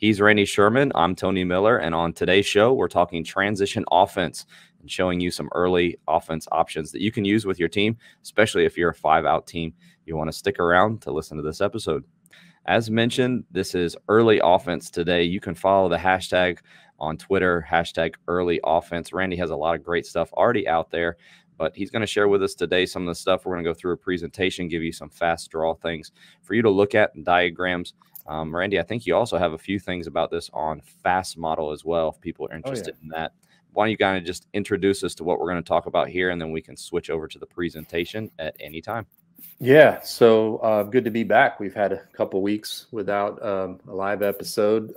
He's Randy Sherman. I'm Tony Miller. And on today's show, we're talking transition offense and showing you some early offense options that you can use with your team, especially if you're a 5-out team. You want to stick around to listen to this episode. As mentioned, this is early offense today. You can follow the hashtag on Twitter, hashtag early offense. Randy has a lot of great stuff already out there, but he's going to share with us today some of the stuff. We're going to go through a presentation, give you some fast draw things for you to look at and diagrams. Randy, I think you also have a few things about this on Fast Model as well, if people are interested in that. Why don't you kind of just introduce us to what we're going to talk about here, and then we can switch over to the presentation at any time. Yeah, so good to be back. We've had a couple weeks without a live episode,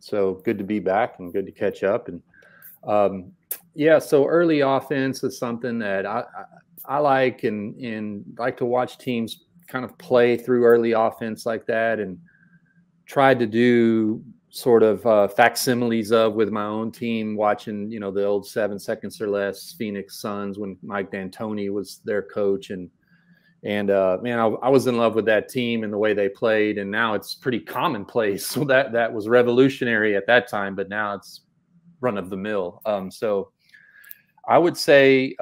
so good to be back and good to catch up. And yeah, so early offense is something that I like and like to watch teams kind of play through early offense like that, and tried to do sort of facsimiles of with my own team, watching, you know, the old 7 seconds or less Phoenix Suns when Mike D'Antoni was their coach. And man, I was in love with that team and the way they played, and now it's pretty commonplace. So that was revolutionary at that time, but now it's run of the mill. So I would say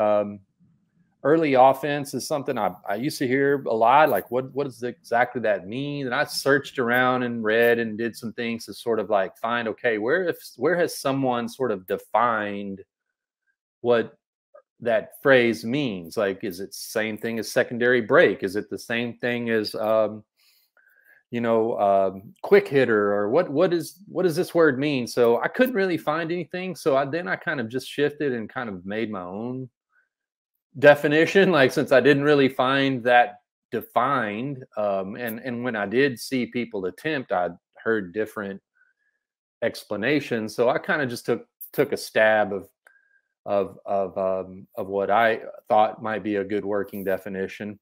early offense is something I used to hear a lot, like what does exactly that mean? And I searched around and read and did some things to sort of like find, okay, where has someone sort of defined what that phrase means? Like, is it the same thing as secondary break? Is it the same thing as quick hitter? Or what does this word mean? So I couldn't really find anything, so I kind of just shifted and kind of made my own definition, like, since I didn't really find that defined. And when I did see people attempt, I heard different explanations, so I kind of just took a stab of what I thought might be a good working definition.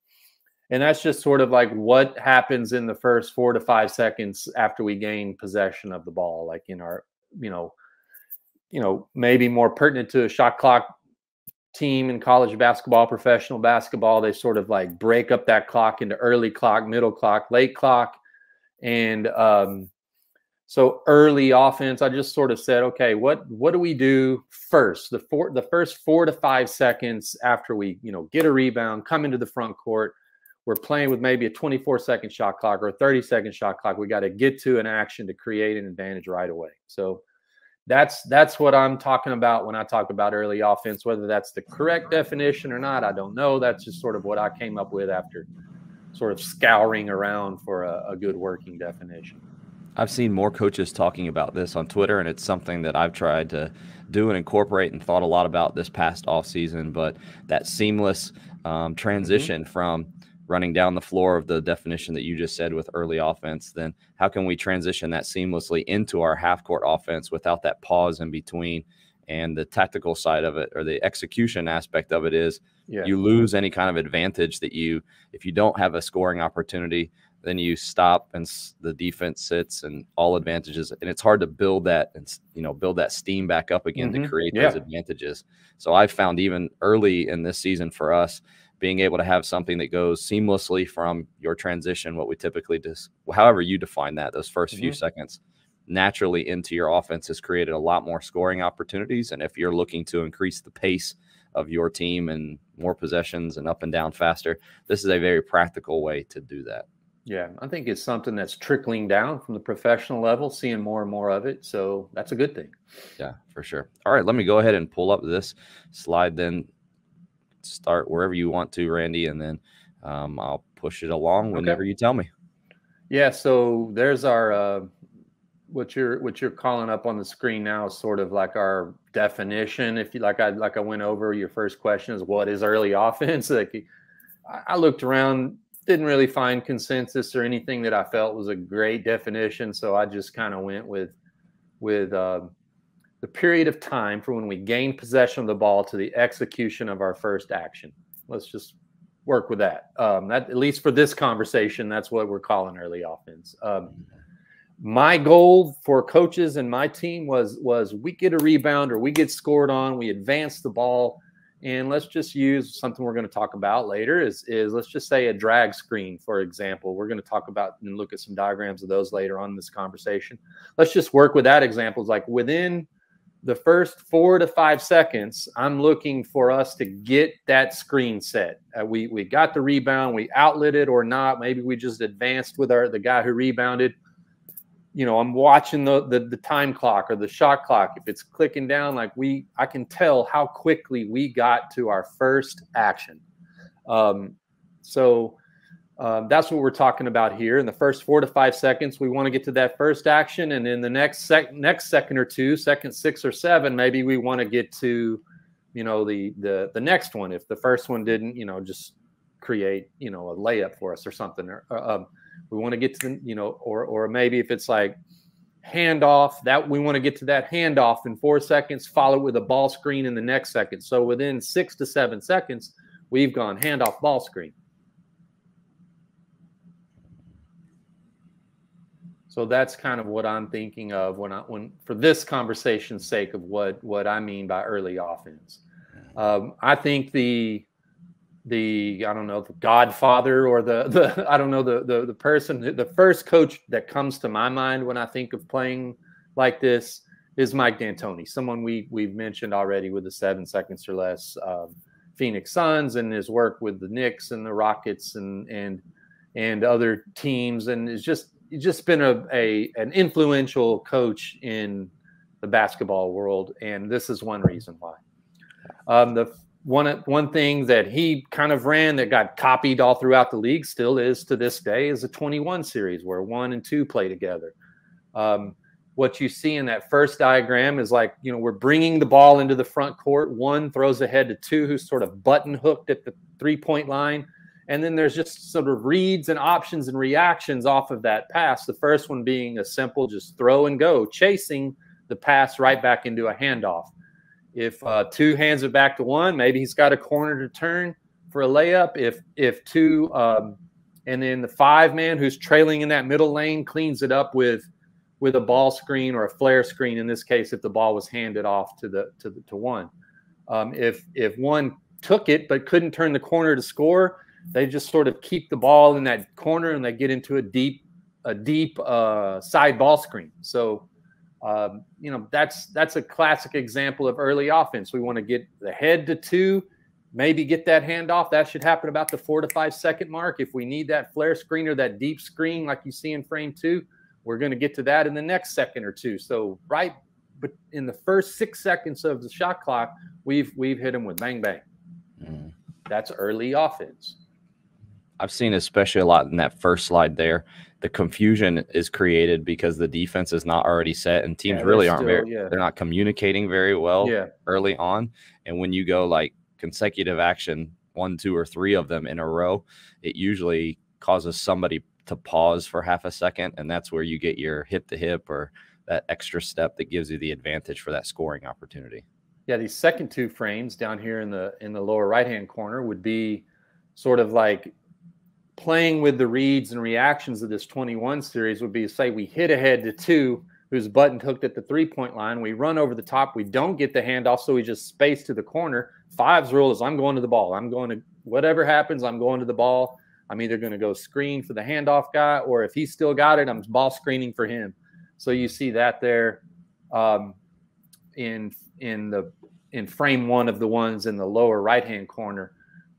And that's just sort of like what happens in the first 4 to 5 seconds after we gain possession of the ball, like in our, you know, maybe more pertinent to a shot clock team in college basketball, professional basketball. They sort of like break up that clock into early clock, middle clock, late clock. And so early offense, I just sort of said, okay, what do we do first? The first 4 to 5 seconds after we, you know, get a rebound, come into the front court, we're playing with maybe a 24-second shot clock or a 30-second shot clock. We got to get to an action to create an advantage right away. So that's what I'm talking about when I talk about early offense. Whether that's the correct definition or not, I don't know. That's just sort of what I came up with after sort of scouring around for a good working definition. I've seen more coaches talking about this on Twitter, and it's something that I've tried to do and incorporate and thought a lot about this past offseason. But that seamless transition from running down the floor of the definition that you just said with early offense, then how can we transition that seamlessly into our half-court offense without that pause in between? And the tactical side of it, or the execution aspect of it, is you lose any kind of advantage that if you don't have a scoring opportunity, then you stop and the defense sits and all advantages. And it's hard to build that and, you know, build that steam back up again to create those advantages. So I found even early in this season for us, being able to have something that goes seamlessly from your transition, what we typically just, however you define that, those first few seconds naturally into your offense, has created a lot more scoring opportunities. And if you're looking to increase the pace of your team and more possessions and up and down faster, this is a very practical way to do that. Yeah, I think it's something that's trickling down from the professional level, seeing more and more of it. So that's a good thing. Yeah, for sure. All right, let me go ahead and pull up this slide, then start wherever you want to, Randy, and then I'll push it along whenever you tell me. Yeah, so there's our what you're calling up on the screen now is sort of like our definition. If you like I went over, your first question is, what is early offense? Like, I looked around, didn't really find consensus or anything that I felt was a great definition. So I just kind of went with the period of time from when we gain possession of the ball to the execution of our first action. Let's just work with that. That, at least for this conversation, that's what we're calling early offense. My goal for coaches and my team was we get a rebound or we get scored on, we advance the ball, And let's just use something we're going to talk about later is let's just say a drag screen, for example. We're going to talk about and look at some diagrams of those later on in this conversation. Let's just work with that example. It's like within the first 4 to 5 seconds, I'm looking for us to get that screen set. We got the rebound, we outlet it or not. Maybe we just advanced with the guy who rebounded. You know, I'm watching the time clock or the shot clock. If it's clicking down, like I can tell how quickly we got to our first action. That's what we're talking about here. In the first 4 to 5 seconds, we want to get to that first action. And in the next second or two, second 6 or 7, maybe we want to get to, you know, the next one. If the first one didn't, you know, just create, you know, a layup for us or something. We want to get to the, you know, or maybe if it's like handoff, that we want to get to that handoff in 4 seconds, follow it with a ball screen in the next second. So within 6 to 7 seconds, we've gone handoff, ball screen. So that's kind of what I'm thinking of when for this conversation's sake of what I mean by early offense. I think the I don't know, the godfather or the I don't know, the person, the first coach that comes to my mind when I think of playing like this is Mike D'Antoni, someone we've mentioned already with the 7 seconds or less Phoenix Suns and his work with the Knicks and the Rockets and other teams, and it's just. He's just been an influential coach in the basketball world, and this is one reason why. One thing that he kind of ran that got copied all throughout the league, still is to this day, is the 21 series where 1 and 2 play together. What you see in that first diagram is like, you know, we're bringing the ball into the front court. 1 throws ahead to 2, who's sort of button hooked at the three-point line. And then there's just sort of reads and options and reactions off of that pass. The first one being a simple just throw and go, chasing the pass right back into a handoff. If 2 hands it back to 1, maybe he's got a corner to turn for a layup. If 2, and then the 5 man who's trailing in that middle lane cleans it up with a ball screen or a flare screen. In this case, if the ball was handed off to 1, if 1 took it but couldn't turn the corner to score. They just sort of keep the ball in that corner and they get into a deep side ball screen. So, you know, that's a classic example of early offense. We want to get the head to 2, maybe get that handoff. That should happen about the 4 to 5 second mark. If we need that flare screen or that deep screen, like you see in frame 2, we're going to get to that in the next second or 2. So right in the first 6 seconds of the shot clock, we've hit them with bang, bang. Mm. That's early offense. I've seen especially a lot in that first slide there. The confusion is created because the defense is not already set and teams really aren't they're not communicating very well early on. And when you go like consecutive action, 1, 2, or 3 of them in a row, it usually causes somebody to pause for half a second. And that's where you get your hip to hip or that extra step that gives you the advantage for that scoring opportunity. Yeah. These second 2 frames down here in the lower right-hand corner would be sort of like, playing with the reads and reactions of this 21 series would be, say we hit ahead to 2 who's button hooked at the three-point line. We run over the top. We don't get the handoff, so we just space to the corner. 5's rule is I'm going to the ball. I'm going to whatever happens, I'm going to the ball. I'm either going to go screen for the handoff guy, or if he's still got it, I'm ball screening for him. So you see that there in frame 1 of the ones in the lower right-hand corner.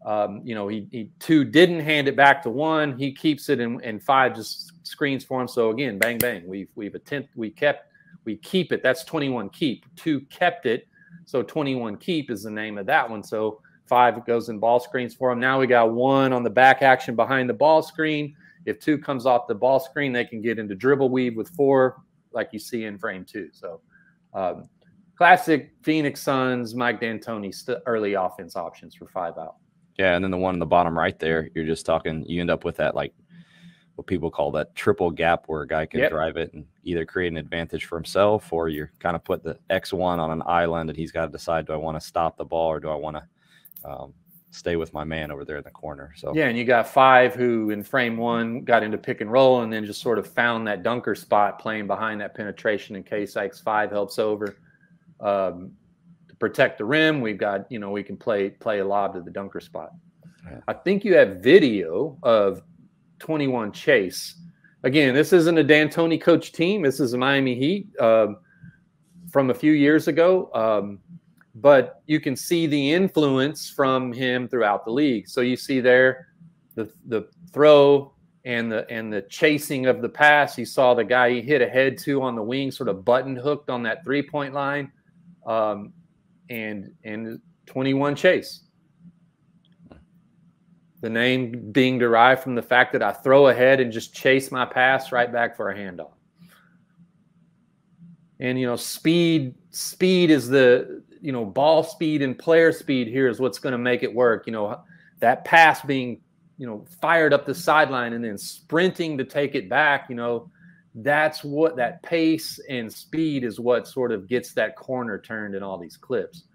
You know, he 2 didn't hand it back to 1. He keeps it, and 5 just screens for him. So again, bang, bang. We keep it. That's 21 keep. 2 kept it. So 21 keep is the name of that one. So 5 goes in ball screens for him. Now we got 1 on the back action behind the ball screen. If 2 comes off the ball screen, they can get into dribble weave with 4, like you see in frame 2. So classic Phoenix Suns, Mike D'Antoni early offense options for 5 out. Yeah, and then the one in the bottom right there, you're just talking, you end up with that, like, what people call that triple gap where a guy can drive it and either create an advantage for himself, or you're kind of put the X1 on an island and he's got to decide, do I want to stop the ball or do I want to stay with my man over there in the corner? So yeah, and you got 5 who in frame 1 got into pick and roll and then just sort of found that dunker spot playing behind that penetration in case X5 helps over. protect the rim. We've got, you know, we can play a lob to the dunker spot. Yeah. I think you have video of 21 Chase. Again, this isn't a D'Antoni coach team. This is the Miami Heat from a few years ago. But you can see the influence from him throughout the league. So you see there the throw and the chasing of the pass. You saw the guy he hit a head to on the wing, sort of button hooked on that three-point line, and 21 Chase. The name being derived from the fact that I throw ahead and just chase my pass right back for a handoff. And, you know, speed is the, you know, ball speed and player speed here is what's going to make it work. You know, that pass being, you know, fired up the sideline and then sprinting to take it back, you know, that's what that pace and speed is what sort of gets that corner turned in all these clips.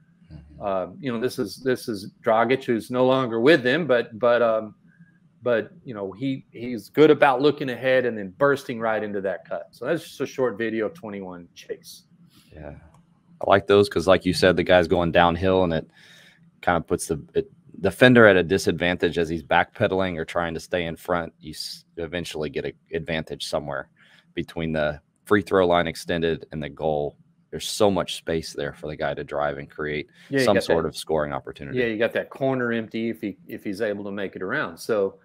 You know, this is Dragic, who's no longer with them, but you know, he's good about looking ahead and then bursting right into that cut. So that's just a short video of 21 Chase. Yeah, I like those because, like you said, the guy's going downhill and it kind of puts the defender at a disadvantage as he's backpedaling or trying to stay in front. You eventually get an advantage somewhere between the free throw line extended and the goal. There's so much space there for the guy to drive and create some sort of scoring opportunity. Yeah, you got that corner empty if he's able to make it around. So,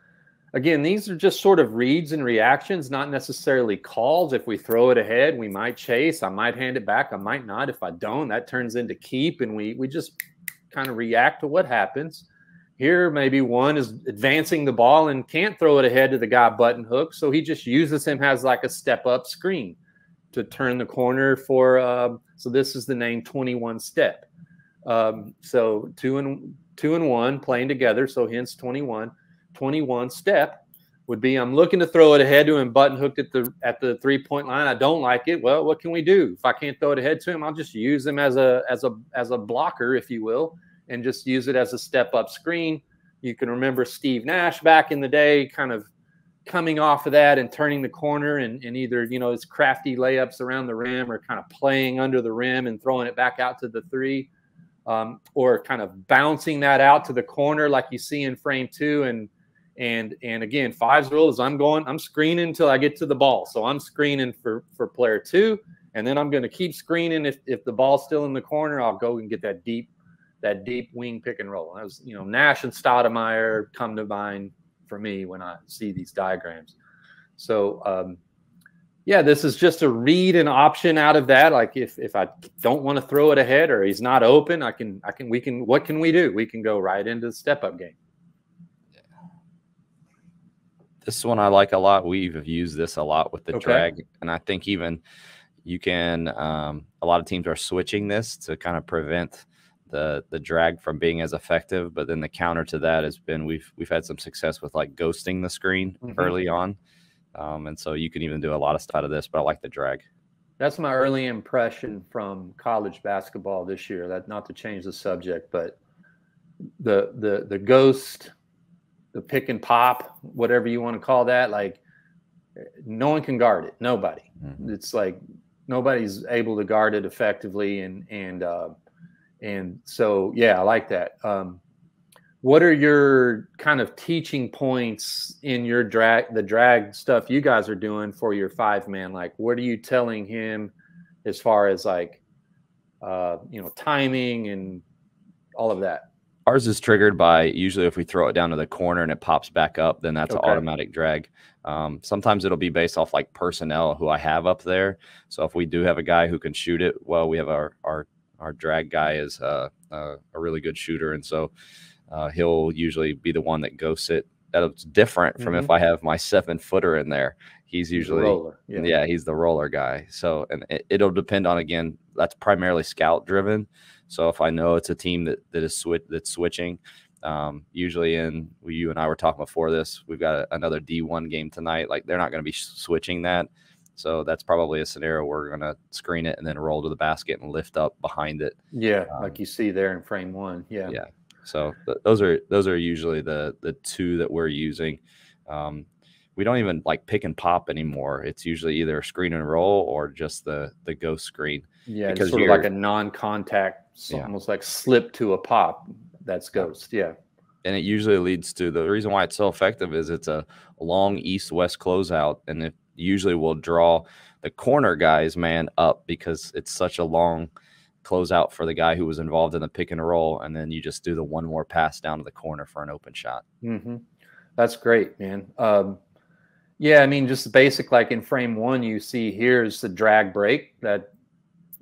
again, these are just sort of reads and reactions, not necessarily calls. If we throw it ahead, we might chase. I might hand it back. I might not. If I don't, that turns into keep, and we just kind of react to what happens. Here, maybe one is advancing the ball and can't throw it ahead to the guy button hook, so he just uses him as like a step-up screen to turn the corner for so this is the name 21 step. So two and one playing together, so hence 21. 21 step would be I'm looking to throw it ahead to him, button hooked at the three-point line. I don't like it. Well, what can we do? If I can't throw it ahead to him, I'll just use him as a blocker, if you will, and just use it as a step-up screen. You can remember Steve Nash back in the day kind of coming off of that and turning the corner and either, you know, his crafty layups around the rim or kind of playing under the rim and throwing it back out to the three, or kind of bouncing that out to the corner like you see in frame two. And again, five's rule is I'm screening until I get to the ball. So I'm screening for player two, and then I'm going to keep screening. If the ball's still in the corner, I'll go and get that deep wing pick and roll. That was, you know, Nash and Stoudemire come to mind for me when I see these diagrams. So, yeah, this is just a read and option out of that. Like if I don't want to throw it ahead or he's not open, what can we do? We can go right into the step-up game. Yeah. This one I like a lot. We've used this a lot with the drag. And I think even you can, a lot of teams are switching this to kind of prevent the drag from being as effective, but then the counter to that has been we've had some success with like ghosting the screen early on, and so you can even do a lot of stuff out of this. But I like the drag. That's my early impression from college basketball this year. That, not to change the subject, but the ghost, the pick and pop, whatever you want to call that, like no one can guard it. Nobody. It's like nobody's able to guard it effectively, and so, yeah, I like that. What are your kind of teaching points in your drag stuff you guys are doing for your five man? Like, what are you telling him as far as like, you know, timing and all of that? Ours is triggered by usually if we throw it down to the corner and it pops back up, then that's an automatic drag. Sometimes it'll be based off like personnel who I have up there. So if we do have a guy who can shoot it, well, we have our drag guy is a really good shooter, and so he'll usually be the one that ghosts it. That's different from if I have my 7-footer in there. He's usually the roller. Yeah, he's the roller guy. So, and it'll depend on, again, that's primarily scout driven. So if I know it's a team that's switching, usually you and I were talking before this, we've got another D1 game tonight. Like, they're not going to be switching that. So that's probably a scenario where we're going to screen it and then roll to the basket and lift up behind it. Yeah, like you see there in frame one. Yeah. Yeah. So those are usually the two that we're using. We don't even like pick and pop anymore. It's usually either a screen and roll or just the ghost screen. Yeah, because it's sort of like a non-contact almost like slip to a pop. That's Ghost. Yeah. And it usually leads to, the reason why it's so effective is it's a long east-west closeout, and it usually will draw the corner guy's man up because it's such a long closeout for the guy who was involved in the pick and roll, and then you just do the one more pass down to the corner for an open shot. Mm-hmm. That's great, man. Yeah, I mean, just the basic, like in frame one, you see here is the drag break, that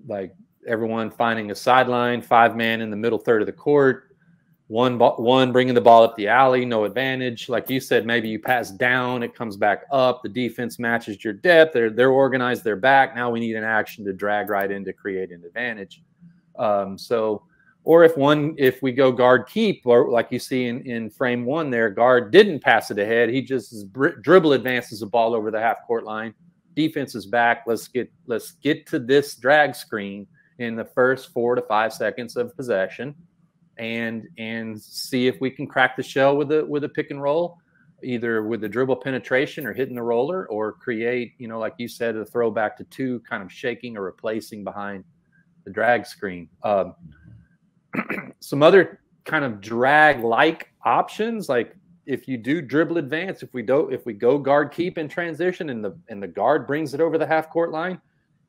like everyone finding a sideline, five man in the middle third of the court. One bringing the ball up the alley, no advantage. Like you said, maybe you pass down, it comes back up. The defense matches your depth. They're organized. They're back. Now we need an action to drag right in to create an advantage. So, or if we go guard keep, or like you see in frame one there, guard didn't pass it ahead. He just dribble advances the ball over the half court line. Defense is back. Let's get to this drag screen in the first 4 to 5 seconds of possession. And see if we can crack the shell with a pick and roll, either with the dribble penetration or hitting the roller, or create, you know, like you said, a throwback to two, kind of shaking or replacing behind the drag screen. Some other kind of drag-like options, like if you do dribble advance, if we go guard keep in transition, and the guard brings it over the half court line,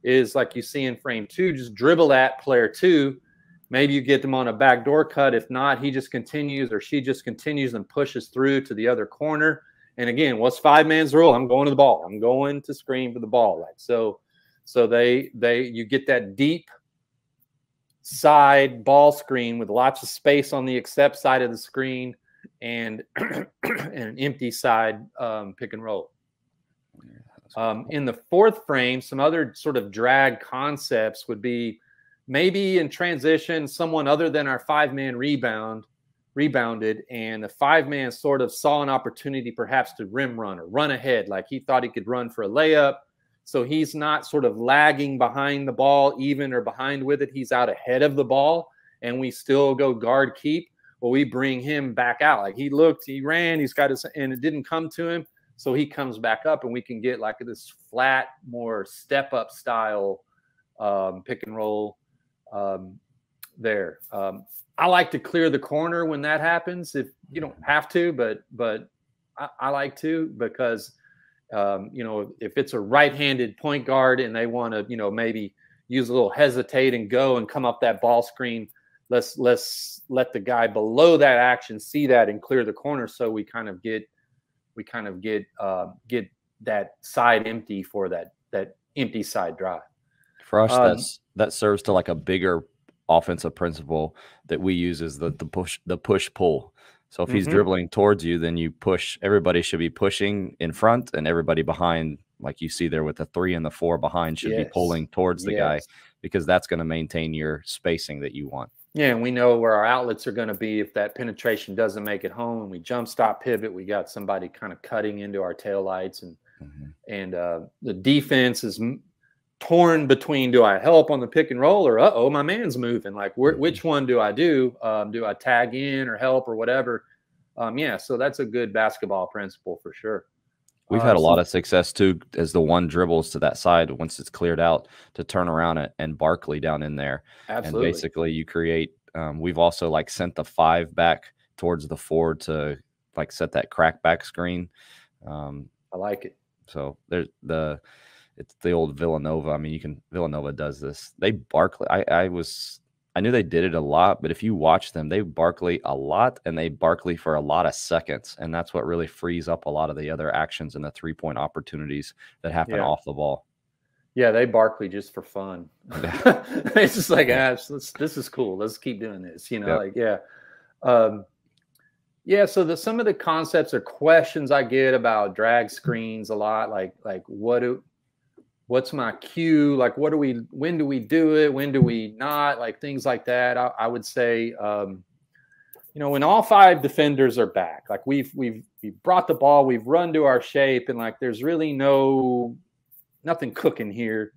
is like you see in frame two, just dribble at player two. Maybe you get them on a backdoor cut. If not, he just continues or she just continues and pushes through to the other corner. And again, what's five man's rule? I'm going to the ball. I'm going to screen for the ball. Right. So you get that deep side ball screen with lots of space on the accept side of the screen and an empty side pick and roll. In the fourth frame, some other sort of drag concepts would be, maybe in transition, someone other than our five-man rebounded, and the five-man sort of saw an opportunity perhaps to rim run or run ahead, like he thought he could run for a layup. So he's not sort of lagging behind the ball even or behind with it. He's out ahead of the ball, and we still go guard keep. Well, we bring him back out. Like he looked, he ran, he's got his – and it didn't come to him, so he comes back up, and we can get like this flat, more step-up style pick and roll. I like to clear the corner when that happens. If you don't have to, but I like to, because you know, if it's a right-handed point guard and they want to, you know, maybe use a little hesitate and go and come up that ball screen, let's let the guy below that action see that and clear the corner, so we kind of get that side empty for that empty side drive. For us, that serves to like a bigger offensive principle that we use, is the push pull. So if he's dribbling towards you, then you push. Everybody should be pushing in front, and everybody behind, like you see there with the 3 and the 4 behind, should be pulling towards the guy, because that's going to maintain your spacing that you want. Yeah, and we know where our outlets are going to be. If that penetration doesn't make it home and we jump, stop, pivot, we got somebody kind of cutting into our taillights. And the defense is torn between, do I help on the pick and roll, or uh-oh, my man's moving, like which one do I do? Do I tag in or help or whatever? Yeah, so that's a good basketball principle for sure. We've had a lot of success too, as the one dribbles to that side once it's cleared out, to turn around it and Barkley down in there. Absolutely. And basically you create, we've also like sent the 5 back towards the 4 to like set that crack back screen. I like it. So there's it's the old Villanova. I mean, Villanova does this. They Barkley. I knew they did it a lot, but if you watch them, they Barkley a lot, and they Barkley for a lot of seconds, and that's what really frees up a lot of the other actions and the three-point opportunities that happen off the ball. Yeah, they Barkley just for fun. It's just like, this is cool. Let's keep doing this. You know, Yeah, so some of the concepts or questions I get about drag screens a lot, like what's my cue? Like, when do we do it? When do we not? Like things like that. I would say, you know, when all 5 defenders are back, like we've brought the ball, we've run to our shape, and like, there's really nothing cooking here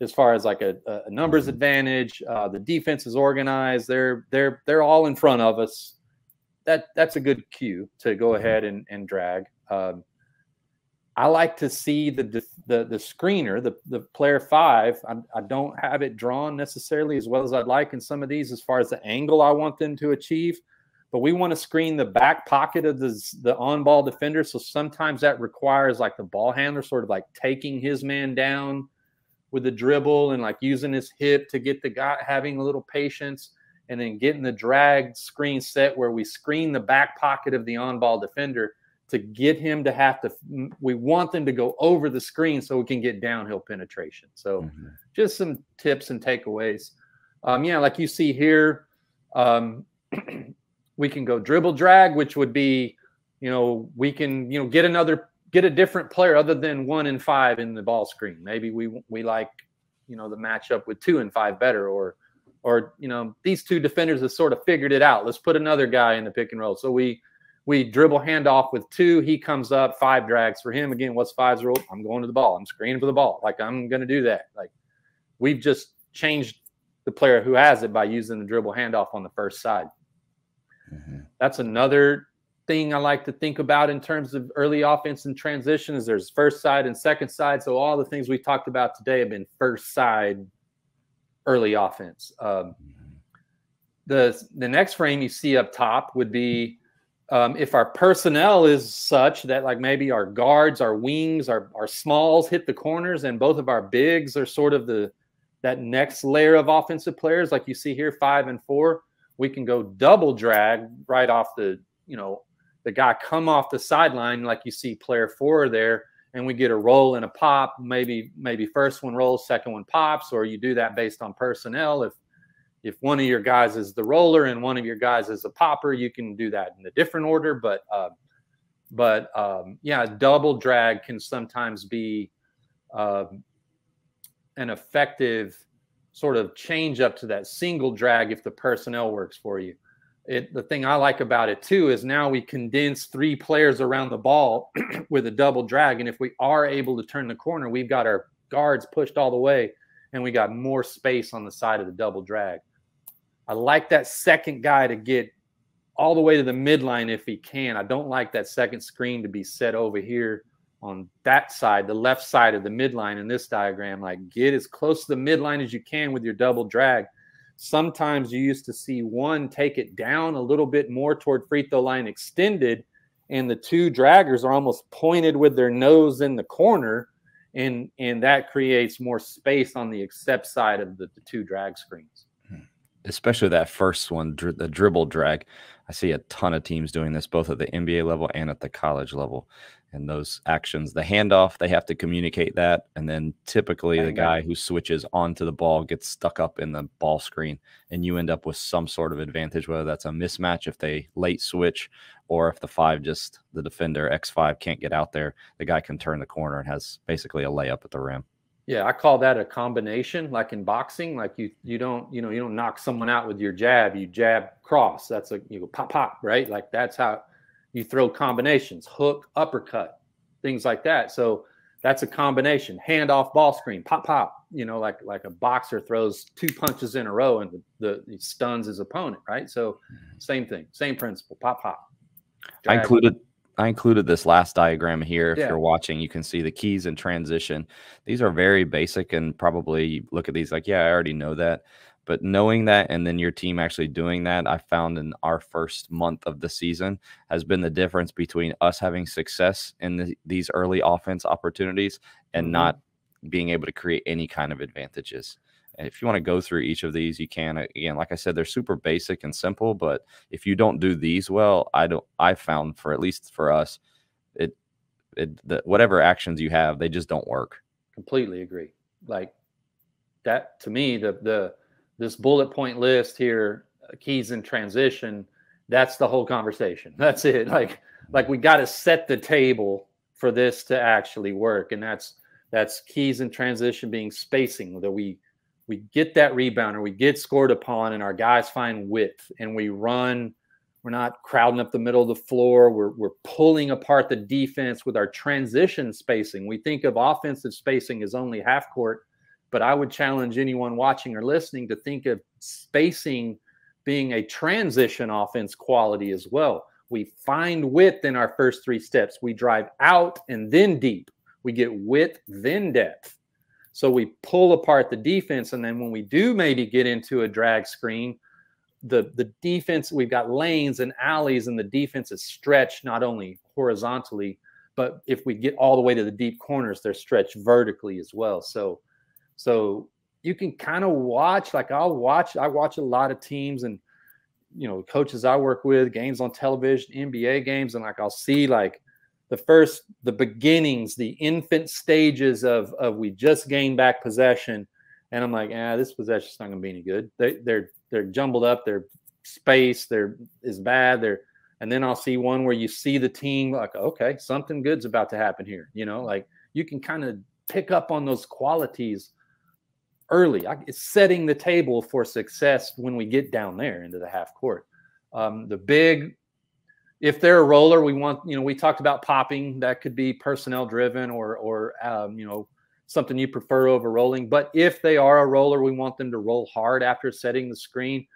as far as like a numbers advantage. The defense is organized. They're all in front of us. That's a good cue to go ahead and drag. I like to see the screener, the player five. I don't have it drawn necessarily as well as I'd like in some of these as far as the angle I want them to achieve. But we want to screen the back pocket of the on-ball defender. So sometimes that requires like the ball handler sort of like taking his man down with the dribble and like using his hip to get the guy, having a little patience, and then getting the drag screen set where we screen the back pocket of the on-ball defender to get him to have to – we want them to go over the screen so we can get downhill penetration. So just some tips and takeaways. Yeah, like you see here, we can go dribble drag, which would be, you know, we can, you know, get a different player other than 1 and 5 in the ball screen. Maybe we like, you know, the matchup with 2 and 5 better, or, you know, these two defenders have sort of figured it out. Let's put another guy in the pick and roll. So we dribble handoff with 2. He comes up, 5 drags for him. Again, what's 5's rule? I'm going to the ball. I'm screening for the ball. Like, I'm going to do that. Like, we've just changed the player who has it by using the dribble handoff on the first side. That's another thing I like to think about in terms of early offense and transition is there's first side and second side. So all the things we talked about today have been first side early offense. The next frame you see up top would be, if our personnel is such that like maybe our guards, our wings, our smalls hit the corners, and both of our bigs are sort of that next layer of offensive players, like you see here, 5 and 4, we can go double drag right off the, you know, the guy come off the sideline, like you see player 4 there, and we get a roll and a pop. Maybe first one rolls, second one pops, or you do that based on personnel. If one of your guys is the roller and one of your guys is a popper, you can do that in a different order. But yeah, double drag can sometimes be an effective sort of change up to that single drag if the personnel works for you. The thing I like about it too is now we condense 3 players around the ball with a double drag. And if we are able to turn the corner, we've got our guards pushed all the way and we got more space on the side of the double drag. I like that second guy to get all the way to the midline if he can. I don't like that second screen to be set over here on that side, the left side of the midline in this diagram. Like, get as close to the midline as you can with your double drag. Sometimes you used to see 1 take it down a little bit more toward free throw line extended, and the 2 draggers are almost pointed with their nose in the corner, and that creates more space on the accept side of the 2 drag screens. Especially that first one, the dribble drag. I see a ton of teams doing this, both at the NBA level and at the college level. And those actions, the handoff, they have to communicate that. And then typically the guy who switches onto the ball gets stuck up in the ball screen, and you end up with some sort of advantage, whether that's a mismatch if they late switch, or if the defender X5 can't get out there, the guy can turn the corner and has basically a layup at the rim. Yeah, I call that a combination, like in boxing. Like you don't knock someone out with your jab. You jab cross. That's like you go pop pop, right? Like that's how you throw combinations: hook, uppercut, things like that. So that's a combination. Hand off ball screen, pop pop. You know, like a boxer throws 2 punches in a row and he stuns his opponent, right? So same thing, same principle. Pop pop. Drag. I included this last diagram here. If you're watching, you can see the keys in transition. These are very basic, and probably look at these like, yeah, I already know that. But knowing that and then your team actually doing that, I found in our first month of the season has been the difference between us having success in these early offense opportunities and not being able to create any kind of advantages. If you want to go through each of these, you can. Again, like I said, they're super basic and simple, but if you don't do these well, I found for at least for us, whatever actions you have, they just don't work. Completely agree. Like that to me, this bullet point list here, keys in transition, that's the whole conversation. That's it. Like we got to set the table for this to actually work. And that's keys in transition being spacing, that we get that rebound or we get scored upon and our guys find width and we run. We're not crowding up the middle of the floor. We're pulling apart the defense with our transition spacing. We think of offensive spacing as only half court, but I would challenge anyone watching or listening to think of spacing being a transition offense quality as well. We find width in our first three steps. We drive out and then deep. We get width, then depth. So we pull apart the defense. And then when we do maybe get into a drag screen, the defense, we've got lanes and alleys, and the defense is stretched not only horizontally, but if we get all the way to the deep corners, they're stretched vertically as well. So you can kind of watch, like I watch a lot of teams and, you know, coaches I work with, games on television, NBA games. And like, I'll see like the beginnings, the infant stages of we just gained back possession. And I'm like, this possession's not going to be any good. They're jumbled up. They're spaced. They're is bad. And then I'll see one where you see the team like, okay, something good's about to happen here. You know, like you can kind of pick up on those qualities early. It's setting the table for success when we get down there into the half court. If they're a roller, we want, you know, we talked about popping. That could be personnel driven or you know, something you prefer over rolling. But if they are a roller, we want them to roll hard after setting the screen.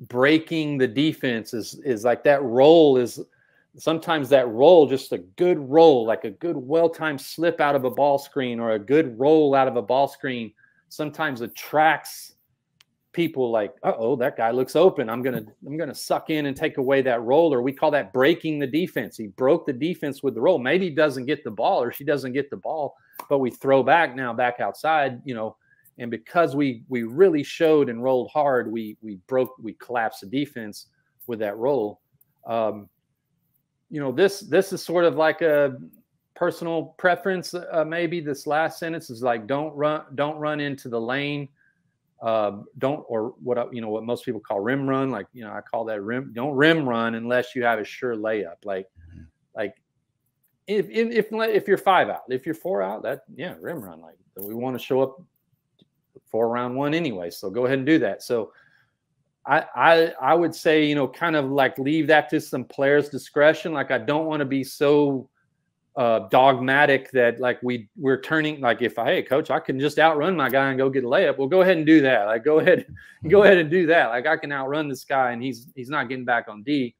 Breaking the defense is like that roll is sometimes that roll, just a good roll, like a good well-timed slip out of a ball screen or a good roll out of a ball screen sometimes attracts people like, uh-oh, that guy looks open. I'm going to suck in and take away that roller. We call that breaking the defense. He broke the defense with the roll. Maybe he doesn't get the ball or she doesn't get the ball, but we throw back outside, you know. And because we really showed and rolled hard, we collapsed the defense with that roll. You know, this is sort of like a personal preference. Maybe this last sentence is like, don't run into the lane. What most people call rim run. Like, you know, I call that rim. Don't rim run unless you have a sure layup. Like if you're 5 out, if you're 4 out, rim run. Like we want to show up for round one anyway, so go ahead and do that. So I would say, you know, kind of like leave that to some players' discretion. Like I don't want to be so dogmatic that like we're turning like hey coach, I can just outrun my guy and go get a layup. Well, go ahead and do that. Like go ahead and do that. Like I can outrun this guy and he's not getting back on D.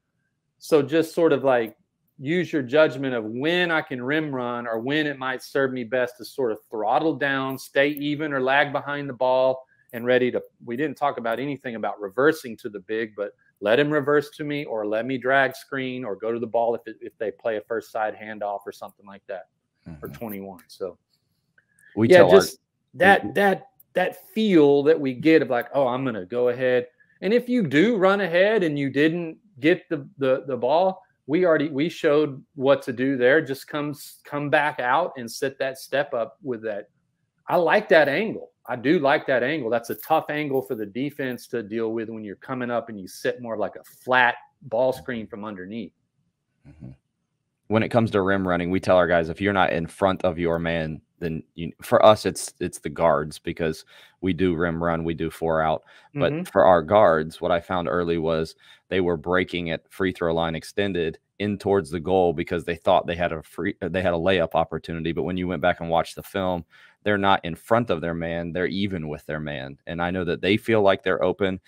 So just sort of like use your judgment of when I can rim run or when it might serve me best to sort of throttle down, stay even or lag behind the ball and ready to, we didn't talk about anything about reversing to the big, but let him reverse to me or let me drag screen or go to the ball if they play a first side handoff or something like that for 21. So we that feel that we get of like, oh, I'm going to go ahead. And if you do run ahead and you didn't get the ball, we showed what to do there. Just come back out and set that step up with that. I like that angle. I do like that angle. That's a tough angle for the defense to deal with when you're coming up and you sit more like a flat ball screen from underneath. Mm-hmm. When it comes to rim running, we tell our guys, if you're not in front of your man, then for us, it's the guards, because we do rim run, we do 4 out. But for our guards, what I found early was they were breaking at free throw line extended in towards the goal because they thought they had a layup opportunity. But when you went back and watched the film, they're not in front of their man. They're even with their man. And I know that they feel like they're open,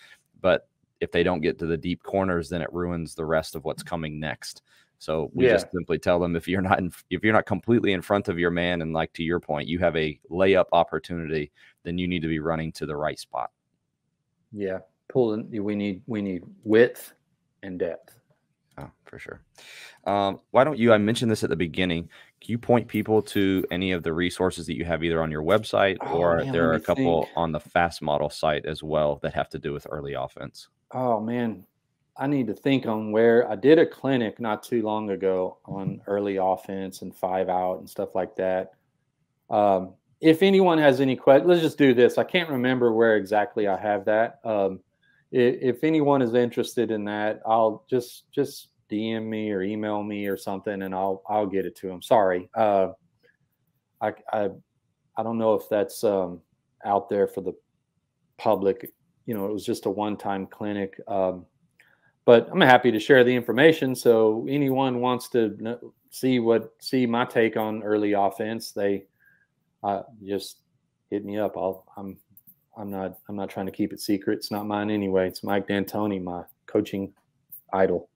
but if they don't get to the deep corners, then it ruins the rest of what's coming next. So we just simply tell them, if you're not completely in front of your man, and like to your point, you have a layup opportunity, then you need to be running to the right spot. Yeah, we need width and depth. Oh, for sure. Why don't you? I mentioned this at the beginning. Can you point people to any of the resources that you have either on your website or there are a couple on the Fast Model site as well that have to do with early offense? Oh man. I need to think on where I did a clinic not too long ago on early offense and 5 out and stuff like that. If anyone has any questions, let's just do this. I can't remember where exactly I have that. If anyone is interested in that, I'll just DM me or email me or something, and I'll get it to them. Sorry. I don't know if that's out there for the public. You know, it was just a one-time clinic. But I'm happy to share the information. So anyone wants to see my take on early offense, they just hit me up. I'm not trying to keep it secret. It's not mine anyway. It's Mike D'Antoni, my coaching idol.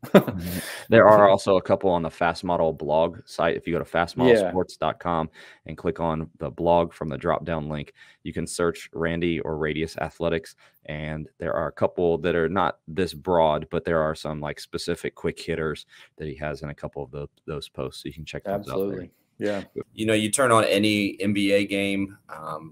There are also a couple on the Fast Model blog site. If you go to fastmodelsports.com and click on the blog from the drop down link, you can search Randy or Radius Athletics, and there are a couple that are not this broad, but there are some like specific quick hitters that he has in a couple of those posts, so you can check those out there. Yeah. You know, you turn on any NBA game,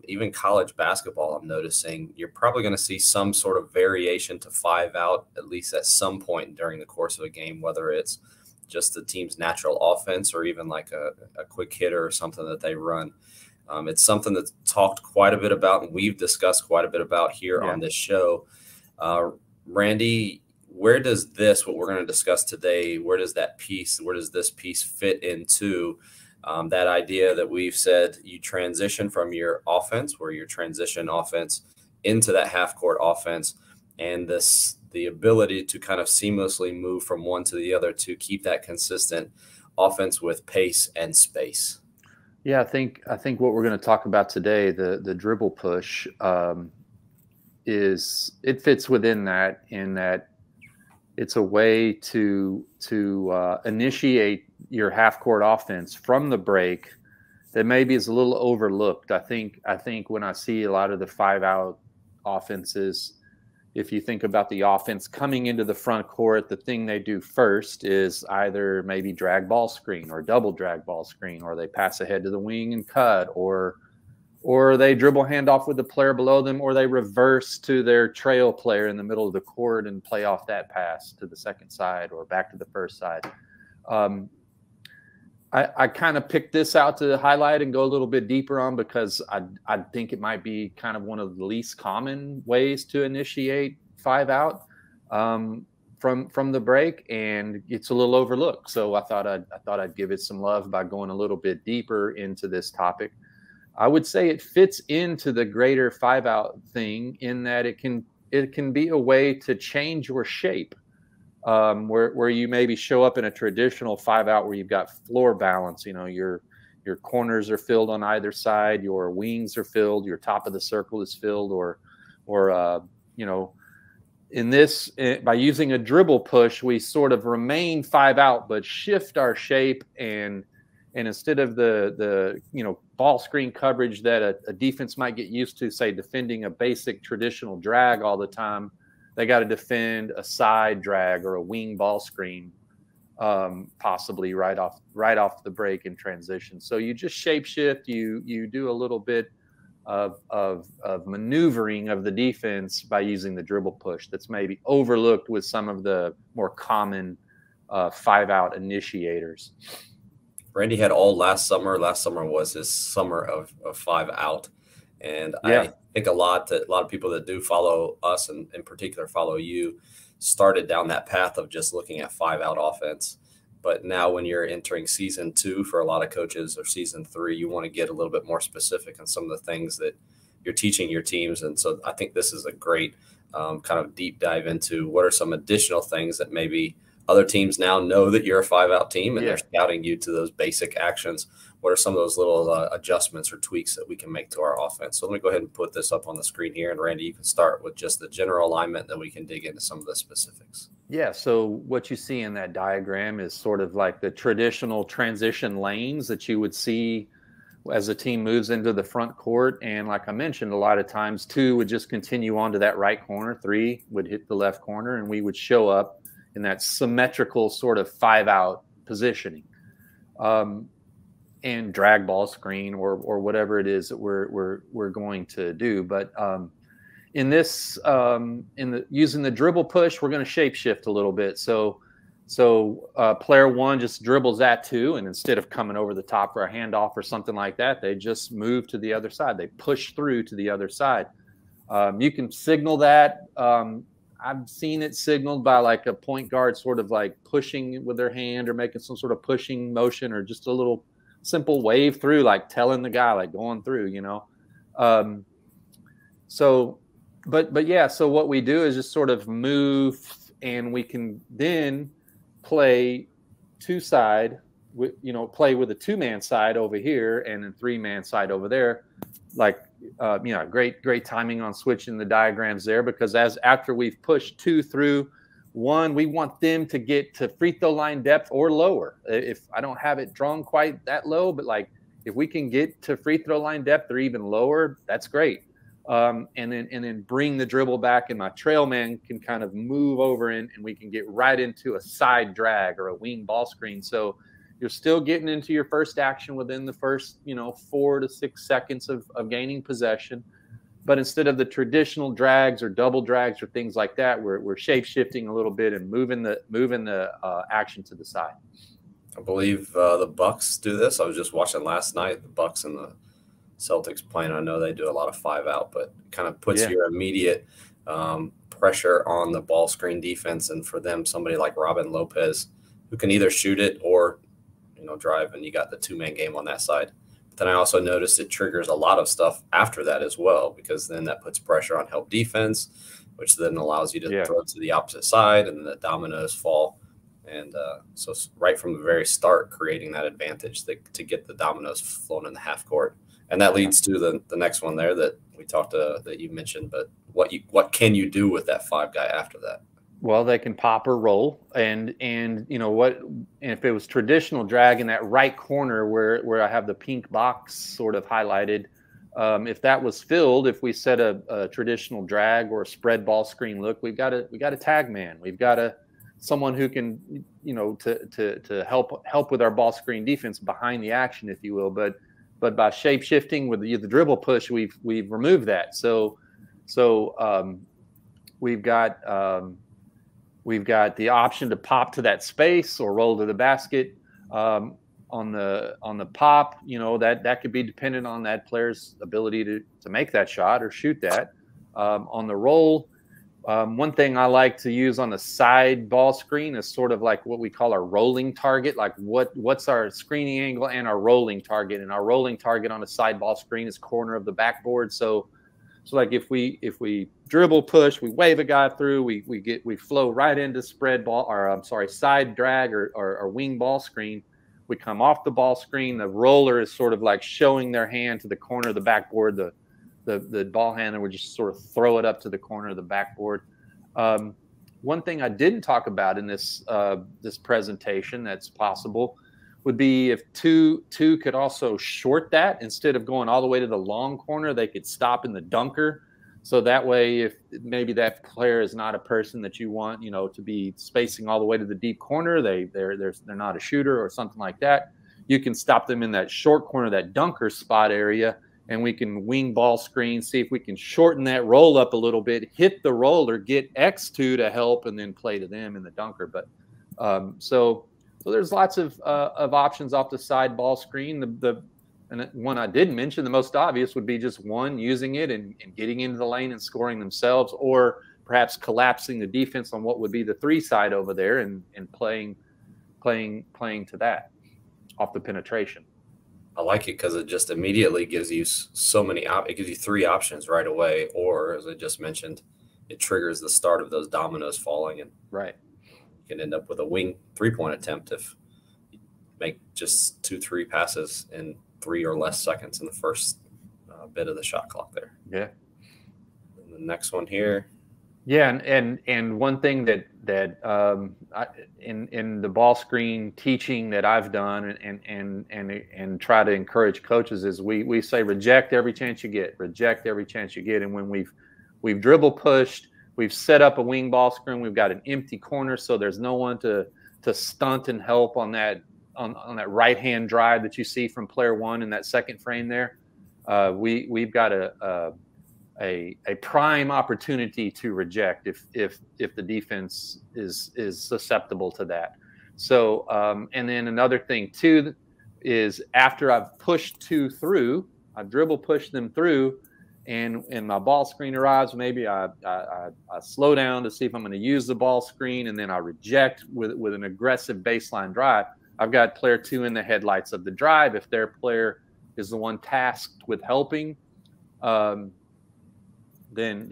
even college basketball, I'm noticing you're probably going to see some sort of variation to five out, at least at some point during the course of a game, whether it's just the team's natural offense or even like a quick hitter or something that they run. It's something that's talked quite a bit about and we've discussed quite a bit about here on this show. Randy, where does this, what we're going to discuss today, where does this piece fit into that idea that we've said you transition from your offense, where you transition offense into that half-court offense, and the ability to kind of seamlessly move from one to the other to keep that consistent offense with pace and space? Yeah, I think what we're going to talk about today, the dribble push, it fits within that, in that it's a way to initiate your half-court offense from the break that maybe is a little overlooked. I think when I see a lot of the five-out offenses, if you think about the offense coming into the front court, the thing they do first is either maybe drag ball screen or double drag ball screen, or they pass ahead to the wing and cut, or they dribble handoff with the player below them, or they reverse to their trail player in the middle of the court and play off that pass to the second side or back to the first side. I kind of picked this out to highlight and go a little bit deeper on because I think it might be kind of one of the least common ways to initiate five out from the break, and it's a little overlooked. So I thought I'd give it some love by going a little bit deeper into this topic. I would say it fits into the greater five out thing in that it can be a way to change your shape. Where you maybe show up in a traditional five out where you've got floor balance, you know, your corners are filled on either side, your wings are filled, your top of the circle is filled, or you know, in this, by using a dribble push, we sort of remain five out, but shift our shape, and instead of the you know, ball screen coverage that a defense might get used to, say defending a basic traditional drag all the time, they got to defend a side drag or a wing ball screen, possibly right off the break in transition. So you just shapeshift. You do a little bit of maneuvering of the defense by using the dribble push. That's maybe overlooked with some of the more common five out initiators. Randy had all last summer. Last summer was his summer of five out, and yeah. I think a lot of people that do follow us, and in particular follow you, started down that path of just looking at five out offense. But now when you're entering season 2 for a lot of coaches, or season 3, you want to get a little bit more specific on some of the things that you're teaching your teams. And so I think this is a great kind of deep dive into what are some additional things that maybe other teams now know that you're a five out team, and they're scouting you to those basic actions. What are some of those little adjustments or tweaks that we can make to our offense? So let me go ahead and put this up on the screen here. And Randy, you can start with just the general alignment, then we can dig into some of the specifics. Yeah. So what you see in that diagram is sort of like the traditional transition lanes that you would see as a team moves into the front court. And like I mentioned, a lot of times 2 would just continue on to that right corner. 3 would hit the left corner, and we would show up in that symmetrical sort of five out positioning. And drag ball screen or whatever it is that we're going to do. But in this, using the dribble push, we're going to shapeshift a little bit. So player 1 just dribbles at 2, and instead of coming over the top for a handoff or something like that, they just move to the other side. They push through to the other side. You can signal that. I've seen it signaled by like a point guard sort of like pushing with their hand or making some sort of pushing motion, or just a little simple wave through, like telling the guy, like going through, you know? But yeah, so what we do is just sort of move, and we can then play play with a 2-man side over here and a 3-man side over there. Like, you know, great timing on switching the diagrams there, because after we've pushed 2 through, One, we want them to get to free throw line depth or lower. If I don't have it drawn quite that low, but like if we can get to free throw line depth or even lower, that's great. And then bring the dribble back, and my trail man can kind of move over in, and we can get right into a side drag or a wing ball screen. So you're still getting into your first action within the first, 4 to 6 seconds of gaining possession. But instead of the traditional drags or double drags or things like that, we're shape shifting a little bit and moving the action to the side. I believe the Bucks do this. I was just watching last night the Bucks and the Celtics playing. I know they do a lot of 5-out, but it kind of puts your immediate pressure on the ball screen defense. And for them, somebody like Robin Lopez, who can either shoot it or, drive, and you got the two-man game on that side. But then I also noticed it triggers a lot of stuff after that as well, because then that puts pressure on help defense, which then allows you to throw to the opposite side, and then the dominoes fall. And so right from the very start, creating that advantage to get the dominoes flowing in the half court. And that leads to the next one there that we talked to, that you mentioned, but what can you do with that 5 guy after that? Well, they can pop or roll, and if it was traditional drag in that right corner where I have the pink box sort of highlighted, if that was filled, if we set a traditional drag or a spread ball screen look, we've got a tag man, someone who can to help with our ball screen defense behind the action, if you will, but by shape shifting with the dribble push, we've removed that. So we've got the option to pop to that space or roll to the basket. On the pop, that could be dependent on that player's ability to make that shot or shoot that. On the roll, one thing I like to use on the side ball screen is sort of like what we call our rolling target, like what's our screening angle and our rolling target. And our rolling target on a side ball screen is corner of the backboard. So like if we dribble push, we wave a guy through, we flow right into spread ball, or I'm sorry, side drag or wing ball screen. We come off the ball screen. The roller is sort of like showing their hand to the corner of the backboard, the ball handler would just sort of throw it up to the corner of the backboard. One thing I didn't talk about in this presentation that's possible would be if two could also short that. Instead of going all the way to the long corner, they could stop in the dunker. So that way, if maybe that player is not a person that you want, to be spacing all the way to the deep corner, they're not a shooter or something like that, you can stop them in that short corner, that dunker spot area, and we can wing ball screen, see if we can shorten that roll up a little bit, hit the roller, get X2 to help, and then play to them in the dunker. But so there's lots of options off the side ball screen. And one I didn't mention, the most obvious would be just one, using it and getting into the lane and scoring themselves, or perhaps collapsing the defense on what would be the 3 side over there and playing to that off the penetration. I like it because it just immediately gives you so many options. It gives you 3 options right away, or as I just mentioned, it triggers the start of those dominoes falling, and right, you can end up with a wing 3-point attempt if you make just 2-3 passes in 3 or less seconds in the first bit of the shot clock there. Yeah. And the next one here. Yeah, and one thing that in the ball screen teaching that I've done and try to encourage coaches is we say reject every chance you get, reject every chance you get. And when we've dribble pushed, we've set up a wing ball screen, we've got an empty corner, so there's no one to stunt and help on that on that right-hand drive that you see from player one in that second frame there. We've got a prime opportunity to reject if the defense is susceptible to that. So and then another thing too is after I've pushed 2 through, I've dribble pushed them through, and my ball screen arrives, maybe I slow down to see if I'm going to use the ball screen, and then I reject with an aggressive baseline drive. I've got player 2 in the headlights of the drive. If their player is the one tasked with helping, then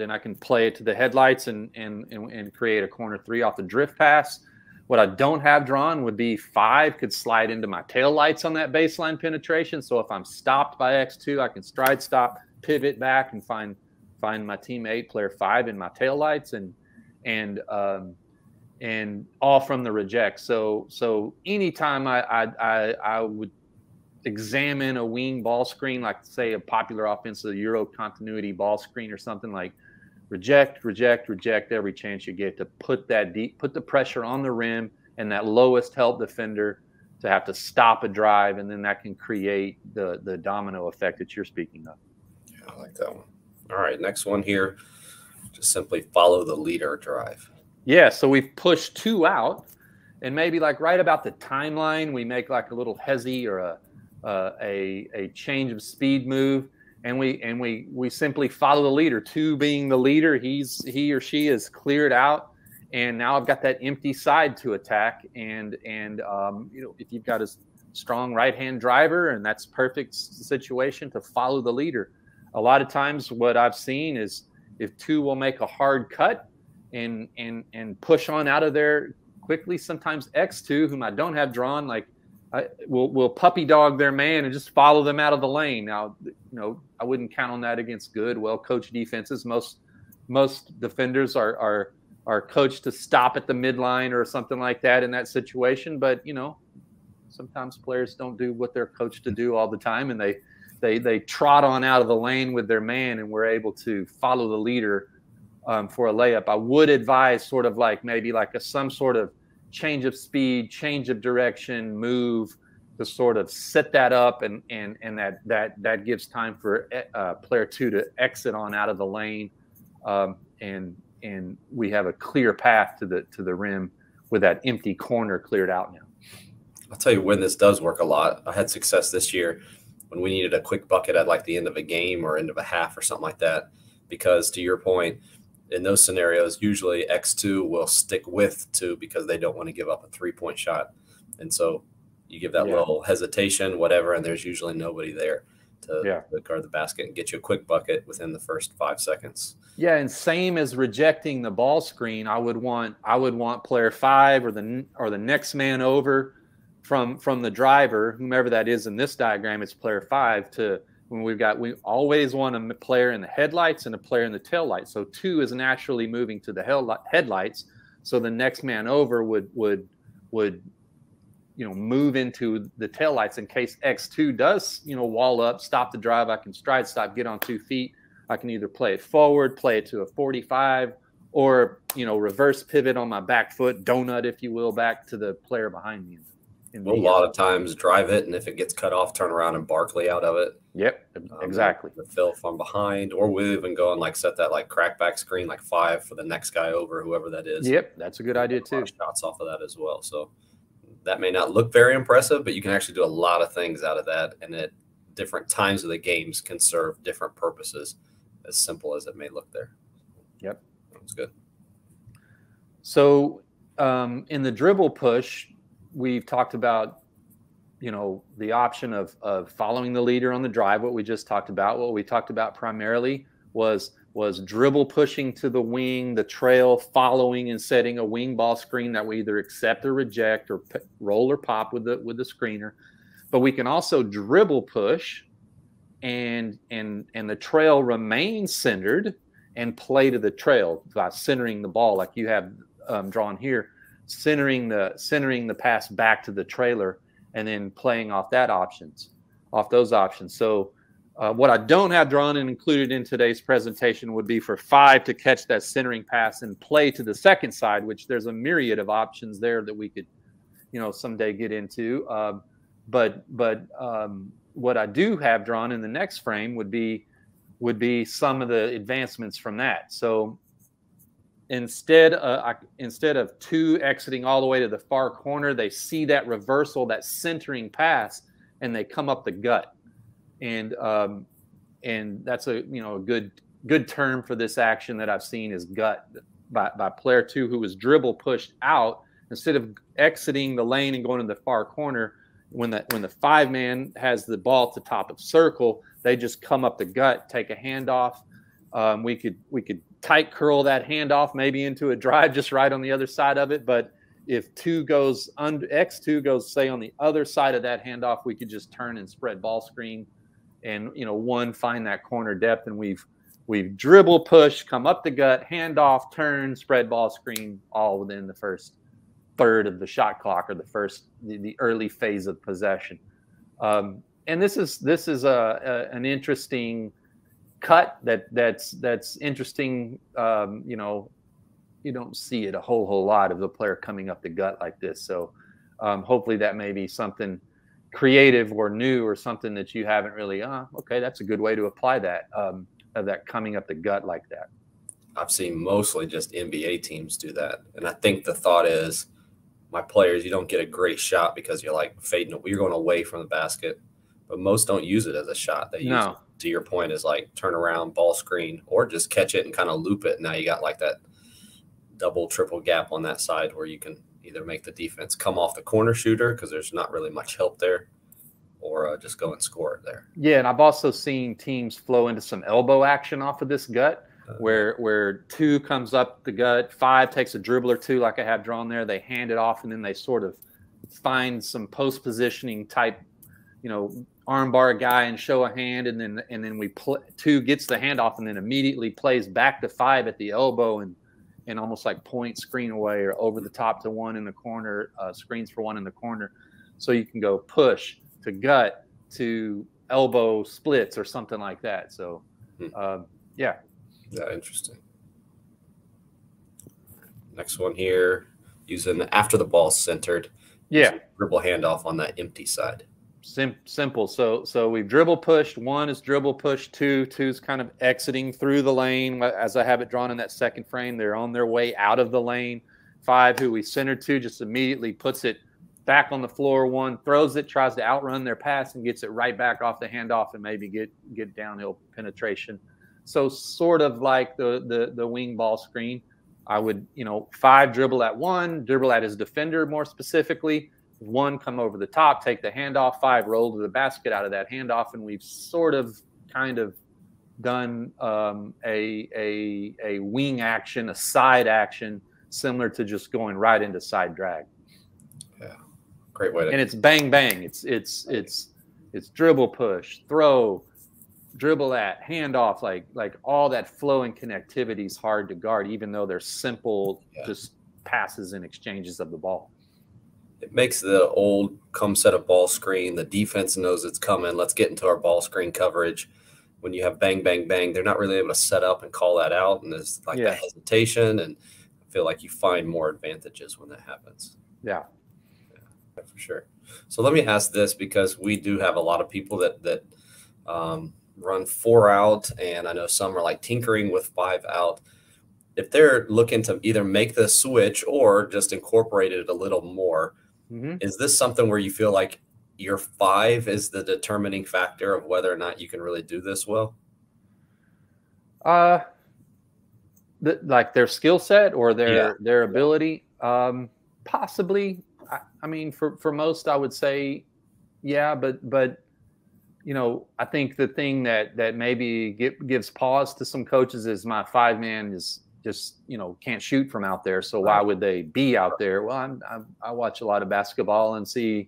I can play it to the headlights and create a corner 3 off the drift pass. What I don't have drawn would be 5 could slide into my taillights on that baseline penetration. So if I'm stopped by X2, I can stride stop, pivot back, and find my teammate player 5 in my taillights, and and all from the reject. So anytime I would examine a wing ball screen, like say a popular offensive Euro continuity ball screen or something, like reject, reject, reject every chance you get to put that deep, put the pressure on the rim and that lowest help defender to have to stop a drive, and then that can create the domino effect that you're speaking of. Yeah, I like that one. All right, next one here. Just simply follow the leader drive. Yeah, so we've pushed two out, and maybe like right about the timeline, we make like a little hezzy or a change of speed move, and we simply follow the leader. Two being the leader, he or she is cleared out, and now I've got that empty side to attack. And you know, if you've got a strong right-hand driver, and that's perfect situation to follow the leader. A lot of times, what I've seen is, if two will make a hard cut and push on out of there quickly, sometimes X2, whom I don't have drawn, like will puppy dog their man and just follow them out of the lane. Now, you know, I wouldn't count on that against good, well-coached defenses. Most defenders are coached to stop at the midline or something like that in that situation. But, you know, sometimes players don't do what they're coached to do all the time, and they trot on out of the lane with their man, and we're able to follow the leader for a layup. I would advise sort of like maybe like some sort of change of speed, change of direction, move to sort of set that up, and that gives time for player two to exit on out of the lane, and we have a clear path to the rim with that empty corner cleared out now. I'll tell you when this does work a lot. I had success this year when we needed a quick bucket at like the end of a game or end of a half or something like that, because to your point, in those scenarios, usually X2 will stick with two because they don't want to give up a three-point shot. And so you give that little hesitation, whatever, and there's usually nobody there to guard the basket and get you a quick bucket within the first 5 seconds. Yeah, and same as rejecting the ball screen, I would want player five or the next man over from the driver, whomever that is in this diagram, it's player five, to when we always want a player in the headlights and a player in the taillights. So two is naturally moving to the headlights. So the next man over would, you know, move into the taillights in case X2 does, you know, wall up, stop the drive. I can stride stop, get on 2 feet. I can either play it forward, play it to a 45, or, you know, reverse pivot on my back foot, donut, if you will, back to the player behind me. A lot of times drive it, and if it gets cut off, turn around and Barkley out of it. Yep, exactly. Fill from behind, or we'll even go and like set that like crackback screen, like five for the next guy over, whoever that is. Yep, that's a good idea too. Shots off of that as well. So that may not look very impressive, but you can actually do a lot of things out of that, and at different times of the games can serve different purposes, as simple as it may look there. Yep. That's good. So in the dribble push, we've talked about, you know, the option of following the leader on the drive, what we just talked about. What we talked about primarily was dribble pushing to the wing, the trail, following and setting a wing ball screen that we either accept or reject or roll or pop with the screener. But we can also dribble push and the trail remains centered and play to the trail by centering the ball like you have drawn here. Centering the pass back to the trailer, and then playing off that options, off those options. So what I don't have drawn and included in today's presentation would be for five to catch that centering pass and play to the second side, which there's a myriad of options there that we could, you know, someday get into. But what I do have drawn in the next frame would be some of the advancements from that. So Instead of two exiting all the way to the far corner, they see that reversal, that centering pass, and they come up the gut, and that's a, you know, a good term for this action that I've seen is gut by player two, who was dribble pushed out. Instead of exiting the lane and going to the far corner, when the five man has the ball at the top of circle, they just come up the gut, take a handoff. We could tight curl that handoff maybe into a drive just right on the other side of it. But if two goes under, X2 goes, say, on the other side of that handoff, we could just turn and spread ball screen, and, you know, one, find that corner depth, and we've We've dribble, push, come up the gut, handoff, turn, spread ball, screen, all within the first third of the shot clock or the early phase of possession. And this is an interesting cut that's interesting. You know, you don't see it a whole lot of the player coming up the gut like this. So hopefully that may be something creative or new or something that you haven't really. Okay, that's a good way to apply that. Of that coming up the gut like that. I've seen mostly just NBA teams do that, and I think the thought is, my players, you don't get a great shot because you're like fading. You're going away from the basket, but most don't use it as a shot. They use it, to your point, is like turn around, ball screen, or just catch it and kind of loop it. Now you got like that double, triple gap on that side where you can either make the defense come off the corner shooter because there's not really much help there, or just go and score it there. Yeah, and I've also seen teams flow into some elbow action off of this gut, where two comes up the gut, five takes a dribble or two, like I have drawn there. They hand it off, and then they sort of find some post positioning type, you know, armbar guy and show a hand, and then we play, two gets the handoff, and then immediately plays back to five at the elbow, and almost like point screen away or over the top to one in the corner, screens for one in the corner, so you can go push to gut to elbow splits or something like that. So, yeah, interesting. Next one here, using after the ball centered. Yeah, dribble handoff on that empty side. Simple. So we've dribble pushed. One is dribble push. Two's kind of exiting through the lane as I have it drawn in that second frame. They're on their way out of the lane. Five, who we centered to, just immediately puts it back on the floor. One throws it, tries to outrun their pass, and gets it right back off the handoff and maybe get downhill penetration. So sort of like the wing ball screen. I would, you know, five dribble at one, dribble at his defender more specifically. One come over the top, take the handoff. Five roll to the basket out of that handoff, and we've sort of kind of done a wing action, a side action similar to just going right into side drag. Yeah. Great way to, and it's bang bang. It's dribble push, throw, dribble at, handoff, like all that flow and connectivity is hard to guard, even though they're simple, just passes and exchanges of the ball. It makes the old come set a ball screen. The defense knows it's coming. Let's get into our ball screen coverage. When you have bang bang bang, they're not really able to set up and call that out, and there's like that hesitation, and I feel like you find more advantages when that happens. Yeah. For sure. So let me ask this, because we do have a lot of people that run four out, and I know some are like tinkering with five out. If they're looking to either make the switch or just incorporate it a little more, is this something where you feel like your five is the determining factor of whether or not you can really do this well? Like their skill set or their ability, possibly. I mean, for most, I would say, yeah, but, you know, I think the thing that maybe gives pause to some coaches is my five man is just, you know, can't shoot from out there. So why would they be out there? Well, I watch a lot of basketball and see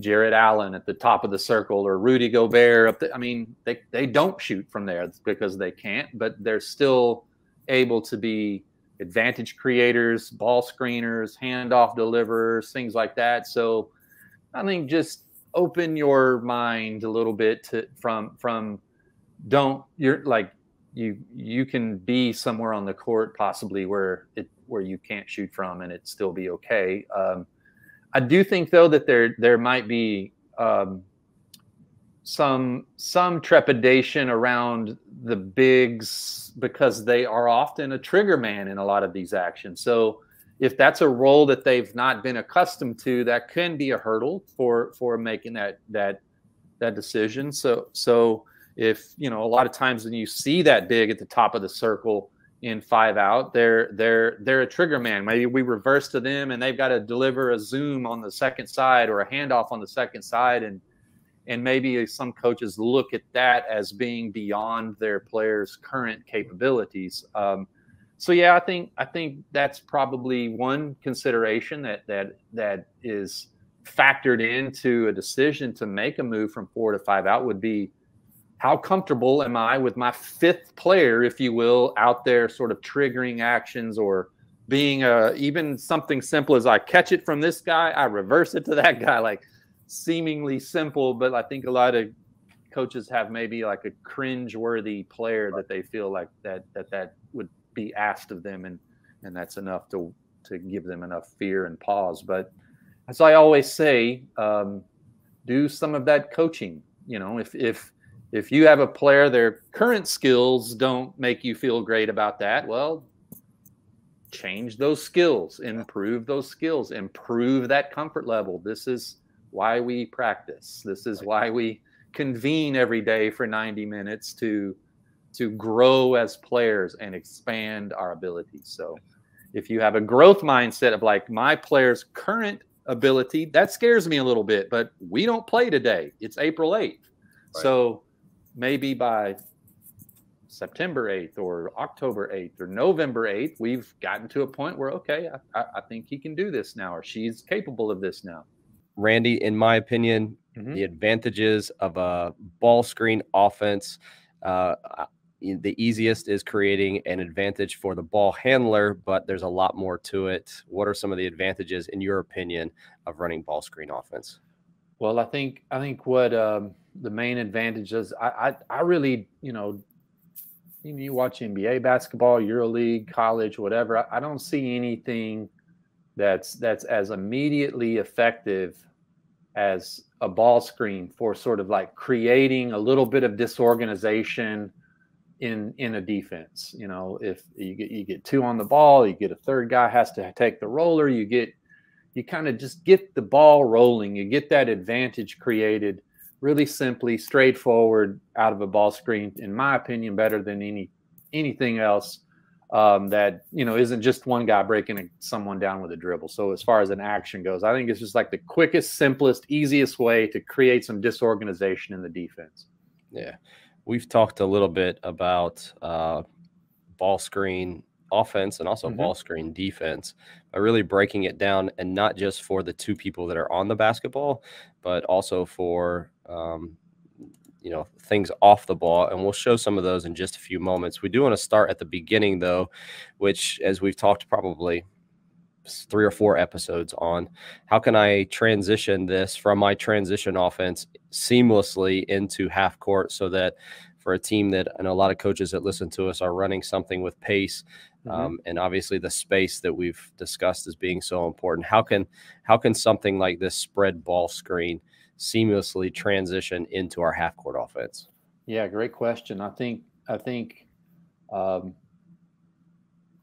Jared Allen at the top of the circle or Rudy Gobert up there. I mean, they don't shoot from there because they can't, but they're still able to be advantage creators, ball screeners, handoff deliverers, things like that. So I think just open your mind a little bit to you can be somewhere on the court possibly where you can't shoot from and it still be okay. I do think though that there might be some trepidation around the bigs because they are often a trigger man in a lot of these actions. So if that's a role that they've not been accustomed to, that can be a hurdle for making that decision. So if, you know, a lot of times when you see that big at the top of the circle in five out, they're a trigger man. Maybe we reverse to them and they've got to deliver a zoom on the second side or a handoff on the second side, and maybe some coaches look at that as being beyond their players' current capabilities. So yeah, I think that's probably one consideration that is factored into a decision to make a move from four to five out would be how comfortable am I with my fifth player, if you will, out there sort of triggering actions or being even something simple as I catch it from this guy, I reverse it to that guy, like seemingly simple. But I think a lot of coaches have maybe like a cringe-worthy player that they feel like that would be asked of them. And that's enough to give them enough fear and pause. But as I always say, do some of that coaching. You know, if you have a player, their current skills don't make you feel great about that, well, change those skills, improve those skills, improve that comfort level. This is why we practice. This is why we convene every day for 90 minutes to grow as players and expand our abilities. So if you have a growth mindset of like, my player's current ability, that scares me a little bit, but we don't play today. It's April 8th. Right. So maybe by September 8th or October 8th or November 8th, we've gotten to a point where, okay, I think he can do this now, or she's capable of this now. Randy, in my opinion, the advantages of a ball screen offense, the easiest is creating an advantage for the ball handler, but there's a lot more to it. What are some of the advantages, in your opinion, of running ball screen offense? Well, I think what the main advantage is, I really, you watch NBA basketball, EuroLeague, college, whatever, I don't see anything that's as immediately effective as a ball screen for sort of like creating a little bit of disorganization in a defense. You know, if you get two on the ball, you get a third guy has to take the roller, you kind of just get the ball rolling. You get that advantage created really simply, straightforward out of a ball screen, in my opinion, better than anything else that, isn't just one guy breaking someone down with a dribble. So as far as an action goes, I think it's just like the quickest, simplest, easiest way to create some disorganization in the defense. Yeah. We've talked a little bit about ball screen offense and also ball screen defense, by really breaking it down, and not just for the two people that are on the basketball, but also for, things off the ball. And we'll show some of those in just a few moments. We do want to start at the beginning, though, which, as we've talked probably 3 or 4 episodes on, how can I transition this from my transition offense seamlessly into half court, so that for a team that, and a lot of coaches that listen to us, are running something with pace and obviously the space that we've discussed as being so important. How can something like this spread ball screen seamlessly transition into our half court offense? Yeah, great question. I think kind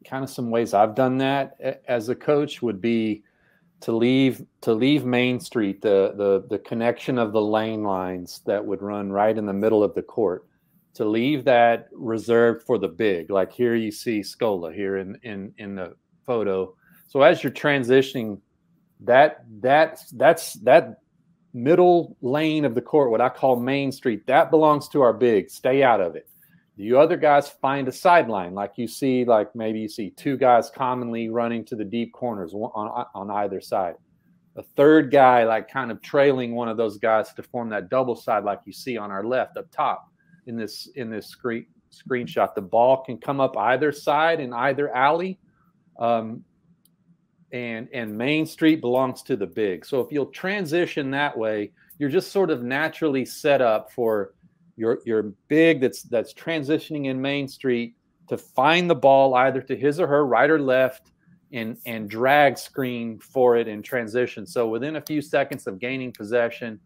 of some ways I've done that as a coach would be to leave Main Street, the connection of the lane lines that would run right in the middle of the court, to leave that reserved for the big. Like here you see Scola here in the photo. So as you're transitioning, that middle lane of the court, what I call Main Street, that belongs to our big. Stay out of it. The other guys find a sideline, like maybe you see two guys commonly running to the deep corners on either side. A third guy like kind of trailing one of those guys to form that double side, like you see on our left up top in this screenshot. The ball can come up either side in either alley, and Main Street belongs to the big. So if you'll transition that way, you're just sort of naturally set up for your big that's transitioning in Main Street to find the ball either to his or her right or left and drag screen for it in transition. So within a few seconds of gaining possession,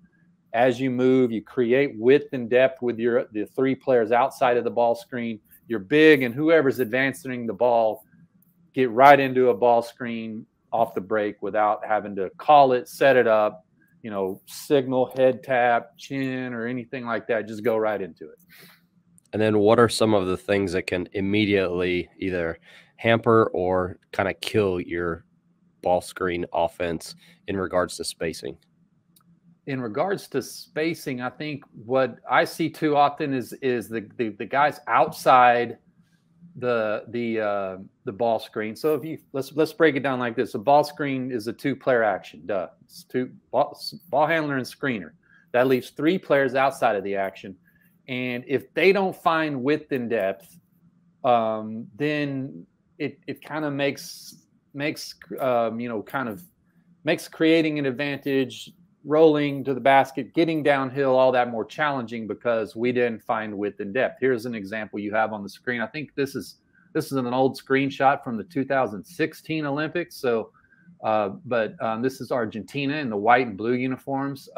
as you move, you create width and depth with the three players outside of the ball screen. Your big and whoever's advancing the ball get right into a ball screen off the break without having to call it, set it up, signal, head tap, chin, or anything like that. Just go right into it. And then what are some of the things that can immediately either hamper or kind of kill your ball screen offense in regards to spacing? In regards to spacing, I think what I see too often is the guys outside the ball screen. So if you let's break it down like this: a ball screen is a two-player action. Duh, it's two ball handler and screener. That leaves three players outside of the action. And if they don't find width and depth, then it kind of makes creating an advantage, rolling to the basket, getting downhill, all that more challenging because we didn't find width and depth. Here's an example you have on the screen. I think this is an old screenshot from the 2016 Olympics. So, this is Argentina in the white and blue uniforms.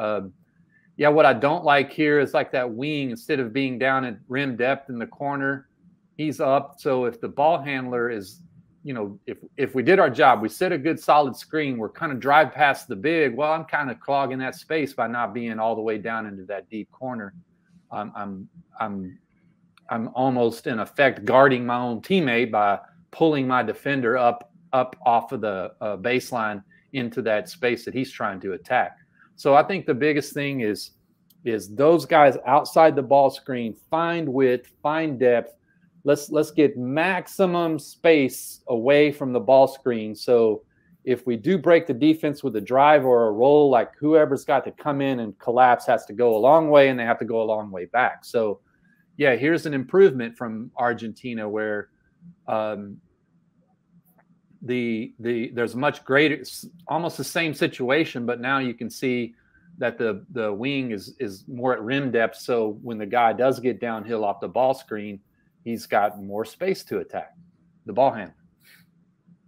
Yeah, what I don't like here is like that wing, instead of being down at rim depth in the corner, he's up. So if the ball handler is, if we did our job, we set a good solid screen, we're kind of drive past the big. Well, I'm kind of clogging that space by not being all the way down into that deep corner. I'm almost in effect guarding my own teammate by pulling my defender up off of the baseline into that space that he's trying to attack. So I think the biggest thing is those guys outside the ball screen, find width, find depth. Let's get maximum space away from the ball screen. So if we do break the defense with a drive or a roll, like whoever's got to come in and collapse has to go a long way, and they have to go a long way back. So, yeah, here's an improvement from Argentina where there's much greater, almost the same situation, but now you can see that the wing is more at rim depth. So when the guy does get downhill off the ball screen, he's got more space to attack the ball handler.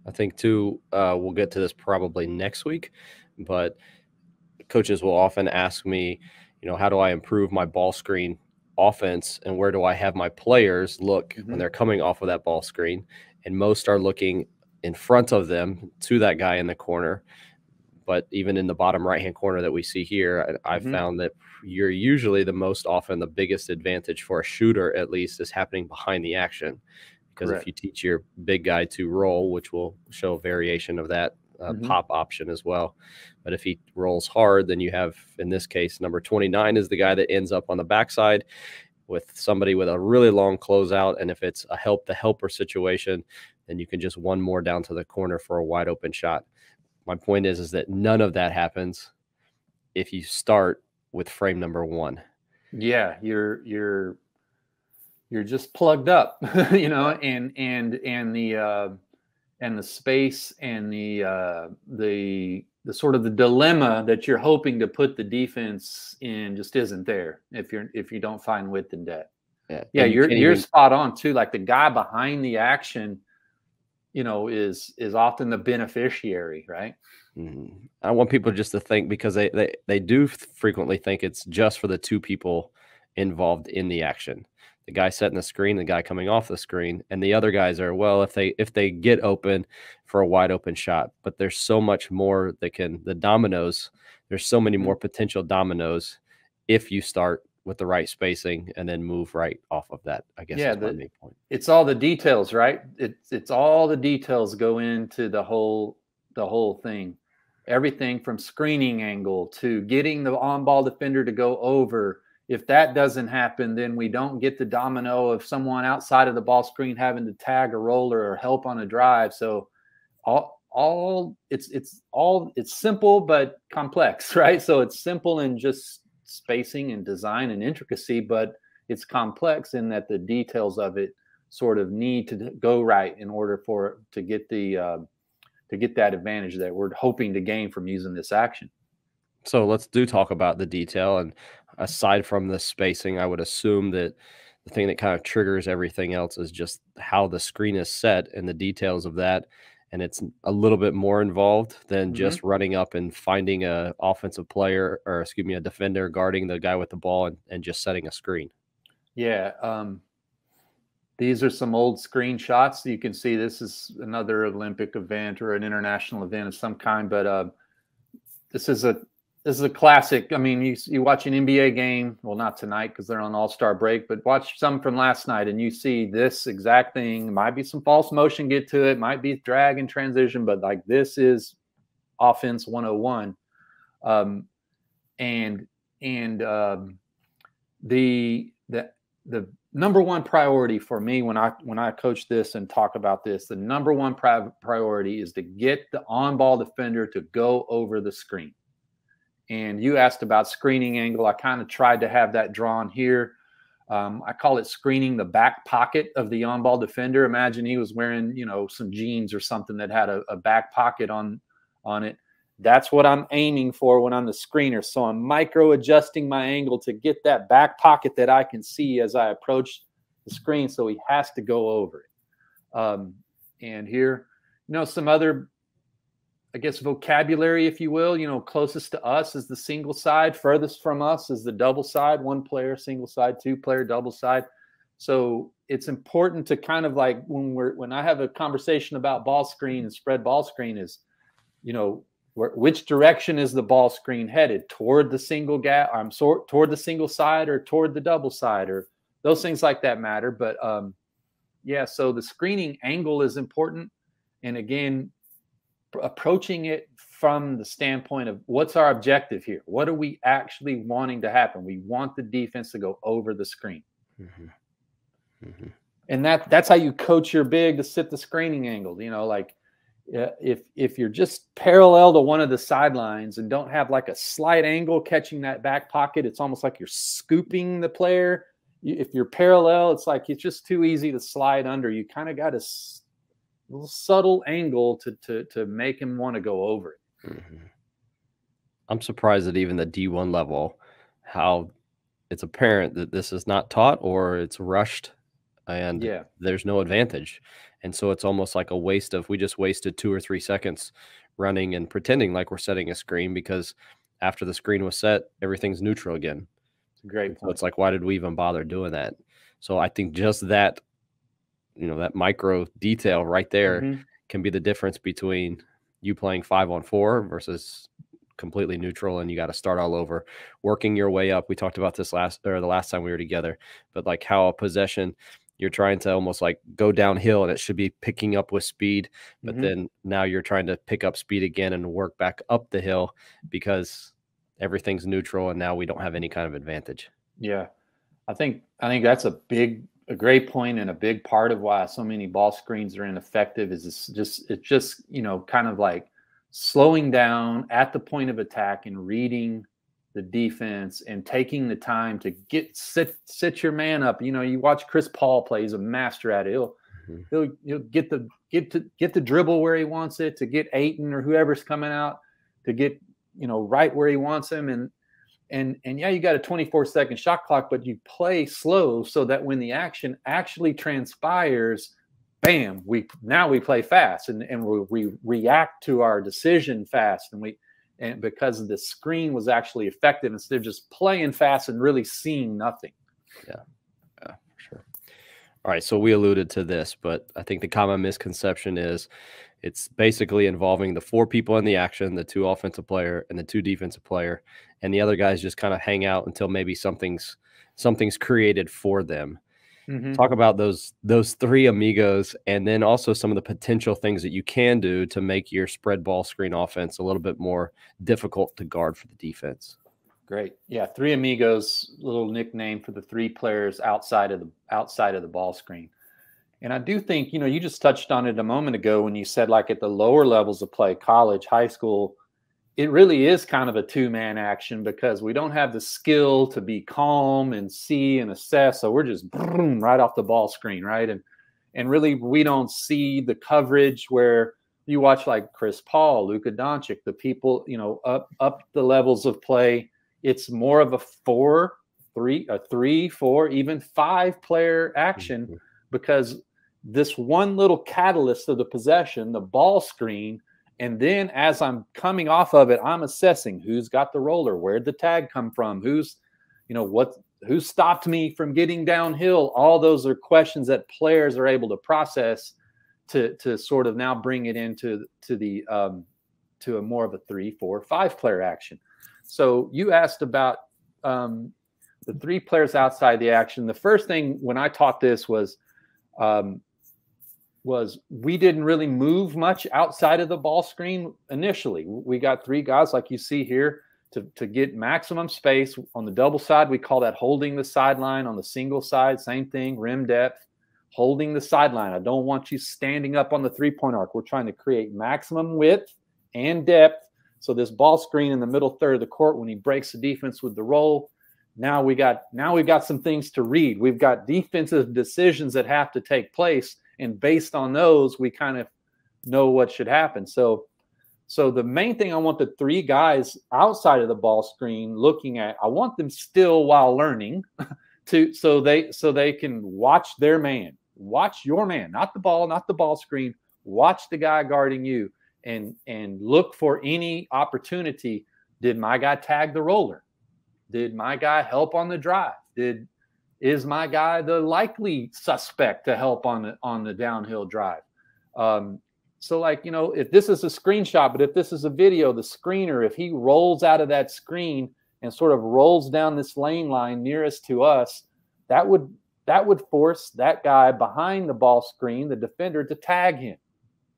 I think, too, we'll get to this probably next week, but coaches will often ask me, how do I improve my ball screen offense and where do I have my players look when they're coming off of that ball screen? And most are looking in front of them to that guy in the corner. But even in the bottom right-hand corner that we see here, I've found that you're usually the biggest advantage for a shooter, at least, is happening behind the action. Because if you teach your big guy to roll, which will show a variation of that pop option as well. But if he rolls hard, then you have, in this case, number 29 is the guy that ends up on the backside with somebody with a really long closeout. And if it's a help-to-helper situation, then you can just one more down to the corner for a wide-open shot. My point is that none of that happens if you start with frame number one. Yeah, you're just plugged up, and the space and the sort of the dilemma that you're hoping to put the defense in just isn't there if you don't find width and depth. Yeah, you're spot on too. Like the guy behind the action, is often the beneficiary, right? I want people just to think, because they do frequently think it's just for the two people involved in the action, the guy setting the screen, the guy coming off the screen, and the other guys are, well, if they get open for a wide open shot. But there's so much more that can, the dominoes, there's so many more potential dominoes if you start with the right spacing and then move right off of that, I guess. Yeah, that's my main point. It's all the details, right? It's all the details go into the whole thing. Everything from screening angle to getting the on-ball defender to go over. If that doesn't happen, then we don't get the domino of someone outside of the ball screen having to tag a roller or help on a drive. So it's simple but complex, right? So it's simple and just spacing and design and intricacy, but it's complex in that the details of it sort of need to go right in order to get that advantage that we're hoping to gain from using this action. So let's talk about the detail. And aside from the spacing, I would assume that the thing that kind of triggers everything else is just how the screen is set and the details of that. And it's a little bit more involved than just running up and finding a offensive player, or excuse me, a defender guarding the guy with the ball and just setting a screen. Yeah. These are some old screenshots. You can see this is another Olympic event or an international event of some kind, but this is a classic. I mean, you watch an NBA game, well, not tonight because they're on All-Star break, but watch some from last night and you see this exact thing. Might be some false motion get to it, might be drag and transition, but like this is offense 101. The number one priority for me when I coach this and talk about this, the number one priority is to get the on-ball defender to go over the screen. And you asked about screening angle. I kind of tried to have that drawn here. I call it screening the back pocket of the on-ball defender. Imagine he was wearing, you know, some jeans or something that had a back pocket on it. That's what I'm aiming for when I'm the screener. So I'm micro adjusting my angle to get that back pocket that I can see as I approach the screen. So he has to go over it. And here, you know, some other, I guess, vocabulary, if you will. You know, closest to us is the single side. Furthest from us is the double side. One player, single side, two player, double side. So it's important to kind of like when I have a conversation about ball screen and spread ball screen is, you know, which direction is the ball screen headed? Toward the single gap, toward the single side or toward the double side, or those things like that matter. But yeah, so the screening angle is important. And again, approaching it from the standpoint of what's our objective here? What are we actually wanting to happen? We want the defense to go over the screen. And that's how you coach your big to sit the screening angle. You know, like if you're just parallel to one of the sidelines and don't have like a slight angle catching that back pocket, it's almost like you're scooping the player. If you're parallel, it's like it's just too easy to slide under. You kind of got to little subtle angle to make him want to go over it. I'm surprised at even the D1 level, how it's apparent that this is not taught or it's rushed and there's no advantage. And so it's almost like a waste of, we just wasted 2 or 3 seconds running and pretending like we're setting a screen, because after the screen was set, everything's neutral again. Great point. So it's like, why did we even bother doing that? So I think just that, you know, that micro detail right there can be the difference between you playing 5-on-4 versus completely neutral and you got to start all over, working your way up. We talked about this the last time we were together, but like how a possession, you're trying to almost like go downhill and it should be picking up with speed, but then now you're trying to pick up speed again and work back up the hill because everything's neutral and now we don't have any kind of advantage. Yeah. I think that's a great point, and a big part of why so many ball screens are ineffective is it's just, you know, kind of like slowing down at the point of attack and reading the defense and taking the time to sit your man up. You know, you watch Chris Paul play, he's a master at it. He'll get the dribble where he wants it, to get Ayton or whoever's coming out, to get, you know, right where he wants him. And yeah, you got a 24-second shot clock, but you play slow so that when the action actually transpires, bam, now we play fast and we react to our decision fast. And because the screen was actually effective instead of just playing fast and really seeing nothing. Yeah, for sure. All right, so we alluded to this, but I think the common misconception is it's basically involving the 4 people in the action, the 2 offensive player and the 2 defensive player, and the other guys just kind of hang out until maybe something's created for them. Talk about those 3 amigos, and then also some of the potential things that you can do to make your spread ball screen offense a little bit more difficult to guard for the defense. Great. Yeah, 3 amigos, little nickname for the 3 players outside of the ball screen. And I do think, you know, you just touched on it a moment ago when you said like at the lower levels of play, college, high school, it really is kind of a 2-man action because we don't have the skill to be calm and see and assess. So we're just boom, right off the ball screen, right? And really we don't see the coverage where you watch like Chris Paul, Luka Doncic, the people, you know, up the levels of play. It's more of a 3, 4, even 5 player action because this one little catalyst of the possession, the ball screen, and then as I'm coming off of it, I'm assessing who's got the roller, where'd the tag come from, who stopped me from getting downhill. All those are questions that players are able to process to sort of now bring it into a more of a 3, 4, 5 player action. So you asked about the 3 players outside the action. The first thing when I taught this was we didn't really move much outside of the ball screen initially. We got 3 guys like you see here to get maximum space. On the double side, we call that holding the sideline. On the single side, same thing, rim depth, holding the sideline. I don't want you standing up on the three-point arc. We're trying to create maximum width and depth. So this ball screen in the middle third of the court, when he breaks the defense with the roll, Now we've got some things to read. We've got defensive decisions that have to take place, and based on those, we kind of know what should happen. So the main thing I want the three guys outside of the ball screen looking at, I want them still while learning so they can watch their man, watch your man, not the ball, not the ball screen, watch the guy guarding you and look for any opportunity. Did my guy tag the roller? Did my guy help on the drive? Is my guy the likely suspect to help on the downhill drive? So, like, you know, if this is a screenshot, but if this is a video, the screener, if he rolls out of that screen and sort of rolls down this lane line nearest to us, that would force that guy behind the ball screen, the defender, to tag him,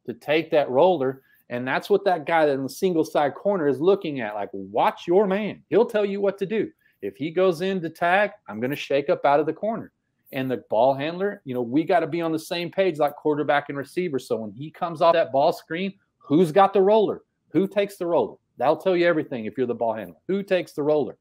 to take that roller. And that's what that guy in the single side corner is looking at. Like, watch your man. He'll tell you what to do. If he goes in to tag, I'm going to shake up out of the corner. And the ball handler, you know, we got to be on the same page like quarterback and receiver. So when he comes off that ball screen, who's got the roller? Who takes the roller? That'll tell you everything if you're the ball handler. Who takes the roller?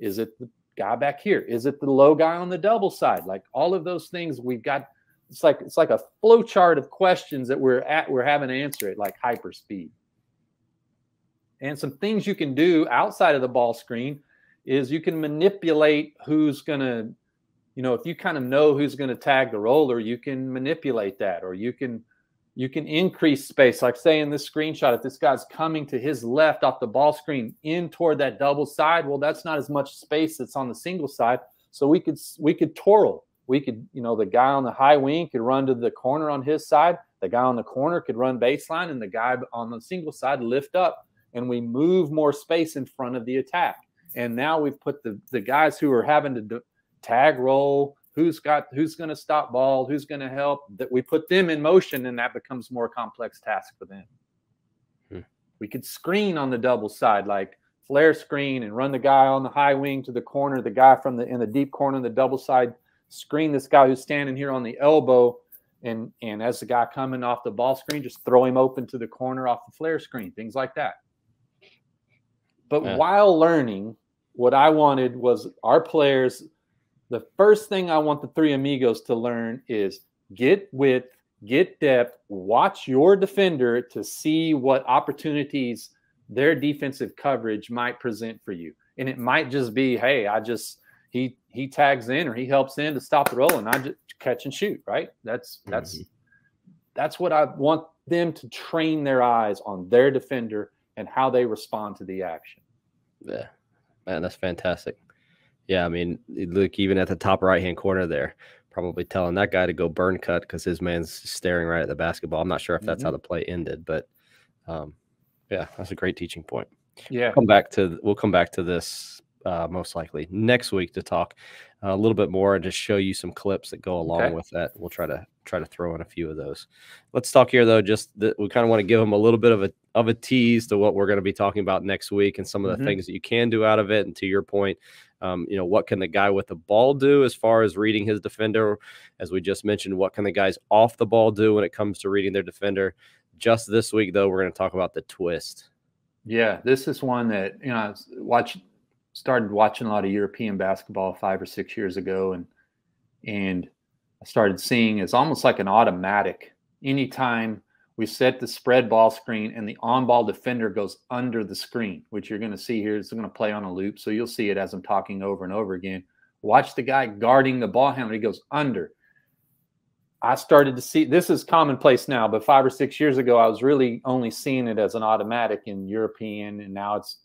Is it the guy back here? Is it the low guy on the double side? Like, all of those things we've got. It's like a flow chart of questions that we're having to answer at like hyper speed. And some things you can do outside of the ball screen is you can manipulate who's going to, you know, if you kind of know who's going to tag the roller, you can manipulate that, or you can increase space. Like, say in this screenshot, if this guy's coming to his left off the ball screen in toward that double side, well, that's not as much space that's on the single side. So we could twirl. We could, you know, the guy on the high wing could run to the corner on his side. The guy on the corner could run baseline, and the guy on the single side lift up, and we move more space in front of the attack. And now we've put the guys who are having to tag roll, who's going to stop ball, who's going to help, that we put them in motion, and that becomes more complex task for them. We could screen on the double side, like flare screen, and run the guy on the high wing to the corner, the guy in the deep corner on the double side, screen this guy who's standing here on the elbow, and as the guy coming off the ball screen, just throw him open to the corner off the flare screen, things like that. But while learning, what I wanted was our players, the first thing I want the three amigos to learn is get width, get depth, watch your defender to see what opportunities their defensive coverage might present for you. And it might just be, hey, he tags in, or he helps in to stop the roll, and I just catch and shoot, right? That's what I want them to train their eyes on their defender and how they respond to the action. Yeah, man, that's fantastic. Yeah, I mean, look, even at the top right-hand corner there, probably telling that guy to go burn cut because his man's staring right at the basketball. I'm not sure if that's how the play ended, but yeah, that's a great teaching point. Yeah, we'll come back to this. Most likely next week to talk a little bit more and just show you some clips that go along with that. We'll try to throw in a few of those. Let's talk here though. Just that we kind of want to give them a little bit of a tease to what we're going to be talking about next week and some of the things that you can do out of it. And to your point, you know, what can the guy with the ball do as far as reading his defender? As we just mentioned, what can the guys off the ball do when it comes to reading their defender? Just this week though, we're going to talk about the twist. Yeah, this is one that, you know, started watching a lot of European basketball 5 or 6 years ago, and I started seeing it's almost like an automatic. Anytime we set the spread ball screen and the on-ball defender goes under the screen, which you're going to see here, it's going to play on a loop, so you'll see it as I'm talking over and over again. Watch the guy guarding the ball handler. He goes under. I started to see, this is commonplace now, but 5 or 6 years ago, I was really only seeing it as an automatic in European, and now it's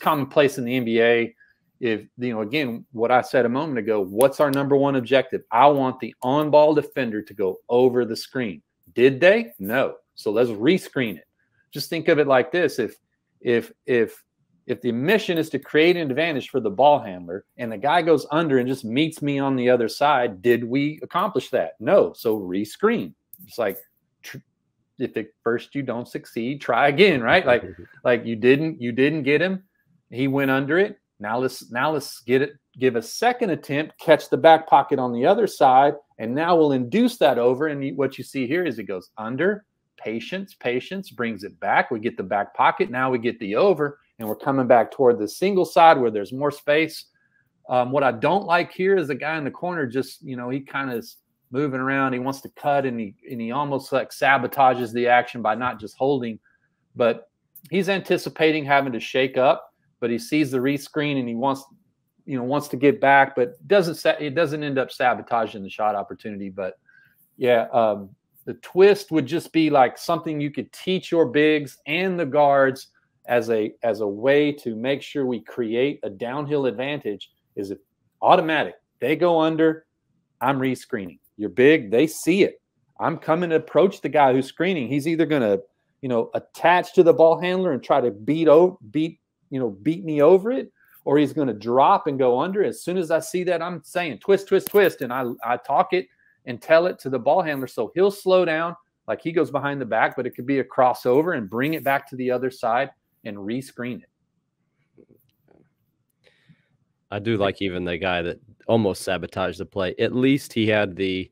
commonplace in the NBA. If, you know, again, what I said a moment ago, what's our number one objective? I want the on-ball defender to go over the screen. Did they? No. So let's rescreen it. Just think of it like this. If the mission is to create an advantage for the ball handler and the guy goes under and just meets me on the other side, did we accomplish that? No. So rescreen. It's like, if at first you don't succeed, try again, right? Like you didn't get him. He went under it. Now let's get it. Give a second attempt, catch the back pocket on the other side, and now we'll induce that over. And what you see here is it goes under, patience, brings it back. We get the back pocket. Now we get the over, and we're coming back toward the single side where there's more space. What I don't like here is the guy in the corner just, you know, he kind of is moving around. He wants to cut, and he almost like sabotages the action by not just holding, but he's anticipating having to shake up, but he sees the rescreen and he wants to get back, but it doesn't end up sabotaging the shot opportunity. But yeah, the twist would just be like something you could teach your bigs and the guards as a way to make sure we create a downhill advantage. Is it automatic? They go under, I'm rescreening. You're big, they see it. I'm coming to approach the guy who's screening. He's either going to, you know, attach to the ball handler and try to beat me over it, or he's going to drop and go under. As soon as I see that, I'm saying twist, twist, twist, and I talk it and tell it to the ball handler. So he'll slow down, like he goes behind the back, but it could be a crossover and bring it back to the other side and rescreen it. I do like even the guy that almost sabotaged the play. At least he had the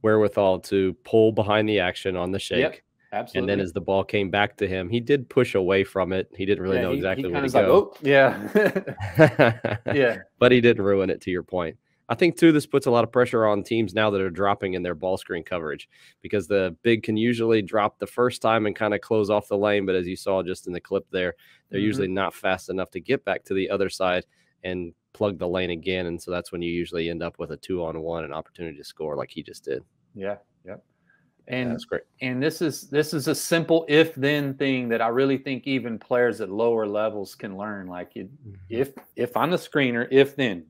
wherewithal to pull behind the action on the shake. Yep, absolutely. And then as the ball came back to him, he did push away from it. He didn't really know exactly where to go. Like, oh, yeah. Yeah. But he didn't ruin it, to your point. I think, too, this puts a lot of pressure on teams now that are dropping in their ball screen coverage, because the big can usually drop the first time and kind of close off the lane. But as you saw just in the clip there, they're usually not fast enough to get back to the other side and plug the lane again. And so that's when you usually end up with a 2-on-1 and opportunity to score like he just did. Yeah. Yep. And that's great. And this is a simple if then thing that I really think even players at lower levels can learn. Like if I'm the screener, if then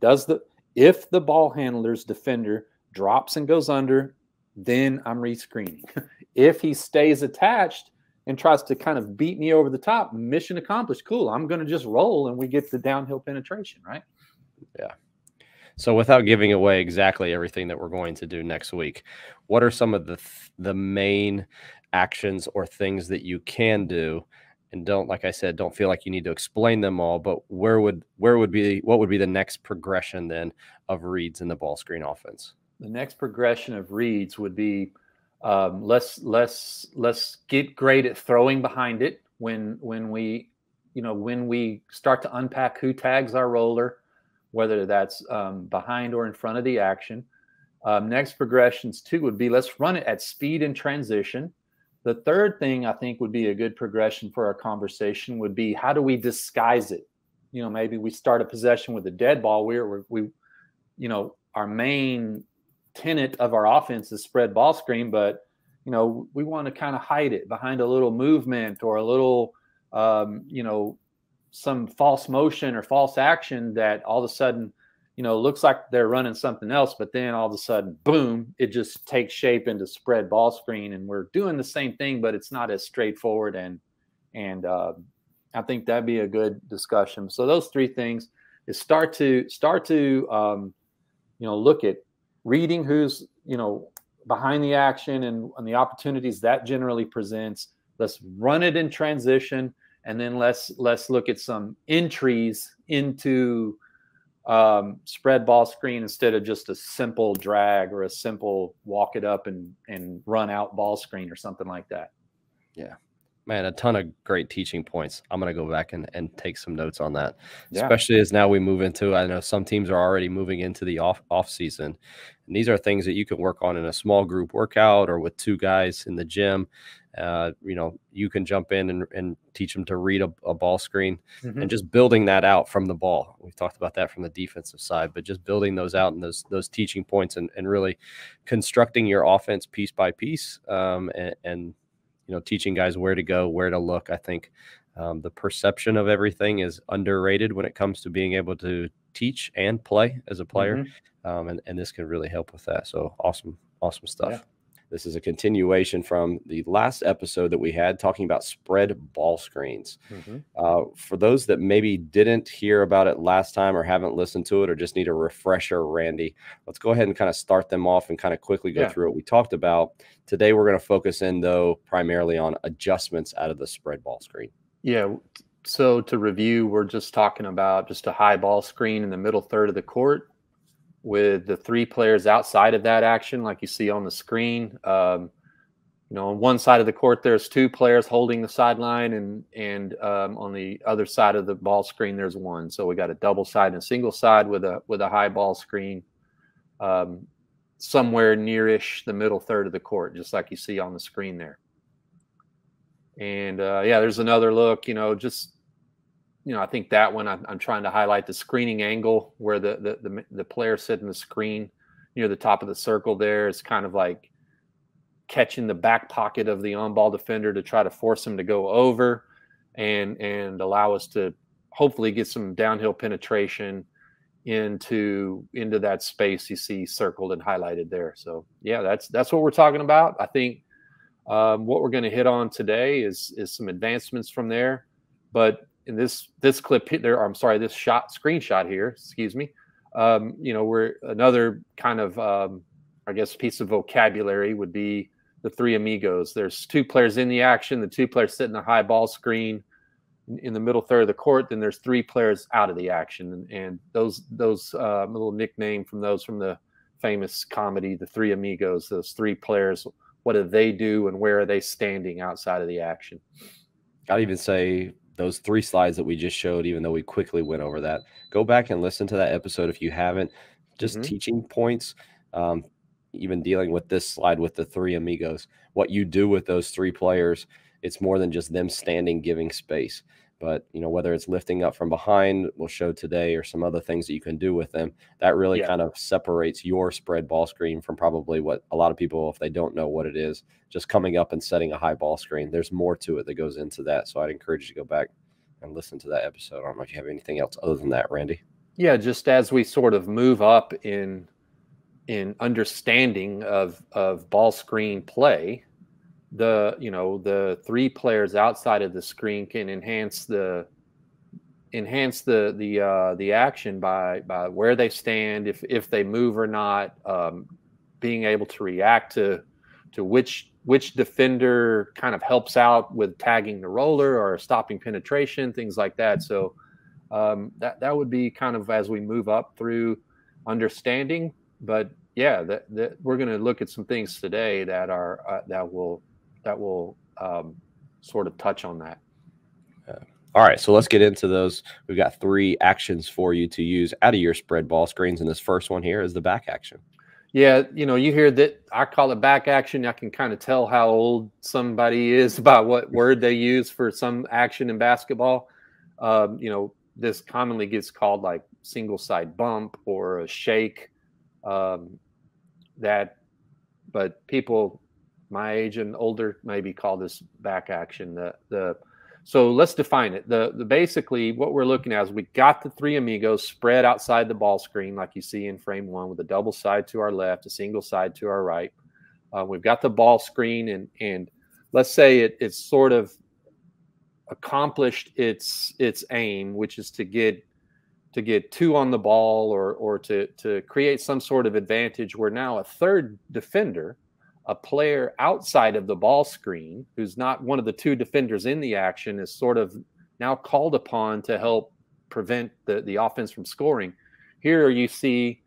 if the ball handler's defender drops and goes under, then I'm rescreening. If he stays attached and tries to kind of beat me over the top, mission accomplished. Cool. I'm going to just roll and we get the downhill penetration, right? Yeah. So without giving away exactly everything that we're going to do next week, what are some of the main actions or things that you can do? And don't, like I said, don't feel like you need to explain them all, but what would be the next progression then of reads in the ball screen offense? The next progression of reads would be let's get great at throwing behind it when we start to unpack who tags our roller, whether that's behind or in front of the action. Next progressions too would be let's run it at speed and transition. The third thing I think would be a good progression for our conversation would be, how do we disguise it? You know, maybe we start a possession with a dead ball. We our main tenet of our offense is spread ball screen, but, you know, we want to kind of hide it behind a little movement or a little, some false motion or false action that all of a sudden, you know, looks like they're running something else, but then all of a sudden, boom, it just takes shape into spread ball screen, and we're doing the same thing, but it's not as straightforward. And I think that'd be a good discussion. So those three things is start to look at reading who's, you know, behind the action and the opportunities that generally presents. Let's run it in transition, and then let's look at some entries into spread ball screen instead of just a simple drag or a simple walk it up and run out ball screen or something like that. Yeah, man, a ton of great teaching points. I'm going to go back and take some notes on that, yeah. Especially as now we move into, I know some teams are already moving into the off season. And these are things that you can work on in a small group workout or with two guys in the gym. You can jump in and teach them to read a ball screen and just building that out from the ball. We've talked about that from the defensive side, but just building those out and those teaching points and really constructing your offense piece by piece and teaching guys where to go, where to look. I think the perception of everything is underrated when it comes to being able to teach and play as a player. And this can really help with that. So awesome stuff. Yeah. This is a continuation from the last episode that we had talking about spread ball screens. For those that maybe didn't hear about it last time or haven't listened to it or just need a refresher, Randy, let's go ahead and kind of start them off and kind of quickly go through what we talked about. Today, we're going to focus in, though, primarily on adjustments out of the spread ball screen. Yeah. So to review, we're just talking about just a high ball screen in the middle third of the court, with the three players outside of that action, like you see on the screen, on one side of the court, there's two players holding the sideline, and on the other side of the ball screen, there's one. So we got a double side and a single side with a high ball screen, somewhere near-ish the middle third of the court, just like you see on the screen there. And yeah, there's another look. I think that one I'm trying to highlight the screening angle where the player sitting the screen near the top of the circle there is kind of like catching the back pocket of the on-ball defender to try to force him to go over and allow us to hopefully get some downhill penetration into that space you see circled and highlighted there. So yeah, that's what we're talking about. I think what we're going to hit on today is some advancements from there. But in this clip there, I'm sorry, this screenshot here, excuse me, we're another kind of I guess piece of vocabulary would be the three amigos. There's two players in the action, the two players sitting in a high ball screen in the middle third of the court. Then there's three players out of the action, and those little nickname from the famous comedy, The Three Amigos. Those three players, what do they do, and where are they standing outside of the action? I'd even say those three slides that we just showed, even though we quickly went over that, go back and listen to that episode if you haven't. Just teaching points. Even dealing with this slide with the three amigos, what you do with those three players, it's more than just them standing, giving space. But, whether it's lifting up from behind, we'll show today, or some other things that you can do with them, that really kind of separates your spread ball screen from probably what a lot of people, if they don't know what it is, just coming up and setting a high ball screen. There's more to it that goes into that. So I'd encourage you to go back and listen to that episode. I don't know if you have anything else other than that, Randy. Yeah, just as we sort of move up in understanding of ball screen play, the three players outside of the screen can enhance the action by where they stand, if they move or not, being able to react to which defender kind of helps out with tagging the roller or stopping penetration, things like that. So that would be kind of as we move up through understanding. But yeah, that we're going to look at some things today that are that will sort of touch on that. All right, so let's get into those. We've got three actions for you to use out of your spread ball screens, and this first one here is the back action. Yeah, you hear that, I call it back action. I can kind of tell how old somebody is by what word they use for some action in basketball. This commonly gets called like single side bump or a shake. But people my age and older maybe call this back action. So let's define it. Basically what we're looking at is we got the three amigos spread outside the ball screen, like you see in frame one, with a double side to our left, a single side to our right. We've got the ball screen, and let's say it's sort of accomplished its aim, which is to get two on the ball or to create some sort of advantage, where now a third defender, a player outside of the ball screen, who's not one of the two defenders in the action, is sort of now called upon to help prevent the offense from scoring. Here you see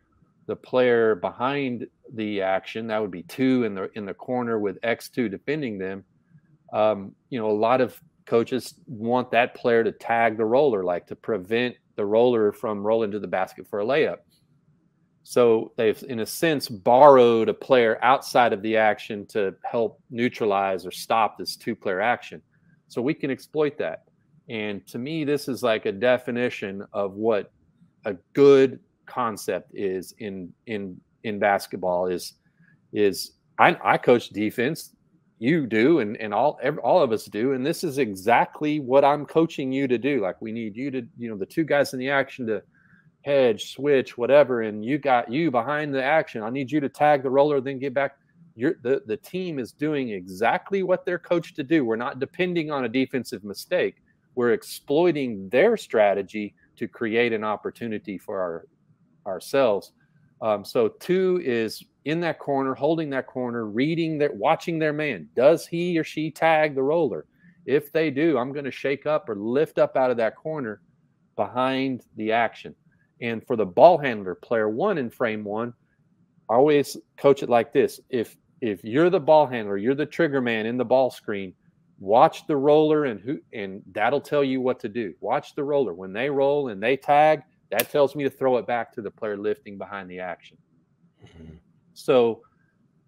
the player behind the action. That would be two in the corner with X2 defending them. A lot of coaches want that player to tag the roller, like to prevent the roller from rolling to the basket for a layup. So they've, in a sense, borrowed a player outside of the action to help neutralize or stop this two-player action. So we can exploit that. And to me, this is like a definition of what a good concept is in basketball. I coach defense, you do, and all of us do, and this is exactly what I'm coaching you to do. Like, we need you to, the two guys in the action to hedge, switch, whatever, and you behind the action, I need you to tag the roller, then get back. The team is doing exactly what they're coached to do. We're not depending on a defensive mistake. We're exploiting their strategy to create an opportunity for ourselves. So two is in that corner, holding that corner, watching their man. Does he or she tag the roller? If they do, I'm going to shake up or lift up out of that corner behind the action. And for the ball handler, player one in frame one, I always coach it like this. If if you're the ball handler, you're the trigger man in the ball screen, watch the roller and that'll tell you what to do. Watch the roller. When they roll and they tag, that tells me to throw it back to the player lifting behind the action. Mm-hmm. So,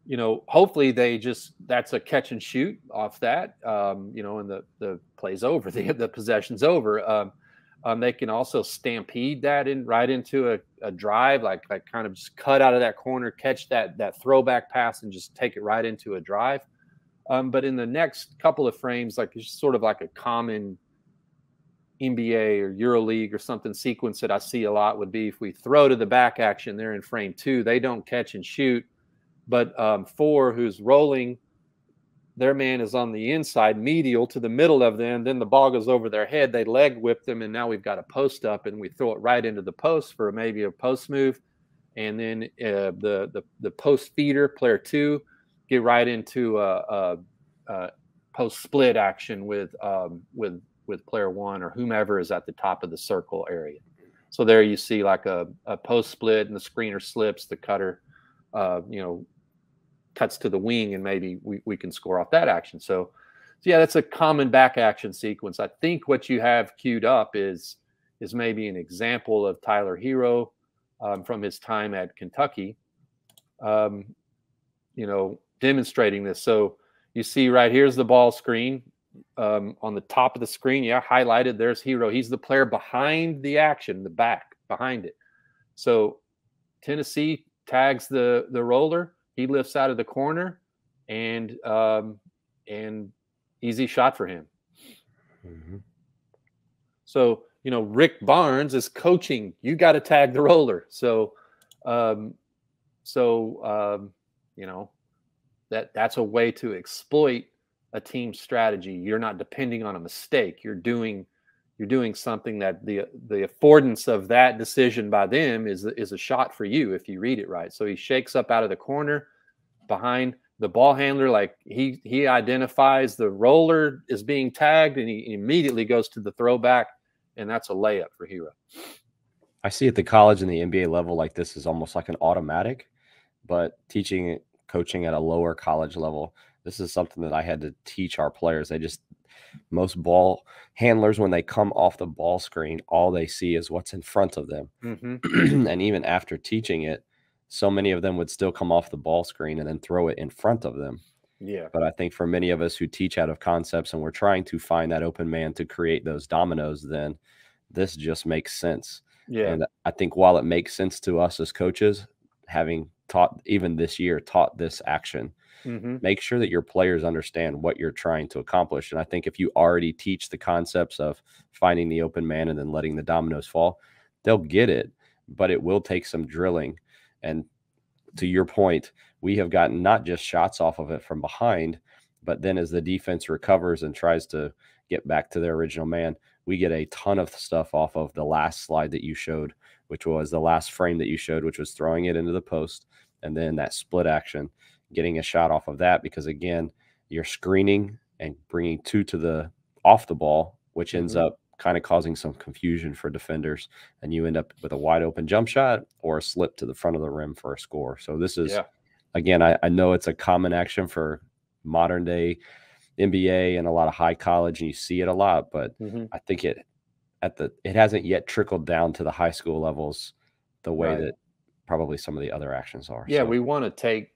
you know, hopefully they just, that's a catch and shoot off that, you know, and the play's over, the possession's over. They can also stampede that in right into a drive, like kind of just cut out of that corner, catch that throwback pass and just take it right into a drive. But in the next couple of frames, like it's sort of like a common NBA or EuroLeague or something sequence that I see a lot would be if we throw to the back action there in frame two, they don't catch and shoot. But four, who's rolling, their man is on the inside, medial to the middle of them. Then the ball goes over their head. They leg whip them, and now we've got a post up, and we throw it right into the post for maybe a post move. And then the post feeder, player two, get right into a post split action with player one or whomever is at the top of the circle area. So there you see like a post split, and the screener slips, the cutter, you know, cuts to the wing, and maybe we can score off that action. So yeah, that's a common back action sequence. I think what you have queued up is maybe an example of Tyler Hero from his time at Kentucky, you know, demonstrating this. So you see right here's the ball screen on the top of the screen. Yeah, highlighted. There's Hero. He's the player behind the action, the back behind it. So Tennessee tags the roller. He lifts out of the corner, and easy shot for him. Mm-hmm. So, you know, Rick Barnes is coaching. You got to tag the roller. So, you know, that's a way to exploit a team's strategy. You're not depending on a mistake. You're doing something that the affordance of that decision by them is a shot for you if you read it right. So he shakes up out of the corner behind the ball handler. Like he identifies the roller is being tagged, and he immediately goes to the throwback, and that's a layup for Hero. I see at the college and the NBA level, like this is almost like an automatic, but teaching coaching at a lower college level, this is something that I had to teach our players. Most ball handlers, when they come off the ball screen, all they see is what's in front of them. Mm-hmm. And even after teaching it, so many of them would still come off the ball screen and then throw it in front of them. Yeah. But I think for many of us who teach out of concepts and we're trying to find that open man to create those dominoes, then this just makes sense. Yeah. And I think while it makes sense to us as coaches, having taught even this year, taught this action, mm-hmm. Make sure that your players understand what you're trying to accomplish. And I think if you already teach the concepts of finding the open man and then letting the dominoes fall, they'll get it, but it will take some drilling. And to your point, we have gotten not just shots off of it from behind, but then as the defense recovers and tries to get back to their original man, we get a ton of stuff off of the last slide that you showed, which was the last frame that you showed, which was throwing it into the post. And then that split action, getting a shot off of that, because again, you're screening and bringing two to the off the ball, which ends mm-hmm. up kind of causing some confusion for defenders, and you end up with a wide open jump shot or a slip to the front of the rim for a score. So this is, again, I know it's a common action for modern day NBA and a lot of high college, and you see it a lot, but mm-hmm. I think it hasn't yet trickled down to the high school levels the way that probably some of the other actions are. Yeah, so we want to take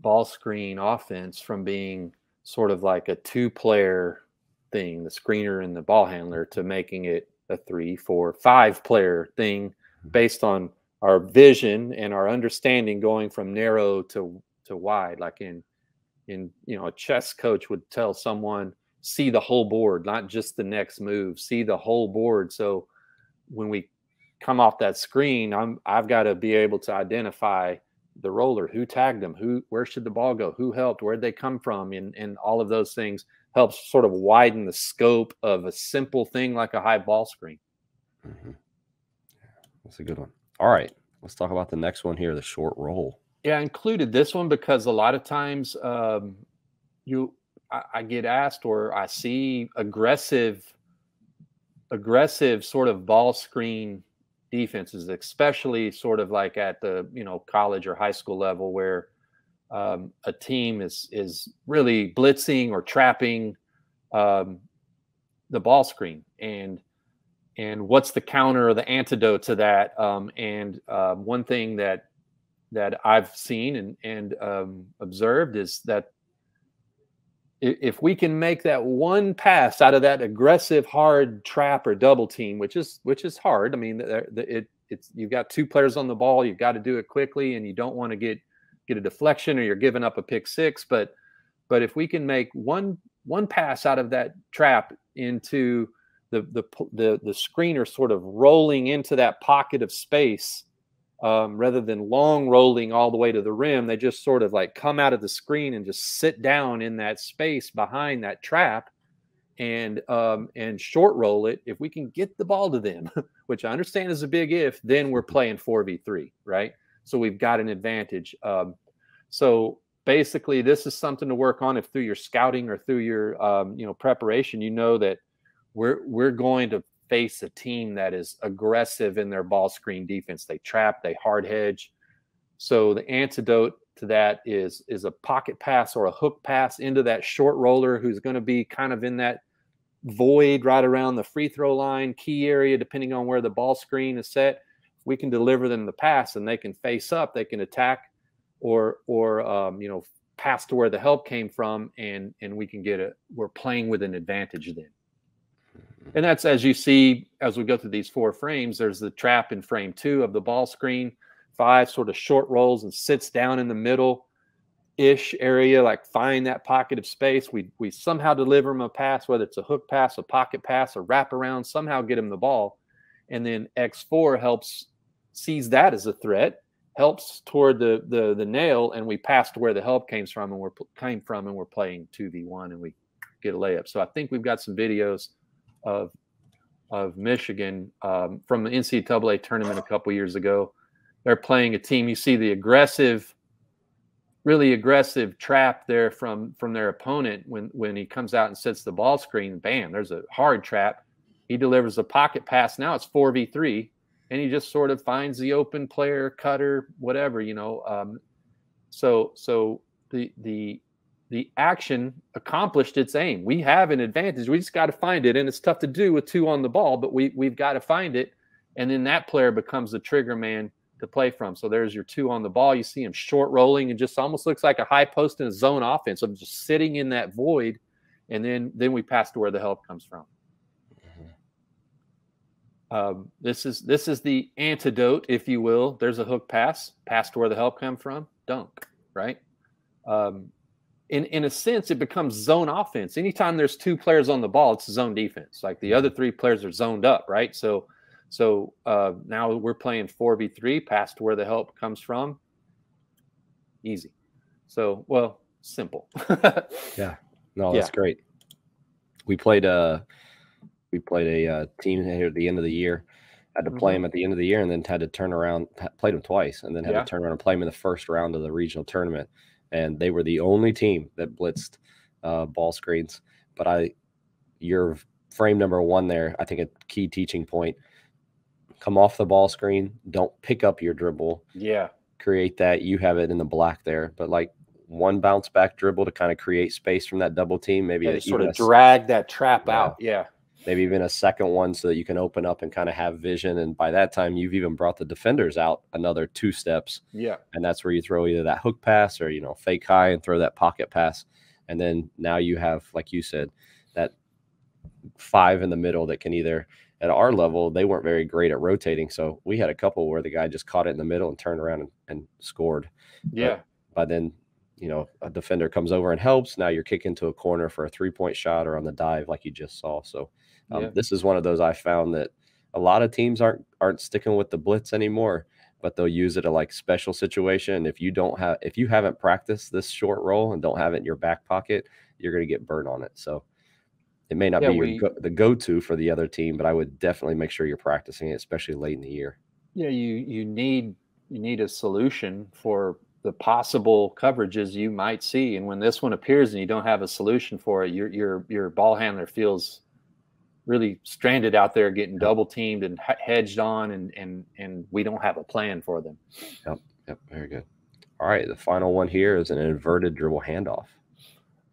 ball screen offense from being sort of like a two-player thing, the screener and the ball handler, to making it a 3, 4, 5-player thing based on our vision and our understanding, going from narrow to wide. Like in you know, a chess coach would tell someone, see the whole board, not just the next move, see the whole board. So when we come off that screen, I've got to be able to identify the roller, who tagged them, where should the ball go, who helped, where'd they come from, and all of those things helps sort of widen the scope of a simple thing like a high ball screen. Mm-hmm. That's a good one. All right, let's talk about the next one here, the short roll. Yeah, I included this one because a lot of times I get asked, or I see aggressive sort of ball screen defenses, especially sort of like at the, you know, college or high school level, where a team is really blitzing or trapping the ball screen, and what's the counter or the antidote to that? One thing that I've seen and observed is that if we can make that one pass out of that aggressive, hard trap or double team, which is hard. I mean, it's you've got two players on the ball. You've got to do it quickly, and you don't want to get a deflection or you're giving up a pick six. But if we can make one pass out of that trap into the screener sort of rolling into that pocket of space, rather than long rolling all the way to the rim, they just sort of like come out of the screen and just sit down in that space behind that trap and short roll it. If we can get the ball to them, which I understand is a big if, then we're playing 4v3, right? So we've got an advantage. So basically this is something to work on if through your scouting or through your preparation, you know that we're going to face a team that is aggressive in their ball screen defense. They trap, they hard hedge. So the antidote to that is a pocket pass or a hook pass into that short roller who's going to be kind of in that void right around the free throw line, key area, depending on where the ball screen is set. We can deliver them the pass and they can face up, they can attack or pass to where the help came from, and we can get we're playing with an advantage then. And that's, as you see, as we go through these four frames, there's the trap in frame 2 of the ball screen, 5 sort of short rolls and sits down in the middle-ish area, like find that pocket of space. We somehow deliver them a pass, whether it's a hook pass, a pocket pass, a wraparound, somehow get them the ball. And then X4 sees that as a threat, helps toward the nail, and we pass to where the help came from, and we're playing 2v1, and we get a layup. So I think we've got some videos of Michigan from the NCAA tournament a couple years ago. They're playing a team. You see the aggressive, really aggressive trap there from their opponent when he comes out and sets the ball screen. Bam, there's a hard trap. He delivers a pocket pass. Now it's 4v3, and he just sort of finds the open player, cutter, whatever, you know. So the action accomplished its aim. We have an advantage. We just got to find it, and it's tough to do with 2 on the ball, but we've got to find it, and then that player becomes the trigger man to play from. So there's your 2 on the ball. You see him short rolling. It just almost looks like a high post in a zone offense. I'm just sitting in that void, and then we pass to where the help comes from. This is the antidote, if you will. There's a hook pass to where the help come from, dunk, right? In a sense, it becomes zone offense. Anytime there's 2 players on the ball, it's zone defense. Like the other 3 players are zoned up, right? So now we're playing 4v3, pass to where the help comes from. Easy. So, well, simple. Yeah. No, that's great. We played a team here at the end of the year. Had to play them at the end of the year and then had to turn around, played them twice, and then had to turn around and play them in the first round of the regional tournament. And they were the only team that blitzed ball screens. But your frame number 1 there, I think a key teaching point, come off the ball screen. Don't pick up your dribble. Yeah. Create that. You have it in the black there. But like one bounce back dribble to kind of create space from that double team. Maybe sort of drag that trap out. Yeah. Maybe even a second one so that you can open up and kind of have vision. And by that time, you've even brought the defenders out another 2 steps. Yeah. And that's where you throw either that hook pass or, fake high and throw that pocket pass. And then now you have, like you said, that 5 in the middle that can either – at our level, they weren't very great at rotating. So we had a couple where the guy just caught it in the middle and turned around and scored. Yeah. But by then – a defender comes over and helps. Now you're kicking to a corner for a three-point shot or on the dive like you just saw. So this is one of those I found that a lot of teams aren't sticking with the blitz anymore, but they'll use it in like special situation. If you don't have, if you haven't practiced this short roll and don't have it in your back pocket, you're going to get burnt on it. So it may not be the go-to for the other team, but I would definitely make sure you're practicing it, especially late in the year. Yeah, you need a solution for the possible coverages you might see, and when this one appears and you don't have a solution for it, your ball handler feels really stranded out there, getting double teamed and hedged on, and we don't have a plan for them. Yep, very good. All right, the final one here is an inverted dribble handoff.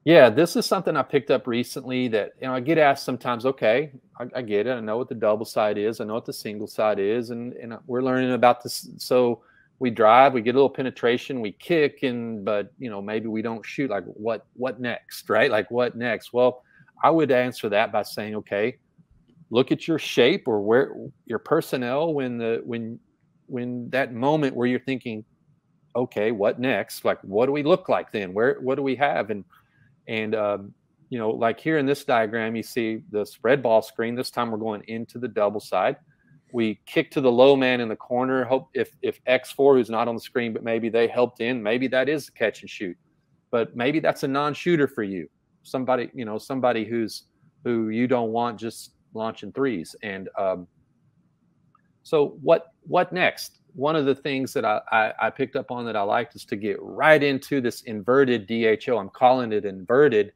Yeah, this is something I picked up recently that, you know, I get asked sometimes, okay, I get it. I know what the double side is. I know what the single side is. And we're learning about this. So we drive, we get a little penetration, we kick, but, you know, maybe we don't shoot. Like, what next, right? Like, what next? Well, I would answer that by saying, okay, look at your shape or where your personnel when that moment where you're thinking, okay, what next? Like, what do we look like then? What do we have? And you know, like here in this diagram, you see the spread ball screen. This time we're going into the double side. We kick to the low man in the corner. Hope if X4, who's not on the screen, but maybe they helped in, maybe that is a catch and shoot. But maybe that's a non-shooter for you. Somebody, you know, somebody who you don't want just launching threes. And so what next? One of the things that I picked up on that I liked is to get right into this inverted DHO. I'm calling it inverted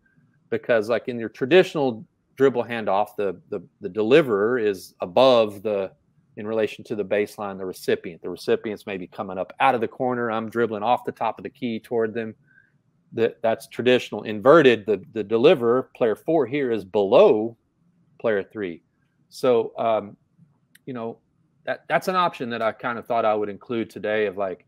because, like, in your traditional dribble handoff, the deliverer is above in relation to the baseline, the recipient. The recipient's maybe coming up out of the corner. I'm dribbling off the top of the key toward them. That's traditional. Inverted, the deliverer, player four here, is below player three. So, you know, that's an option that I kind of thought I would include today of, like,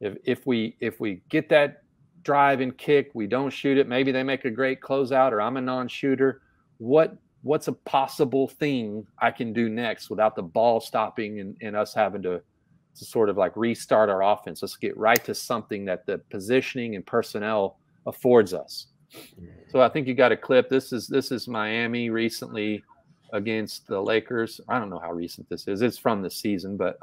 if we get that drive and kick, we don't shoot it. Maybe they make a great closeout, or I'm a non-shooter. What's a possible thing I can do next without the ball stopping and us having to sort of like restart our offense? Let's get right to something that the positioning and personnel affords us. So I think you got a clip. This is Miami recently against the Lakers. I don't know how recent this is. It's from the season, but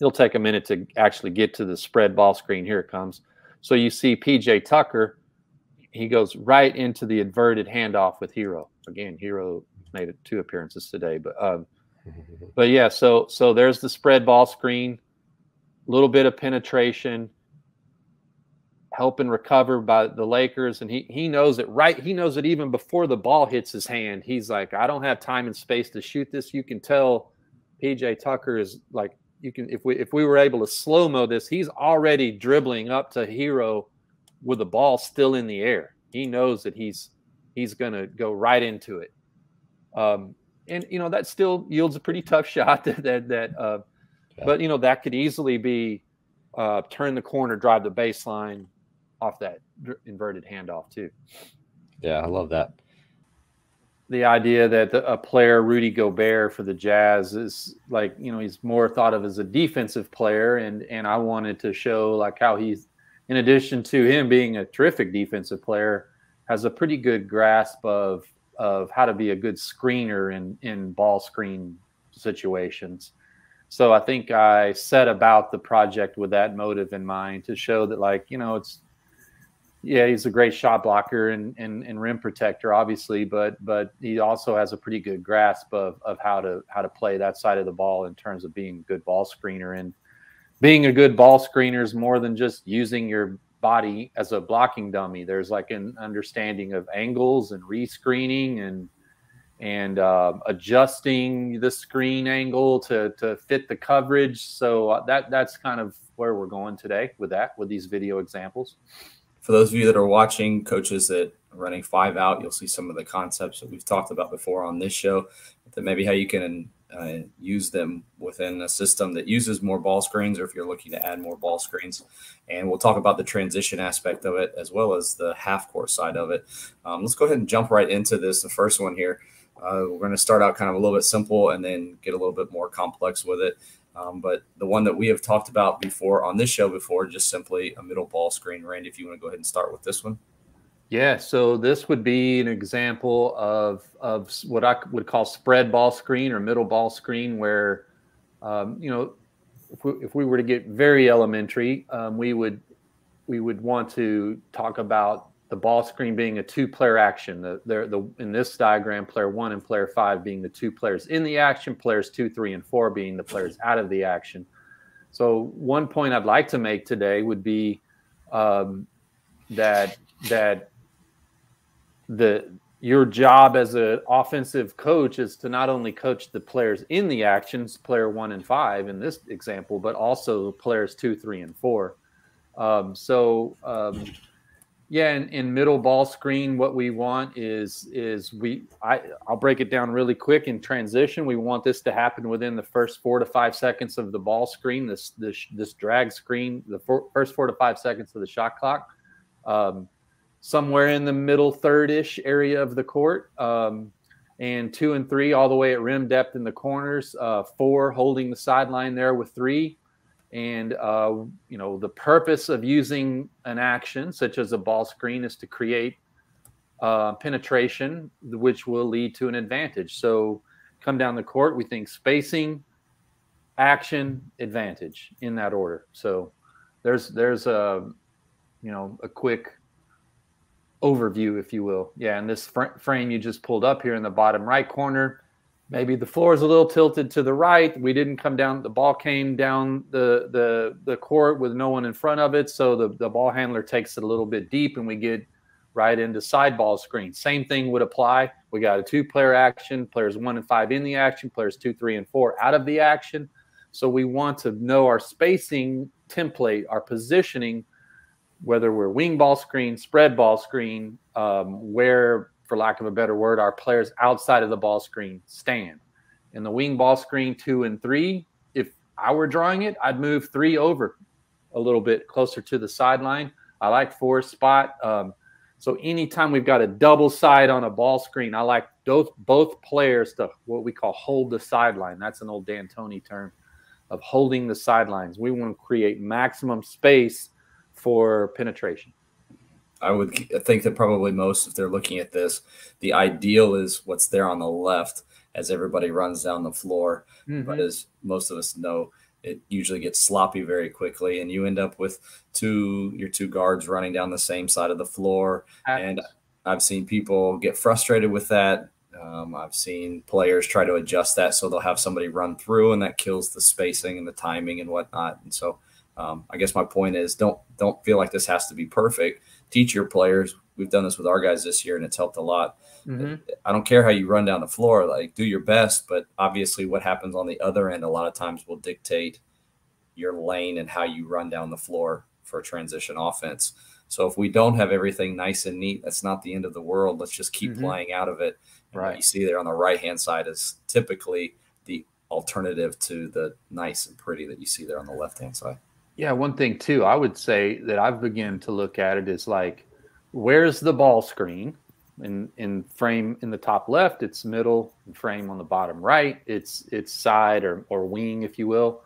it'll take a minute to actually get to the spread ball screen. Here it comes. So you see PJ Tucker. He goes right into the inverted handoff with Hero. Again, Hero made two appearances today, but yeah. So there's the spread ball screen. A little bit of penetration. Help and recover by the Lakers, and he knows it right. He knows it even before the ball hits his hand. He's like, I don't have time and space to shoot this. You can tell PJ Tucker is like, you can if we were able to slow-mo this, he's already dribbling up to Hero with the ball still in the air. He knows that he's gonna go right into it, and you know that still yields a pretty tough shot. Yeah. But you know that could easily be turn the corner, drive the baseline off that inverted handoff too. Yeah, I love that. The idea that a player, Rudy Gobert for the Jazz, is like, you know, he's more thought of as a defensive player, and I wanted to show like how he's, in addition to him being a terrific defensive player, has a pretty good grasp of how to be a good screener in ball screen situations. So I think I set about the project with that motive in mind to show that, like, you know, it's, yeah, he's a great shot blocker and rim protector, obviously, but he also has a pretty good grasp of how to play that side of the ball in terms of being a good ball screener. And being a good ball screener is more than just using your body as a blocking dummy. There's like an understanding of angles and rescreening and adjusting the screen angle to fit the coverage. So that's kind of where we're going today with these video examples. For those of you that are watching, coaches that are running five out, you'll see some of the concepts that we've talked about before on this show, that maybe how you can use them within a system that uses more ball screens, or if you're looking to add more ball screens. And we'll talk about the transition aspect of it as well as the half-court side of it. Let's go ahead and jump right into this, the first one here. We're going to start out kind of a little bit simple and then get a little bit more complex with it. But the one that we have talked about before on this show before, just simply a middle ball screen. Randy, if you want to go ahead and start with this one. Yeah, so this would be an example of what I would call spread ball screen or middle ball screen where, you know, if we were to get very elementary, we would want to talk about the ball screen being a two-player action. In this diagram, player one and player five being the two players in the action, players 2, 3, and 4 being the players out of the action. So one point I'd like to make today would be that your job as an offensive coach is to not only coach the players in the actions, player 1 and 5 in this example, but also players 2, 3, and 4. Yeah, in middle ball screen, what we want is I'll break it down really quick. In transition, we want this to happen within the first 4 to 5 seconds of the ball screen, this drag screen, the first 4 to 5 seconds of the shot clock. Somewhere in the middle third-ish area of the court, and 2 and 3 all the way at rim depth in the corners, 4 holding the sideline there with 3. And, the purpose of using an action such as a ball screen is to create penetration, which will lead to an advantage. So come down the court, we think spacing, action, advantage in that order. So there's a quick overview, if you will. Yeah, and this frame you just pulled up here in the bottom right corner, maybe the floor is a little tilted to the right. We didn't come down. The ball came down the court with no one in front of it. So the ball handler takes it a little bit deep and we get right into side ball screen. Same thing would apply. We got a 2-player action, players 1 and 5 in the action, players 2, 3, and 4 out of the action. So we want to know our spacing template, our positioning, whether we're wing ball screen, spread ball screen, where, for lack of a better word, our players outside of the ball screen stand. In the wing ball screen, 2 and 3, if I were drawing it, I'd move 3 over a little bit closer to the sideline. I like 4 spot. So anytime we've got a double side on a ball screen, I like both players to what we call hold the sideline. That's an old D'Antoni term of holding the sidelines. We want to create maximum space for penetration. I would think that probably most, if they're looking at this, the ideal is what's there on the left as everybody runs down the floor. Mm-hmm. But as most of us know, it usually gets sloppy very quickly, and you end up with your two guards running down the same side of the floor. And I've seen people get frustrated with that. I've seen players try to adjust that so they'll have somebody run through, and that kills the spacing and the timing and whatnot. And so I guess my point is don't feel like this has to be perfect. Teach your players. We've done this with our guys this year, and it's helped a lot. Mm-hmm. I don't care how you run down the floor. Like, do your best, but obviously what happens on the other end a lot of times will dictate your lane and how you run down the floor for transition offense. So if we don't have everything nice and neat, that's not the end of the world. Let's just keep mm-hmm. playing out of it. And right. What you see there on the right-hand side is typically the alternative to the nice and pretty that you see there on the left-hand side. Yeah, one thing, too, I would say that I've begun to look at it is like, where's the ball screen? In frame in the top left, it's middle, and frame on the bottom right, it's side or wing, if you will.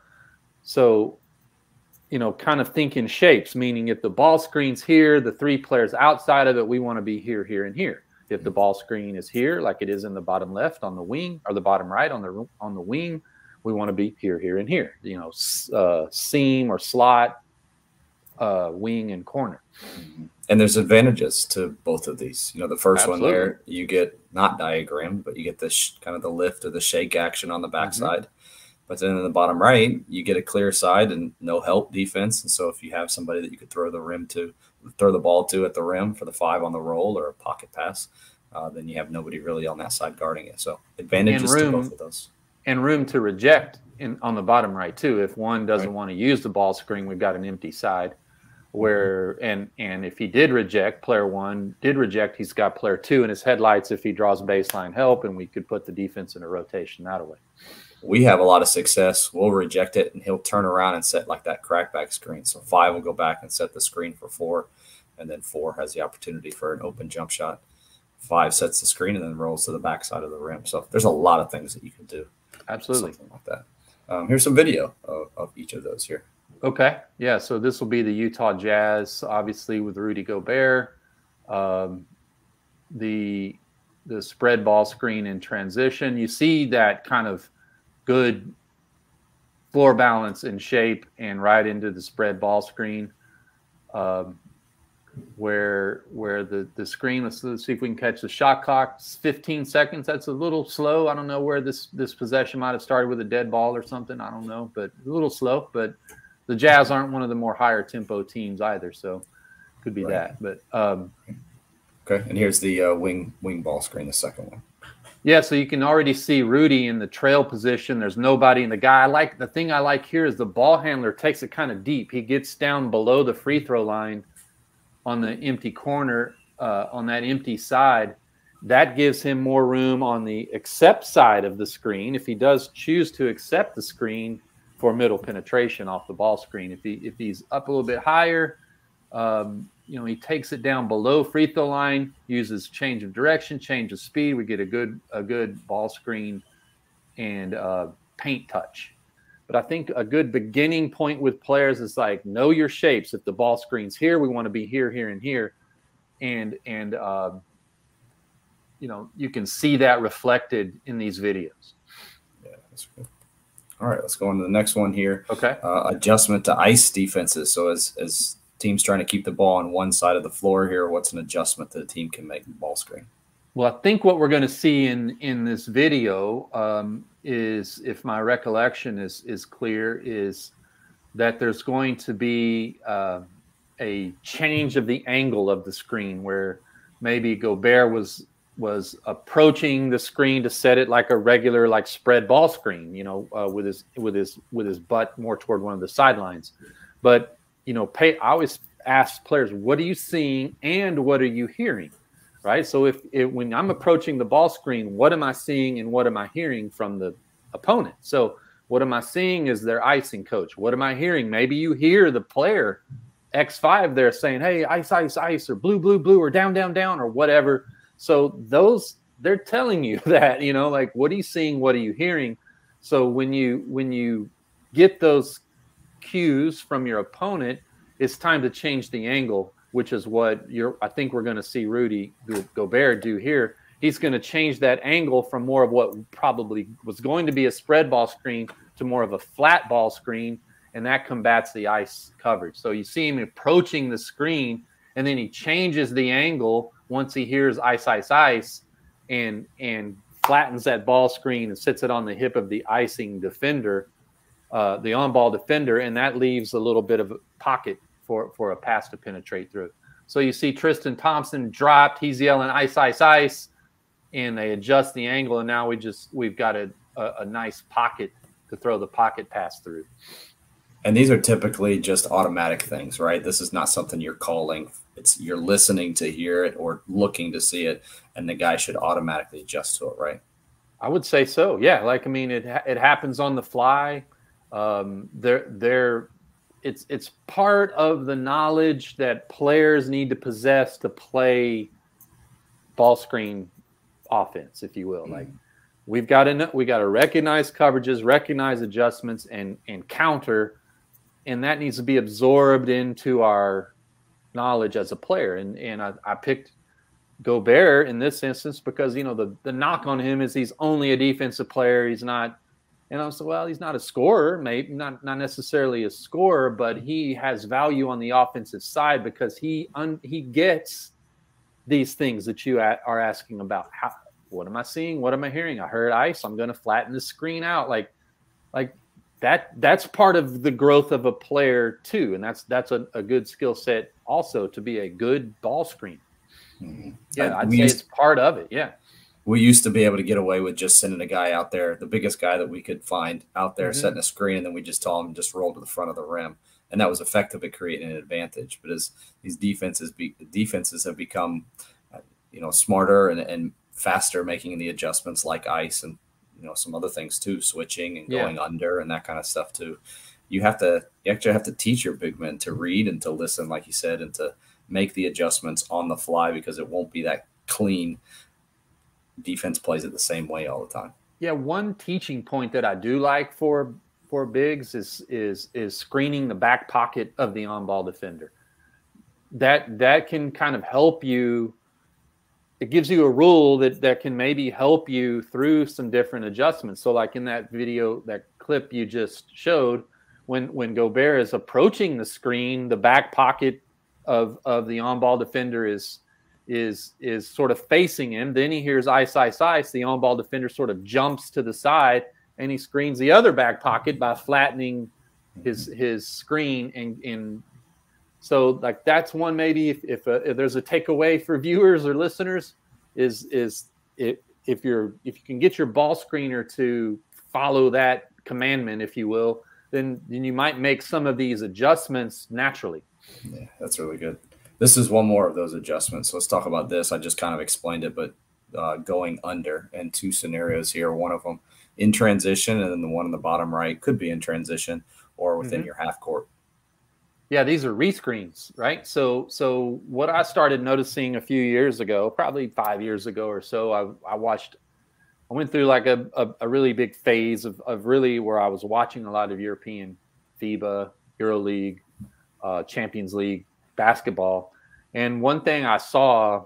So, kind of think in shapes, meaning if the ball screen's here, the 3 players outside of it, we want to be here, here, and here. If the ball screen is here, like it is in the bottom left on the wing, or the bottom right on the wing, we want to be here, here, and here, seam or slot, wing and corner. And there's advantages to both of these. The first Absolutely. One there, you get not diagrammed, but you get this kind of the lift or the shake action on the backside. Mm-hmm. But then in the bottom right, you get a clear side and no help defense. And so if you have somebody that you could throw the ball to at the rim for the 5 on the roll or a pocket pass, then you have nobody really on that side guarding it. So advantages to both of those. And room to reject on the bottom right, too. If one doesn't want to use the ball screen, we've got an empty side where and if he did reject, player 1 did reject, he's got player 2 in his headlights if he draws baseline help, and we could put the defense in a rotation that way. We have a lot of success. We'll reject it, and he'll turn around and set like that crackback screen. So 5 will go back and set the screen for 4, and then 4 has the opportunity for an open jump shot. 5 sets the screen and then rolls to the backside of the rim. So there's a lot of things that you can do. Absolutely. Something like that. Here's some video of each of those here. Okay. Yeah. So this will be the Utah Jazz, obviously, with Rudy Gobert. The spread ball screen in transition. You see that kind of good floor balance and shape and right into the spread ball screen where the screen, let's see if we can catch the shot clock. 15 seconds. That's a little slow. I don't know where this possession might have started with a dead ball or something. I don't know, but a little slow. But the Jazz aren't one of the more higher tempo teams either, so could be right. That. But okay, and here's the wing ball screen, the second one. Yeah, so you can already see Rudy in the trail position. There's nobody in the guy. The thing I like here is the ball handler takes it kind of deep. He gets down below the free throw line on the empty corner, on that empty side. That gives him more room on the accept side of the screen if he does choose to accept the screen for middle penetration off the ball screen. If he's up a little bit higher, you know, he takes it down below free throw line, uses change of direction, change of speed. We get a good ball screen and paint touch. But I think a good beginning point with players is like, know your shapes. If the ball screen's here, we want to be here, here, and here. And you know, you can see that reflected in these videos. Yeah, that's good. All right, let's go on to the next one here. Okay. Adjustment to ice defenses. So as teams trying to keep the ball on one side of the floor here, what's an adjustment that a team can make in the ball screen? Well, I think what we're going to see in this video is, if my recollection is clear, is that there's going to be a change of the angle of the screen, where maybe Gobert was approaching the screen to set it like a regular, like spread ball screen, you know, with his butt more toward one of the sidelines. But you know, I always ask players, what are you seeing and what are you hearing, right? So when I'm approaching the ball screen, what am I seeing and what am I hearing from the opponent? So what am I seeing is their icing coach. What am I hearing? Maybe you hear the player X5 there saying, hey, ice, ice, ice, or blue, blue, blue, or down, down, down, or whatever. So those, they're telling you that, you know, like, what are you seeing? What are you hearing? So when you get those cues from your opponent, it's time to change the angle, which is what I think we're going to see Rudy Gobert do here. He's going to change that angle from more of what probably was going to be a spread ball screen to more of a flat ball screen, and that combats the ice coverage. So you see him approaching the screen, and then he changes the angle once he hears ice, ice, ice, and flattens that ball screen and sits it on the hip of the icing defender, the on-ball defender, and that leaves a little bit of a pocket for a pass to penetrate through. So you see Tristan Thompson dropped. He's yelling, ice, ice, ice, and they adjust the angle, and now we've got a nice pocket to throw the pocket pass through. And these are typically just automatic things, right? This is not something you're calling. It's you're listening to hear it or looking to see it, and the guy should automatically adjust to it, right? I would say so, yeah. Like, I mean, it happens on the fly. It's part of the knowledge that players need to possess to play ball screen offense, if you will. Mm-hmm. Like, we got to recognize coverages, recognize adjustments, and counter, and that needs to be absorbed into our knowledge as a player. And I picked Gobert in this instance because, you know, the knock on him is he's only a defensive player. He's not. And I said, well, he's not a scorer, maybe not necessarily a scorer, but he has value on the offensive side because he gets these things that you are asking about. What am I seeing? What am I hearing? I heard ice. I'm going to flatten the screen out. Like that's part of the growth of a player too, and that's a good skill set also, to be a good ball screen. Mm-hmm. Yeah, I'd say it's part of it. Yeah. We used to be able to get away with just sending a guy out there, the biggest guy that we could find out there, mm-hmm. setting a screen, and then we just tell him just roll to the front of the rim, and that was effective at creating an advantage. But as these defenses have become, you know, smarter and faster, making the adjustments like ice and, you know, some other things too, switching and going under and that kind of stuff too. You actually have to teach your big men to read and to listen, like you said, and to make the adjustments on the fly, because it won't be that clean. Defense plays it the same way all the time. Yeah, one teaching point that I do like for bigs is screening the back pocket of the on-ball defender. That can kind of help you. It gives you a rule that can maybe help you through some different adjustments. So like in that video, that clip you just showed, when Gobert is approaching the screen, the back pocket of the on-ball defender is sort of facing him. Then he hears ice, ice, ice. The on-ball defender sort of jumps to the side, and he screens the other back pocket by flattening his screen. And so, like, that's one maybe if there's a takeaway for viewers or listeners, is if you can get your ball screener to follow that commandment, if you will, then you might make some of these adjustments naturally. Yeah, that's really good. This is one more of those adjustments. Let's talk about this. I just kind of explained it, but going under in two scenarios here. One of them in transition, and then the one on the bottom right could be in transition or within your half court. Yeah, these are rescreens, right? So what I started noticing a few years ago, probably 5 years ago or so, I went through like a really big phase of really where I was watching a lot of European FIBA, EuroLeague, Champions League basketball. And one thing I saw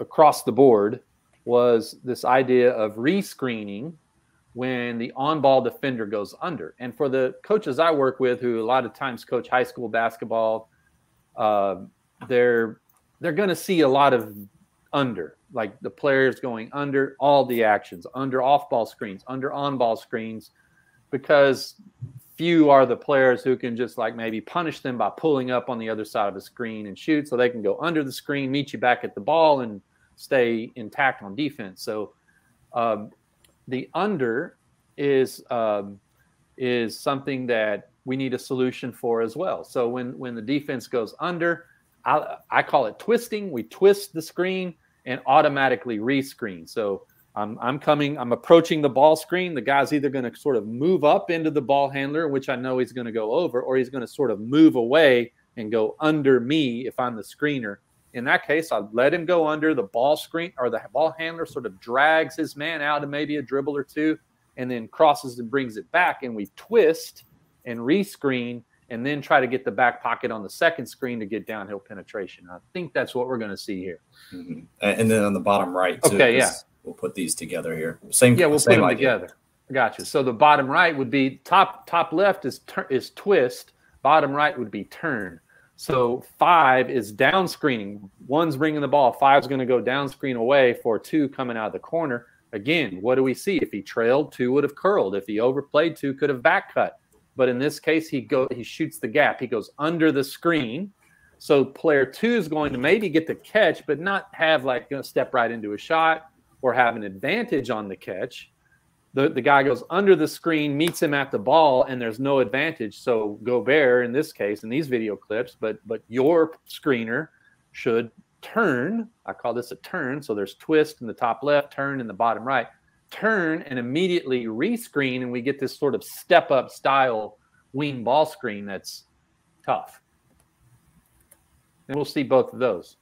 across the board was this idea of rescreening when the on-ball defender goes under. And for the coaches I work with, who a lot of times coach high school basketball, they're going to see a lot of under, like the players going under all the actions, under off-ball screens, under on-ball screens, because few are the players who can just like maybe punish them by pulling up on the other side of a screen and shoot. So they can go under the screen, meet you back at the ball, and stay intact on defense. So the under is something that we need a solution for as well. So when the defense goes under, I call it twisting. We twist the screen and automatically rescreen. So I'm approaching the ball screen. The guy's either going to sort of move up into the ball handler, which I know he's going to go over, or he's going to sort of move away and go under me if I'm the screener. In that case, I let him go under the ball screen, or the ball handler sort of drags his man out and maybe a dribble or two, and then crosses and brings it back. And we twist and rescreen, and then try to get the back pocket on the second screen to get downhill penetration. I think that's what we're going to see here. Mm-hmm. And then on the bottom right, too, okay, yeah, we'll put these together here. We'll put them together. Gotcha. So the bottom right would be top left is twist. Bottom right would be turn. So 5 is down screening. 1's bringing the ball. 5's going to go down screen away for 2 coming out of the corner. Again, what do we see? If he trailed, 2 would have curled. If he overplayed, 2 could have back cut. But in this case, he shoots the gap. He goes under the screen. So player 2 is going to maybe get the catch, but not have like going to step right into a shot or have an advantage on the catch. The guy goes under the screen, meets him at the ball, and there's no advantage. So Gobert, in this case, in these video clips, but your screener should turn. I call this a turn. So there's twist in the top left, turn in the bottom right. Turn and immediately rescreen, and we get this sort of step-up style wing ball screen that's tough. And we'll see both of those.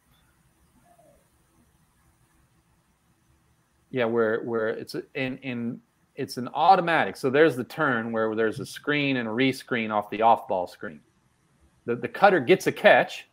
Yeah, where it's in – it's an automatic. So there's the turn where there's a screen and a rescreen off the off-ball screen. The cutter gets a catch,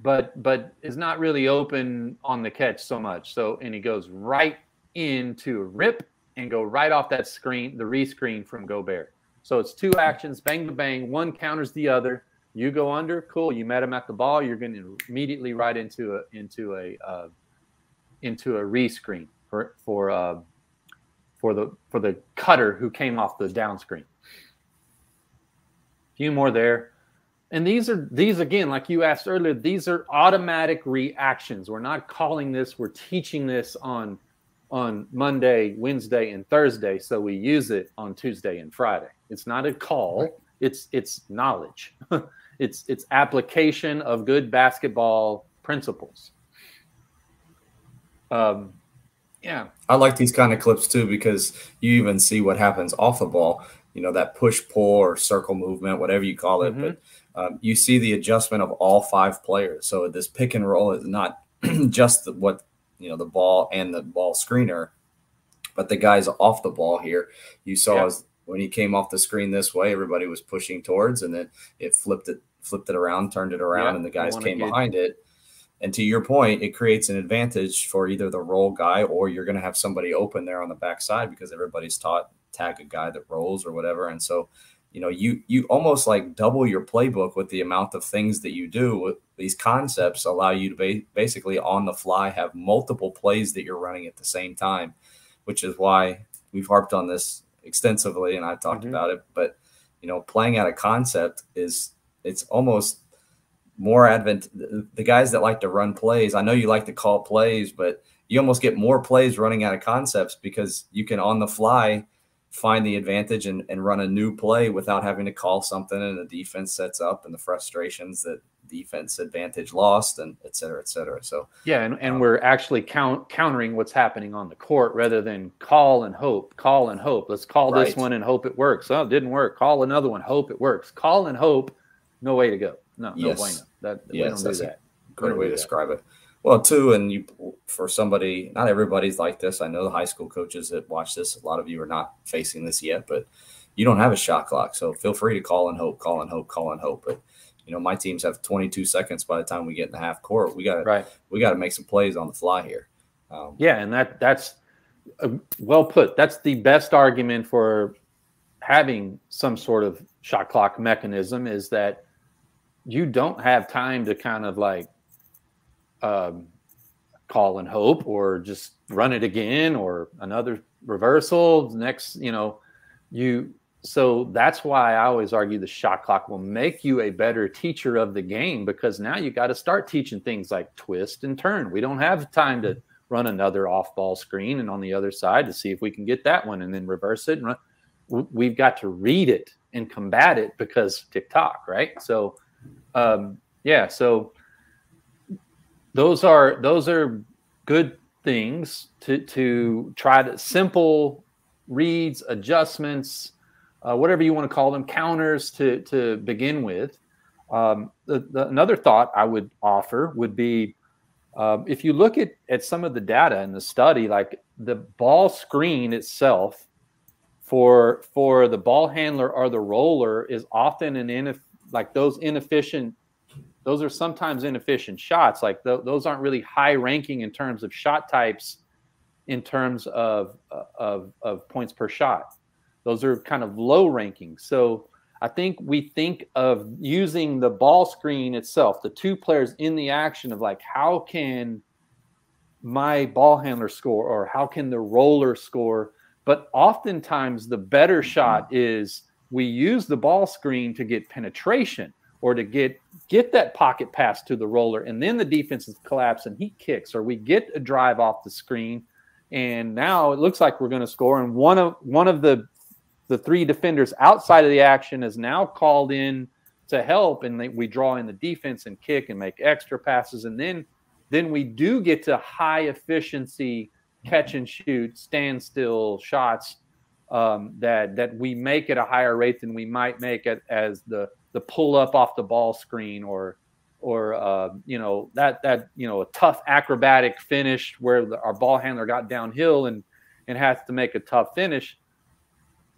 but is not really open on the catch so much. So, and he goes right into a rip and go right off that screen, the rescreen from Gobert. So it's 2 actions, bang to bang. 1 counters the other. You go under, cool. You met him at the ball. You're going to immediately right into a rescreen for the cutter who came off the down screen. A few more there. And these again, like you asked earlier, these are automatic reactions. We're not calling this, we're teaching this on Monday, Wednesday, and Thursday. So we use it on Tuesday and Friday. It's not a call, it's knowledge. it's application of good basketball principles. Yeah, I like these kind of clips too, because you even see what happens off the ball, you know, that push pull or circle movement, whatever you call it. But you see the adjustment of all 5 players. So this pick and roll is not just the ball and the ball screener, but the guys off the ball here. You saw when he came off the screen this way, everybody was pushing towards, and then it flipped it around, turned it around, and the guys came behind it. And to your point, it creates an advantage for either the roll guy, or you're going to have somebody open there on the backside because everybody's taught tag a guy that rolls or whatever. And so, you know, you almost like double your playbook with the amount of things that you do. With these concepts allow you to basically on the fly have multiple plays that you're running at the same time, which is why we've harped on this extensively, and I've talked about it. But, you know, playing out a concept it's almost more the guys that like to run plays. I know you like to call plays, but you almost get more plays running out of concepts because you can on the fly find the advantage and run a new play without having to call something and the defense sets up and the frustrations that defense advantage lost and et cetera, et cetera. So, yeah. And we're actually countering what's happening on the court rather than call and hope. Let's call this one and hope it works. Oh, it didn't work. Call another one. Hope it works. Call and hope. No way to go. No bueno. That's a great way to describe it. Well, too, and for somebody, not everybody's like this. I know the high school coaches that watch this, a lot of you are not facing this yet, but you don't have a shot clock. So feel free to call and hope. But, you know, my teams have 22 seconds by the time we get in the half court. We got to make some plays on the fly here. And that's well put. That's the best argument for having some sort of shot clock mechanism is that you don't have time to kind of like, call and hope or just run it again or another reversal next, so that's why I always argue the shot clock will make you a better teacher of the game, because now you got to start teaching things like twist and turn. We don't have time to run another off ball screen and on the other side to see if we can get that one and then reverse it. And we've got to read it and combat it because tick-tock, right? So, Those are good things to try to simple reads, adjustments, whatever you want to call them, counters to begin with. Another thought I would offer would be if you look at some of the data in the study, like the ball screen itself for the ball handler or the roller is often those are sometimes inefficient shots. Like those aren't really high ranking in terms of shot types, in terms of points per shot. Those are kind of low ranking. So I think we think of using the ball screen itself, the two players in the action of like, how can my ball handler score or how can the roller score? But oftentimes the better shot is we use the ball screen to get penetration or to get that pocket pass to the roller, and then the defense is collapsed and he kicks, or we get a drive off the screen, and now it looks like we're going to score. And one of the three defenders outside of the action is now called in to help, and we draw in the defense and kick and make extra passes, and then we do get to high efficiency catch and shoot, standstill shots that we make at a higher rate than we might make as the pull up off the ball screen or a tough acrobatic finish where our ball handler got downhill and has to make a tough finish.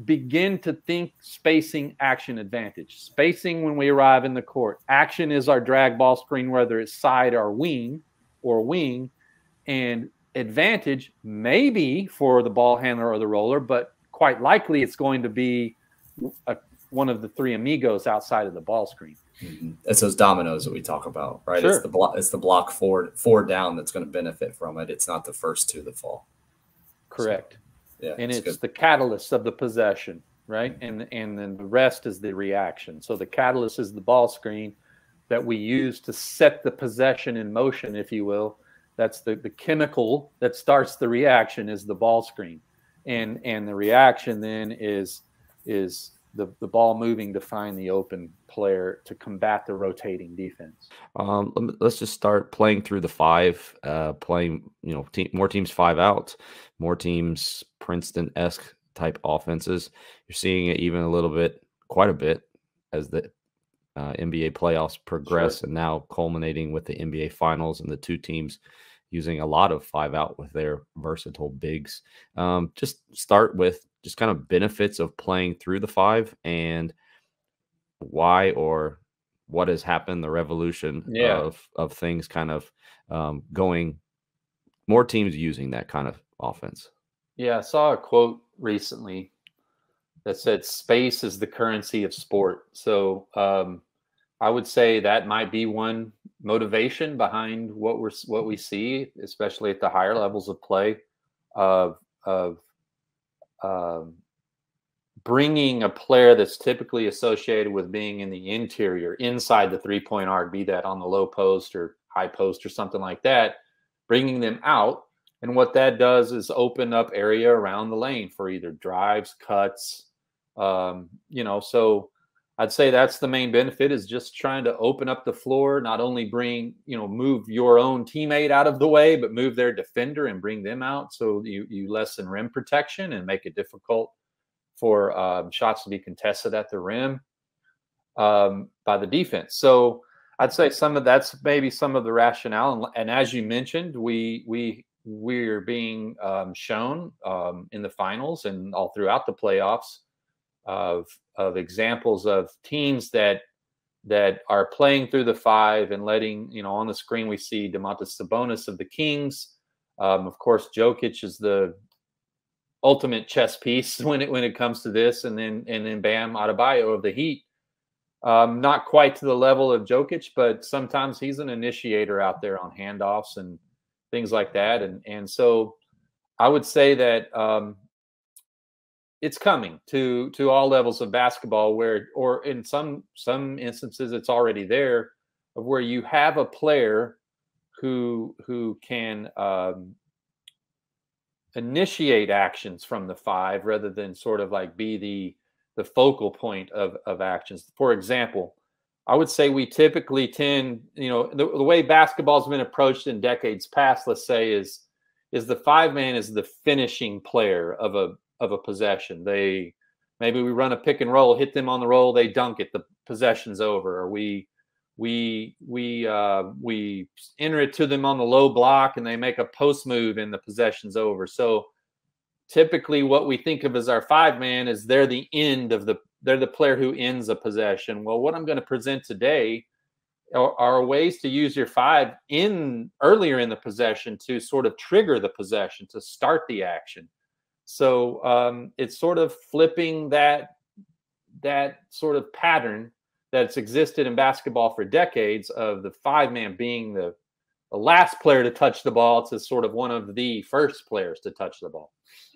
Begin to think spacing action advantage. Spacing when we arrive in the court. Action is our drag ball screen, whether it's side or wing, and advantage maybe for the ball handler or the roller, but quite likely it's going to be one of the three amigos outside of the ball screen. Mm-hmm. It's those dominoes that we talk about, right? Sure. It's the block four down that's going to benefit from it. It's not the first two that fall. Correct. So, yeah, and it's the catalyst of the possession, right? Mm-hmm. And then the rest is the reaction. So the catalyst is the ball screen that we use to set the possession in motion, if you will. That's the chemical that starts the reaction is the ball screen. And the reaction then is the ball moving to find the open player to combat the rotating defense. Let's just start playing through the five, more teams five out, more teams Princeton-esque type offenses. You're seeing it even quite a bit as the NBA playoffs progress. Sure. And now culminating with the NBA finals and the two teams using a lot of five out with their versatile bigs. Just start with just kind of benefits of playing through the five and why or what has happened, the revolution of things kind of going, more teams using that kind of offense. Yeah, I saw a quote recently that said space is the currency of sport. So I would say that might be one motivation behind what we see, especially at the higher levels of play, of bringing a player that's typically associated with being in the interior, inside the three-point arc, be that on the low post or high post or something like that, bringing them out And what that does is open up area around the lane for either drives, cuts, you know. So I'd say that's the main benefit, is just trying to open up the floor, not only bring, you know, move your own teammate out of the way, but move their defender and bring them out. So you lessen rim protection and make it difficult for shots to be contested at the rim by the defense. So I'd say some of that's maybe some of the rationale. And as you mentioned, we're being shown in the finals and all throughout the playoffs of examples of teams that are playing through the five and letting, you know, on the screen we see Domantas Sabonis of the Kings. Of course, Jokic is the ultimate chess piece when it comes to this, and then Bam Adebayo of the Heat. Not quite to the level of Jokic, but sometimes he's an initiator out there on handoffs and things like that. And so I would say that it's coming to all levels of basketball, where, or in some instances it's already there, of where you have a player who can initiate actions from the five rather than sort of like be the focal point of actions. For example, I would say we typically tend, you know, the way basketball's been approached in decades past, let's say, is the five man is the finishing player of a possession. They, maybe we run a pick and roll, hit them on the roll, they dunk it, the possession's over. Or we enter it to them on the low block and they make a post move and the possession's over. So typically what we think of as our five man is they're the player who ends a possession. Well, what I'm going to present today are ways to use your five earlier in the possession to sort of trigger the possession, to start the action. So it's sort of flipping that sort of pattern that's existed in basketball for decades, of the five man being the last player to touch the ball to sort of one of the first players to touch the ball.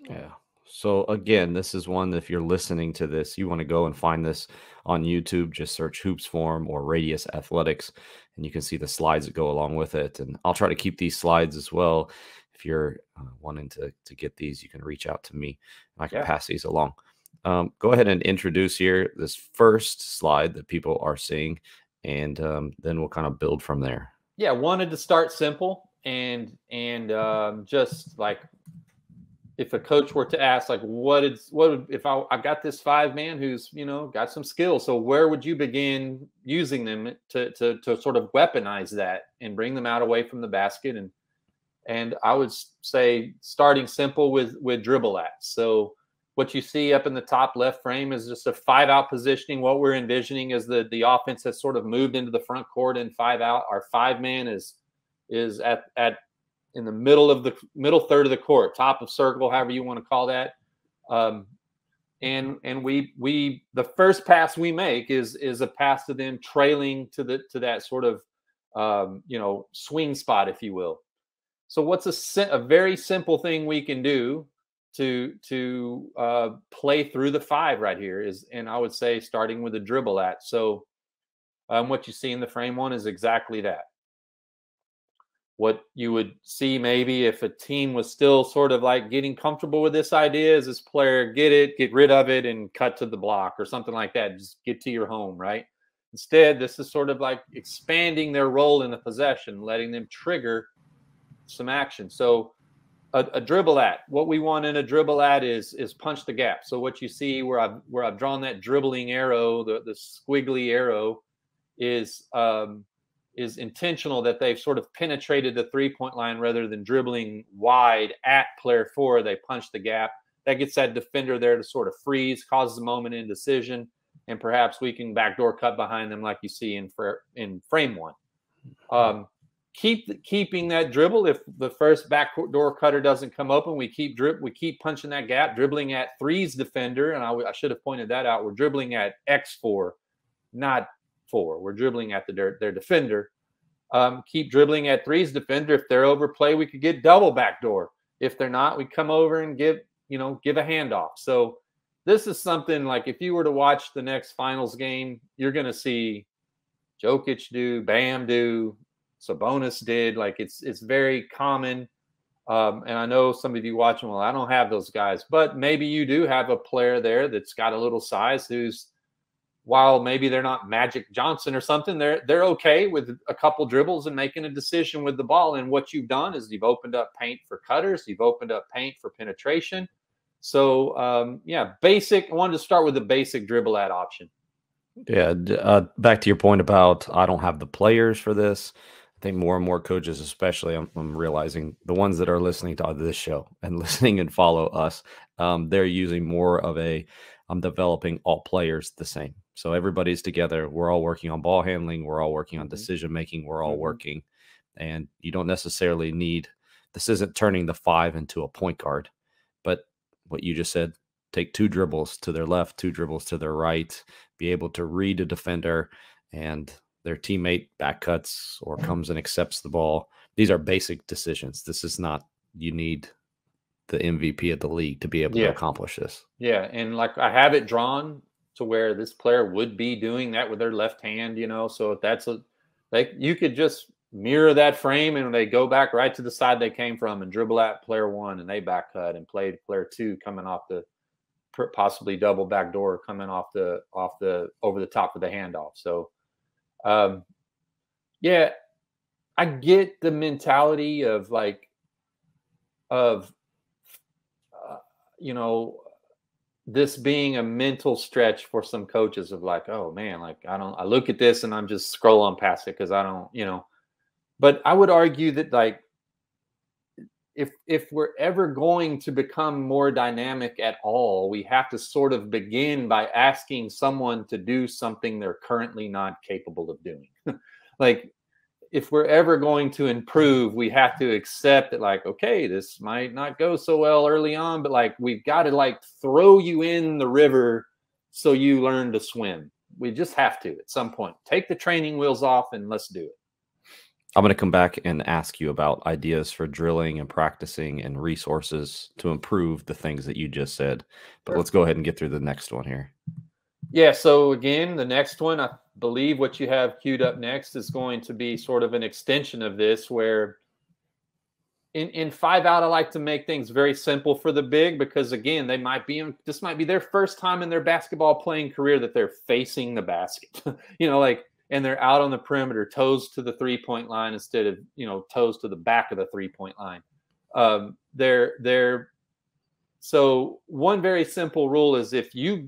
Yeah. So again, this is one that if you're listening to this, you want to go and find this on YouTube. Just search Hoops Form or Radius Athletics, and you can see the slides that go along with it. And I'll try to keep these slides as well. If you're wanting to get these, you can reach out to me, and I can pass these along. Go ahead and introduce here this first slide that people are seeing, and then we'll kind of build from there. Yeah, wanted to start simple and just like, if a coach were to ask, like, what if I got this five man who's, you know, got some skills, so where would you begin using them to sort of weaponize that and bring them out away from the basket? And I would say starting simple with dribble lats. So what you see up in the top left frame is just a five out positioning. What we're envisioning is the offense has sort of moved into the front court and five out. Our five man is at in the middle third of the court, top of circle, however you want to call that. And we the first pass we make is a pass to them trailing to that sort of you know, swing spot, if you will. So what's a very simple thing we can do to play through the five right here is, and I would say starting with a dribble at. So what you see in the frame one is exactly that. What you would see maybe if a team was still sort of like getting comfortable with this idea is this player, get rid of it and cut to the block or something like that. Just get to your home, right? Instead, this is sort of like expanding their role in the possession, letting them trigger some action. So a dribble at, what we want in a dribble at is punch the gap. So what you see where I've drawn that dribbling arrow, the squiggly arrow is intentional, that they've sort of penetrated the three-point line rather than dribbling wide at player four. They punch the gap. That gets that defender there to sort of freeze, causes a moment in decision, and perhaps we can backdoor cut behind them like you see in frame one. Keeping that dribble. If the first backdoor cutter doesn't come open, we keep punching that gap, dribbling at three's defender, and I should have pointed that out. We're dribbling at X4, not four. We're dribbling at their defender. Keep dribbling at three's defender. If they're overplay, we could get double backdoor. If they're not, we come over and give a handoff. So this is something like, if you were to watch the next finals game, you're going to see Jokic do, Bam do, Sabonis did. Like it's very common. And I know some of you watching, well, I don't have those guys, but maybe you do have a player there that's got a little size who's, while maybe they're not Magic Johnson or something, they're okay with a couple dribbles and making a decision with the ball. And what you've done is you've opened up paint for cutters. You've opened up paint for penetration. So, yeah, basic. I wanted to start with the basic dribble ad option. Yeah, back to your point about I don't have the players for this. I think more and more coaches, especially, I'm realizing the ones that are listening to this show and listening and follow us, they're using more of a I'm developing all players the same. So everybody's together. We're all working on ball handling. We're all working on decision making. We're all working. And you don't necessarily need – this isn't turning the five into a point guard. But what you just said, take two dribbles to their left, two dribbles to their right, be able to read a defender and their teammate back cuts or comes and accepts the ball. These are basic decisions. This is not – you need the MVP of the league to be able to accomplish this. Yeah, and like I have it drawn – to where this player would be doing that with their left hand, you know. So if that's a, like, you could just mirror that frame and they go back right to the side they came from and dribble at player one and they back cut and play player two coming off the possibly double back door coming off the over the top of the handoff. So, yeah, I get the mentality of like, of, you know, this being a mental stretch for some coaches of like, oh man, like I look at this and I'm just scrolling past it because I don't, you know. But I would argue that like if we're ever going to become more dynamic at all, we have to sort of begin by asking someone to do something they're currently not capable of doing. Like if we're ever going to improve, we have to accept that, like, okay, this might not go so well early on, but like, we've got to like throw you in the river so you learn to swim. We just have to at some point take the training wheels off and let's do it. I'm going to come back and ask you about ideas for drilling and practicing and resources to improve the things that you just said, but let's go ahead and get through the next one here. Yeah. So again, the next one, I believe what you have queued up next is going to be sort of an extension of this where in 5-out, I like to make things very simple for the big, because again, they might be, this might be their first time in their basketball playing career that they're facing the basket, you know, like, and they're out on the perimeter, toes to the 3-point line instead of, you know, toes to the back of the 3-point line. So one very simple rule is if you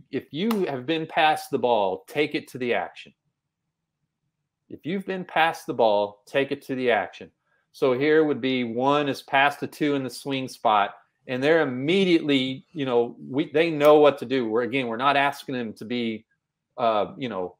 have been past the ball, take it to the action. If you've been past the ball, take it to the action. So here would be one is past the two in the swing spot, and they're immediately, you know, they know what to do. We're not asking them to be, you know,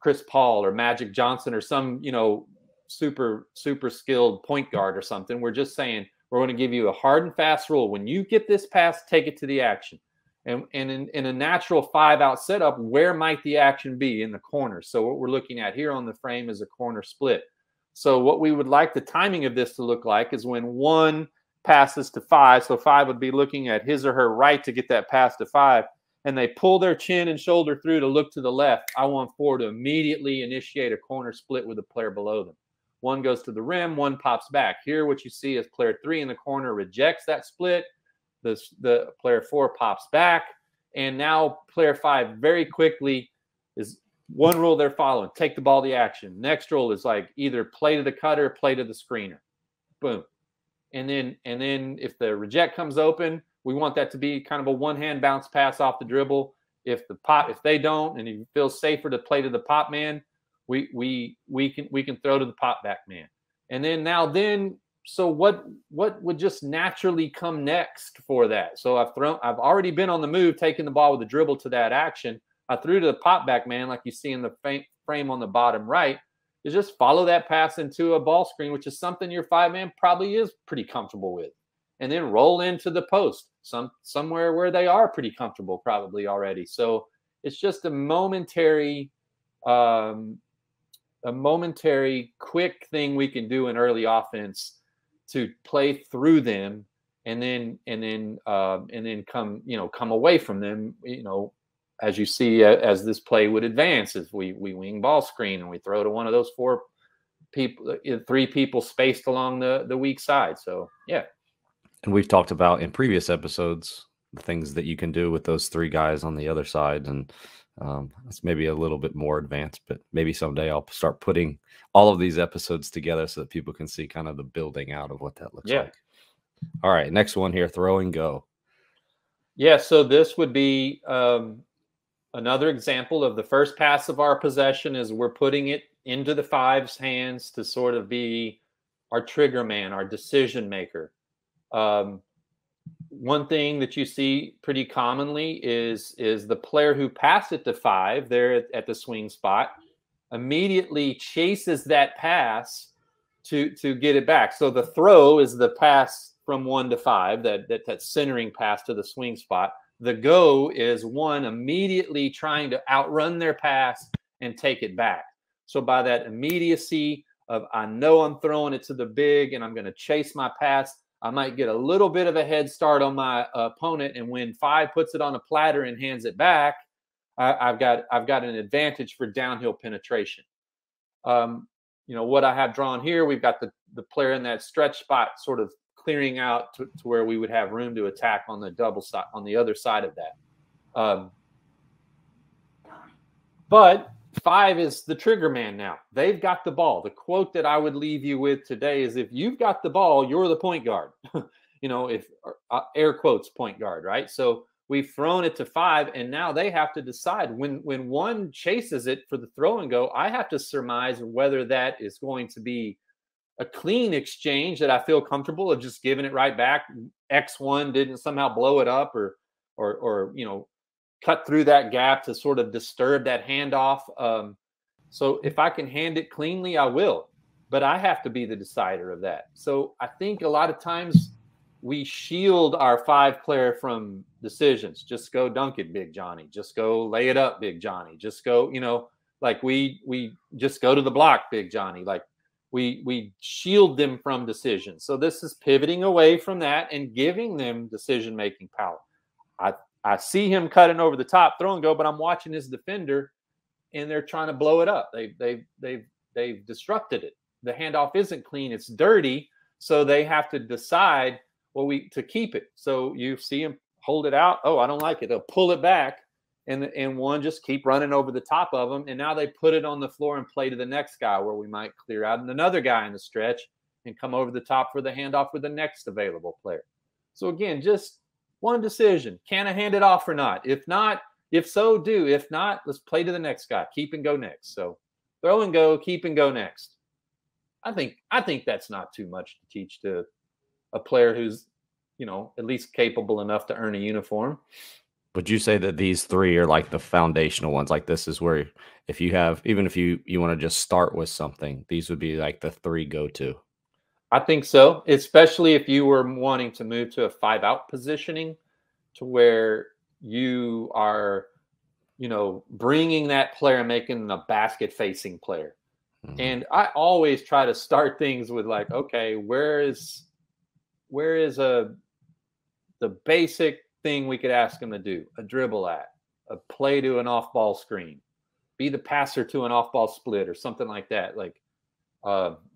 Chris Paul or Magic Johnson or some, you know, super skilled point guard or something. We're just saying, we're going to give you a hard and fast rule. When you get this pass, take it to the action. And in a natural 5-out setup, where might the action be? In the corner. So what we're looking at here on the frame is a corner split. So what we would like the timing of this to look like is when one passes to five. So five would be looking at his or her right to get that pass to five. And they pull their chin and shoulder through to look to the left. I want four to immediately initiate a corner split with the player below them. One goes to the rim, one pops back. Here, what you see is player three in the corner rejects that split. The player four pops back. And now player five very quickly is one rule they're following. Take the ball to action. Next rule is like either play to the cutter, play to the screener. Boom. And then if the reject comes open, we want that to be kind of a one-hand bounce pass off the dribble. If they don't and you feel safer to play to the pop man, we can throw to the pop back man. And then so what would just naturally come next for that? So I've already been on the move, taking the ball with a dribble to that action. I threw to the pop back man, like you see in the frame on the bottom right, is just follow that pass into a ball screen, which is something your five man probably is pretty comfortable with. And then roll into the post somewhere where they are pretty comfortable probably already. So it's just a momentary quick thing we can do in early offense to play through them and then come away from them, you know, as you see, as this play would advance, as we wing ball screen and we throw to one of those three people spaced along the weak side. So, yeah. And we've talked about in previous episodes the things that you can do with those three guys on the other side. And it's maybe a little bit more advanced, but maybe someday I'll start putting all of these episodes together so that people can see kind of the building out of what that looks like. All right, next one here, throw and go. Yeah, so this would be another example of the first pass of our possession is we're putting it into the five's hands to sort of be our trigger man, our decision maker. One thing that you see pretty commonly is the player who passed it to five there at the swing spot immediately chases that pass to get it back. So the throw is the pass from one to five, that centering pass to the swing spot. The go is one immediately trying to outrun their pass and take it back. So by that immediacy of, I know I'm throwing it to the big and I'm going to chase my pass, I might get a little bit of a head start on my opponent, and when five puts it on a platter and hands it back, I've got an advantage for downhill penetration. You know, what I have drawn here, we've got the player in that stretch spot sort of clearing out to where we would have room to attack on the double side, on the other side of that. But five is the trigger man now. They've got the ball. The quote that I would leave you with today is, if you've got the ball, you're the point guard. You know, if air quotes point guard, right? So we've thrown it to five, and now they have to decide when one chases it for the throw and go, I have to surmise whether that is going to be a clean exchange that I feel comfortable of just giving it right back. X1 didn't somehow blow it up or you know, cut through that gap to sort of disturb that handoff. So if I can hand it cleanly, I will, but I have to be the decider of that. So I think a lot of times we shield our five player from decisions. Just go dunk it, Big Johnny. Just go lay it up, Big Johnny. Just go, you know, like we just go to the block, Big Johnny. Like we shield them from decisions. So this is pivoting away from that and giving them decision-making power. I see him cutting over the top, throw and go, but I'm watching his defender, and they're trying to blow it up. They've disrupted it. The handoff isn't clean; it's dirty. So they have to decide to keep it. So you see him hold it out. Oh, I don't like it. They'll pull it back, and one just keep running over the top of them, and now they put it on the floor and play to the next guy, where we might clear out and another guy in the stretch and come over the top for the handoff with the next available player. So again, just one decision. Can I hand it off or not? If not, if so, do. If not, let's play to the next guy. Keep and go next. So throw and go, keep and go next. I think that's not too much to teach to a player who's, you know, at least capable enough to earn a uniform. Would you say that these three are like the foundational ones? Like this is where if you have, even if you want to just start with something, these would be like the three go-to. I think so, especially if you were wanting to move to a five-out positioning to where you are, you know, bringing that player, making a basket-facing player. Mm-hmm. And I always try to start things with like, okay, where is the basic thing we could ask him to do? A dribble at, a play to an off-ball screen, be the passer to an off-ball split or something like that. Like,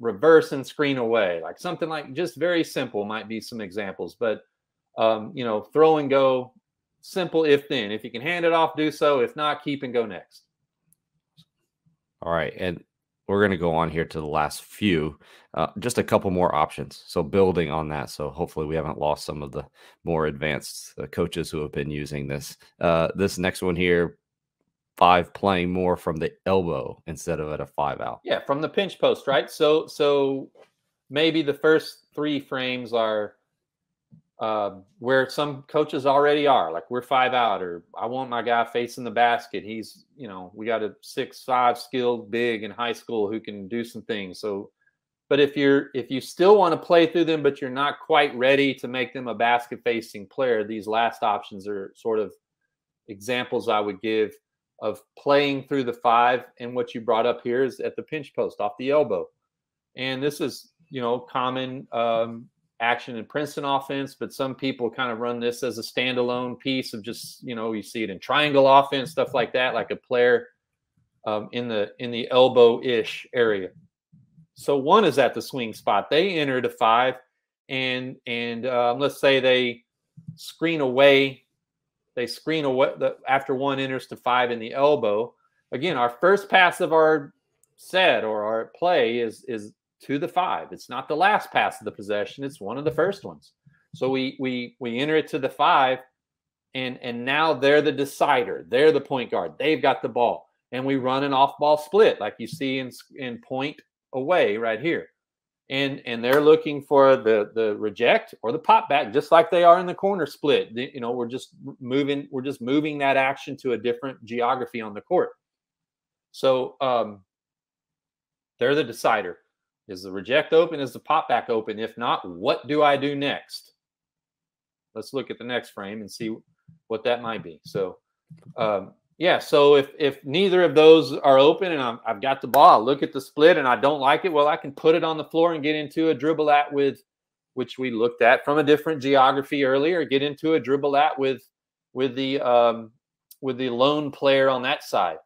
reverse and screen away, like something like just very simple might be some examples, but you know, throw and go, simple. If then, if you can hand it off, do so. If not, keep and go next. All right, and we're going to go on here to the last few, just a couple more options. So building on that, so hopefully we haven't lost some of the more advanced coaches who have been using this. This next one here, five playing more from the elbow instead of at a five out. Yeah, from the pinch post, right? So maybe the first three frames are where some coaches already are, like we're five out, or I want my guy facing the basket. He's, you know, we got a 6'5" skilled big in high school who can do some things. So, but if you still want to play through them, but you're not quite ready to make them a basket facing player, these last options are sort of examples I would give of playing through the five. And what you brought up here is at the pinch post off the elbow. And this is, you know, common action in Princeton offense, but some people kind of run this as a standalone piece of just, you know, you see it in triangle offense, stuff like that, like a player in the elbow-ish area. So one is at the swing spot. They entered a five and let's say they screen away. They screen away after one enters to five in the elbow. Again, our first pass of our set or our play is to the five. It's not the last pass of the possession. It's one of the first ones. So we enter it to the five, and now they're the decider. They're the point guard. They've got the ball, and we run an off-ball split like you see in point away right here, and they're looking for the reject or the pop back, just like they are in the corner split. You know, we're just moving that action to a different geography on the court. So they're the decider. Is the reject open? Is the pop back open? If not, what do I do next? Let's look at the next frame and see what that might be. So, yeah, so if neither of those are open and I've got the ball, I look at the split and I don't like it, well, I can put it on the floor and get into a dribble at with, which we looked at from a different geography earlier, get into a dribble at with the lone player on that side.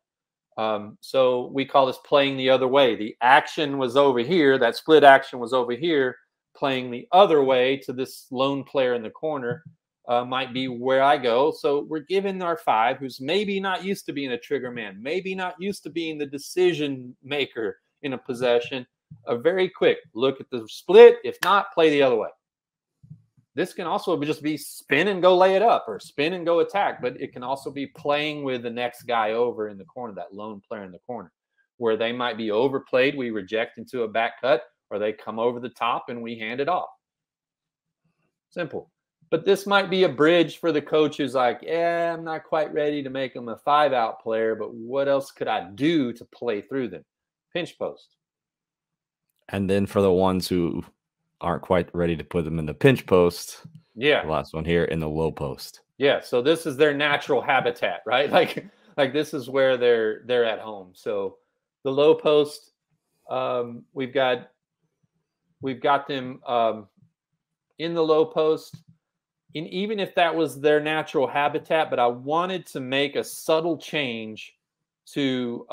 So we call this playing the other way. The action was over here. That split action was over here. Playing the other way to this lone player in the corner might be where I go. So we're giving our five, who's maybe not used to being a trigger man, maybe not used to being the decision maker in a possession, a very quick look at the split. If not, play the other way. This can also just be spin and go lay it up or spin and go attack, but it can also be playing with the next guy over in the corner, that lone player in the corner, where they might be overplayed. We reject into a back cut, or they come over the top and we hand it off. Simple. But this might be a bridge for the coach who's like, yeah, I'm not quite ready to make them a five-out player, but what else could I do to play through them? Pinch post. And then for the ones who aren't quite ready to put them in the pinch post. Yeah. The last one here in the low post. Yeah. So this is their natural habitat, right? Like this is where they're at home. So the low post, we've got them in the low post. And even if that was their natural habitat, but I wanted to make a subtle change to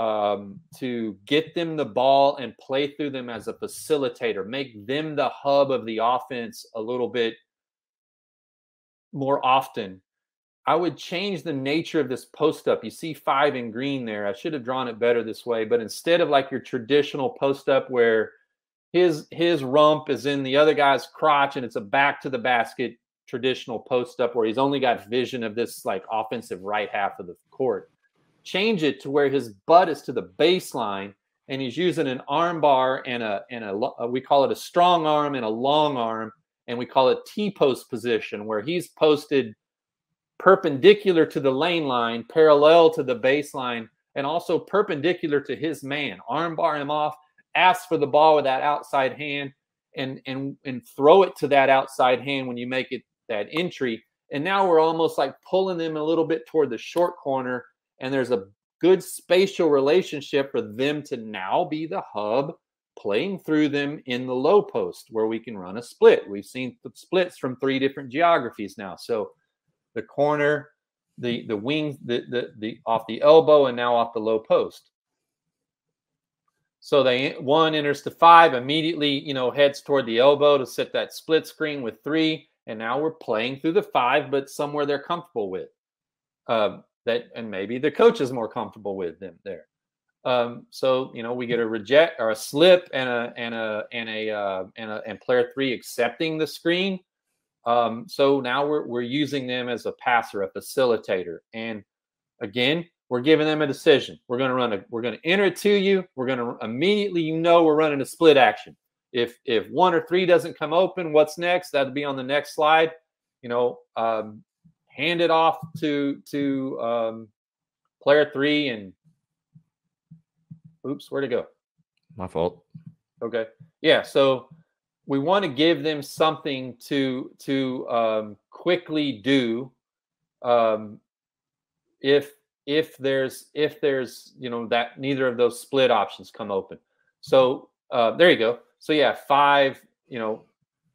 get them the ball and play through them as a facilitator, make them the hub of the offense a little bit more often. I would change the nature of this post-up. You see five in green there. I should have drawn it better this way, but instead of like your traditional post-up where his rump is in the other guy's crotch and it's a back to the basket traditional post-up where he's only got vision of this like offensive right half of the court, change it to where his butt is to the baseline and he's using an arm bar and a we call it a strong arm and a long arm, and we call it T-post position, where he's posted perpendicular to the lane line, parallel to the baseline, and also perpendicular to his man. Arm bar him off, ask for the ball with that outside hand, and throw it to that outside hand when you make it that entry. And now we're almost like pulling them a little bit toward the short corner, and there's a good spatial relationship for them to now be the hub, playing through them in the low post where we can run a split. We've seen splits from three different geographies now. So the corner, the wing, the off the elbow, and now off the low post. So they one enters to five, immediately, you know, heads toward the elbow to set that split screen with three. And now we're playing through the five, but somewhere they're comfortable with. That, and maybe the coach is more comfortable with them there. So you know, we get a reject or a slip and player three accepting the screen. So now we're using them as a passer, a facilitator, and again we're giving them a decision. We're gonna enter it to you. We're gonna immediately, you know, we're running a split action. If one or three doesn't come open, what's next? That'll be on the next slide. You know. Hand it off to player three and oops, where'd it go? My fault. Okay. Yeah. So we want to give them something to quickly do. If there's, you know, that neither of those split options come open. So there you go. So yeah, five, you know,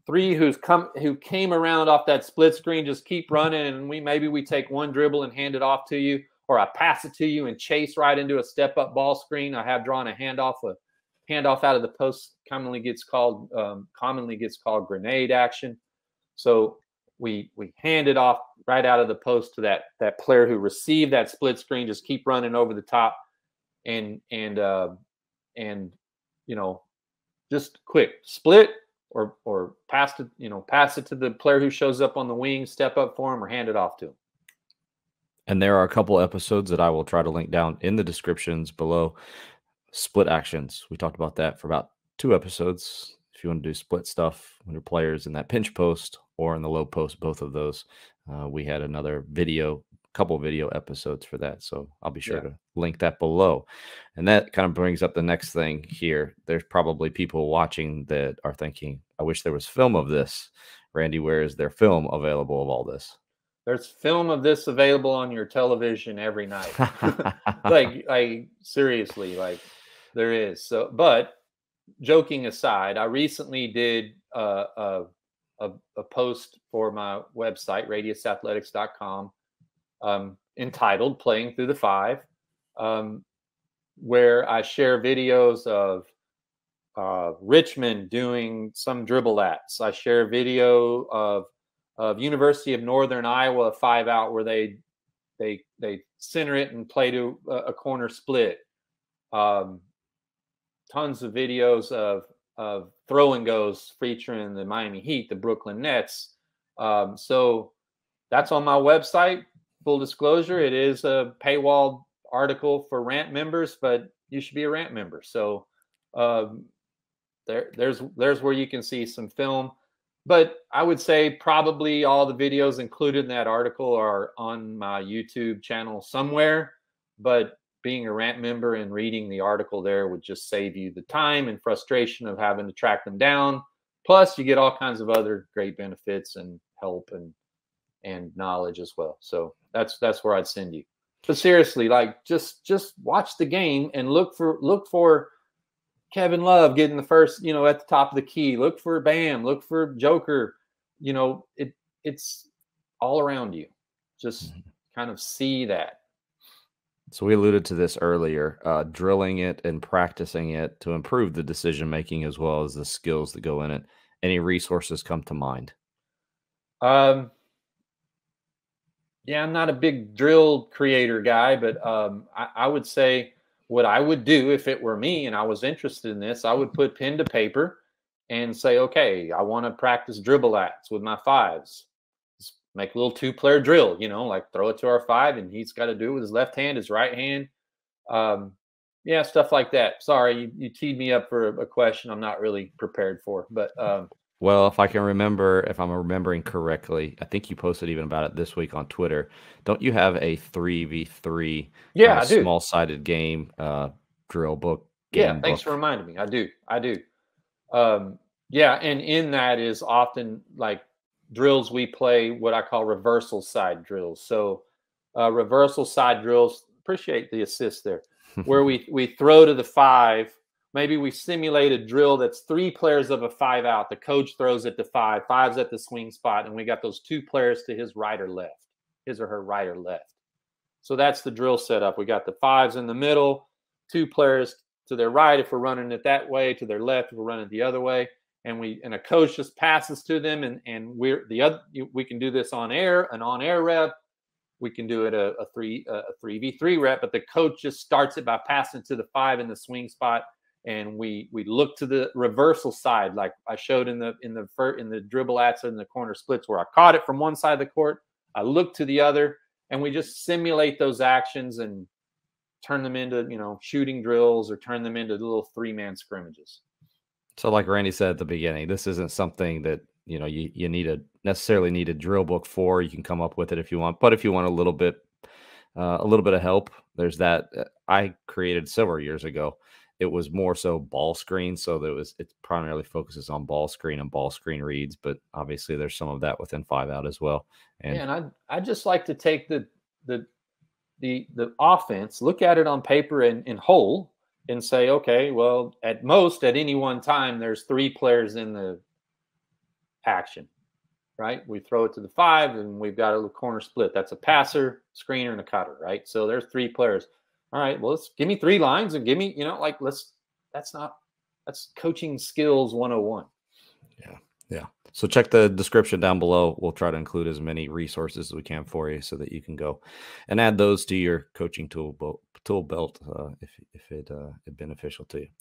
three who came around off that split screen, just keep running, and maybe we take one dribble and hand it off to you, or I pass it to you and chase right into a step up ball screen. I have drawn a handoff handoff out of the post commonly gets called grenade action. So we hand it off right out of the post to that player who received that split screen. Just keep running over the top, and you know, just quick split or pass it. You know, pass it to the player who shows up on the wing, step up for him, or hand it off to him. And there are a couple of episodes that I will try to link down in the descriptions below. Split actions. We talked about that for about 2 episodes. If you want to do split stuff when your player's in that pinch post or in the low post, both of those, we had another video, couple video episodes for that. So I'll be sure to link that below. And that kind of brings up the next thing here. There's probably people watching that are thinking, I wish there was film of this. Randy, where is there film available of all this? There's film of this available on your television every night. like seriously, like there is. So, but joking aside, I recently did a post for my website, radiusathletics.com, entitled Playing Through the 5, where I share videos of Richmond doing some dribble lats. I share a video of University of Northern Iowa 5-out where they center it and play to a corner split. Tons of videos of throw and goes featuring the Miami Heat, the Brooklyn Nets. So that's on my website. Full disclosure, it is a paywall article for Rant members, but you should be a Rant member. So there's where you can see some film. But I would say probably all the videos included in that article are on my YouTube channel somewhere. But being a Rant member and reading the article there would just save you the time and frustration of having to track them down. Plus, you get all kinds of other great benefits and help and knowledge as well. So that's where I'd send you. But seriously, like just watch the game and look for Kevin Love getting the first, you know, at the top of the key. Look for Bam. Look for Joker. You know, it's all around you. Just kind of see that. So we alluded to this earlier, drilling it and practicing it to improve the decision-making as well as the skills that go in it. Any resources come to mind? Yeah, I'm not a big drill creator guy, but I would say what I would do if it were me and I was interested in this, I would put pen to paper and say, okay, I want to practice dribble lats with my 5s. Let's make a little 2-player drill, you know, like throw it to our 5 and he's got to do it with his left hand, his right hand. Yeah, stuff like that. Sorry, you teed me up for a question I'm not really prepared for. But well, if I'm remembering correctly, I think you posted even about it this week on Twitter. Don't you have a 3v3 small-sided game drill book? Yeah, thanks for reminding me. I do. Yeah, and in that is often like drills we play what I call reversal side drills. So reversal side drills, appreciate the assist there, where we throw to the 5. Maybe we simulate a drill that's 3 players of a 5-out. The coach throws at the 5, 5's at the swing spot, and we got those 2 players to his right or left, his or her right or left. So that's the drill setup. We got the 5s in the middle, 2 players to their right if we're running it that way, to their left if we're running it the other way, and a coach just passes to them, we can do this on air, an on-air rep. We can do it a 3v3 rep, but the coach just starts it by passing to the 5 in the swing spot. And we look to the reversal side, like I showed in the dribble lats and the corner splits, where I caught it from one side of the court, I look to the other, and we just simulate those actions and turn them into, you know, shooting drills or turn them into little 3-man scrimmages. So, like Randy said at the beginning, this isn't something that, you know, you necessarily need a drill book for. You can come up with it if you want, but if you want a little bit of help, there's that. I created several years ago. It was more so ball screen, so that it primarily focuses on ball screen and ball screen reads, but obviously there's some of that within 5-out as well. And I just like to take the offense, look at it on paper in whole, and say, okay, well, at any one time, there's 3 players in the action, right? We throw it to the 5, and we've got a little corner split. That's a passer, screener, and a cutter, right? So there's 3 players. All right, well, give me 3 lines and give me, you know, like that's not That's coaching skills 101. Yeah. Yeah. So check the description down below. We'll try to include as many resources as we can for you so that you can go and add those to your coaching tool belt if it beneficial to you.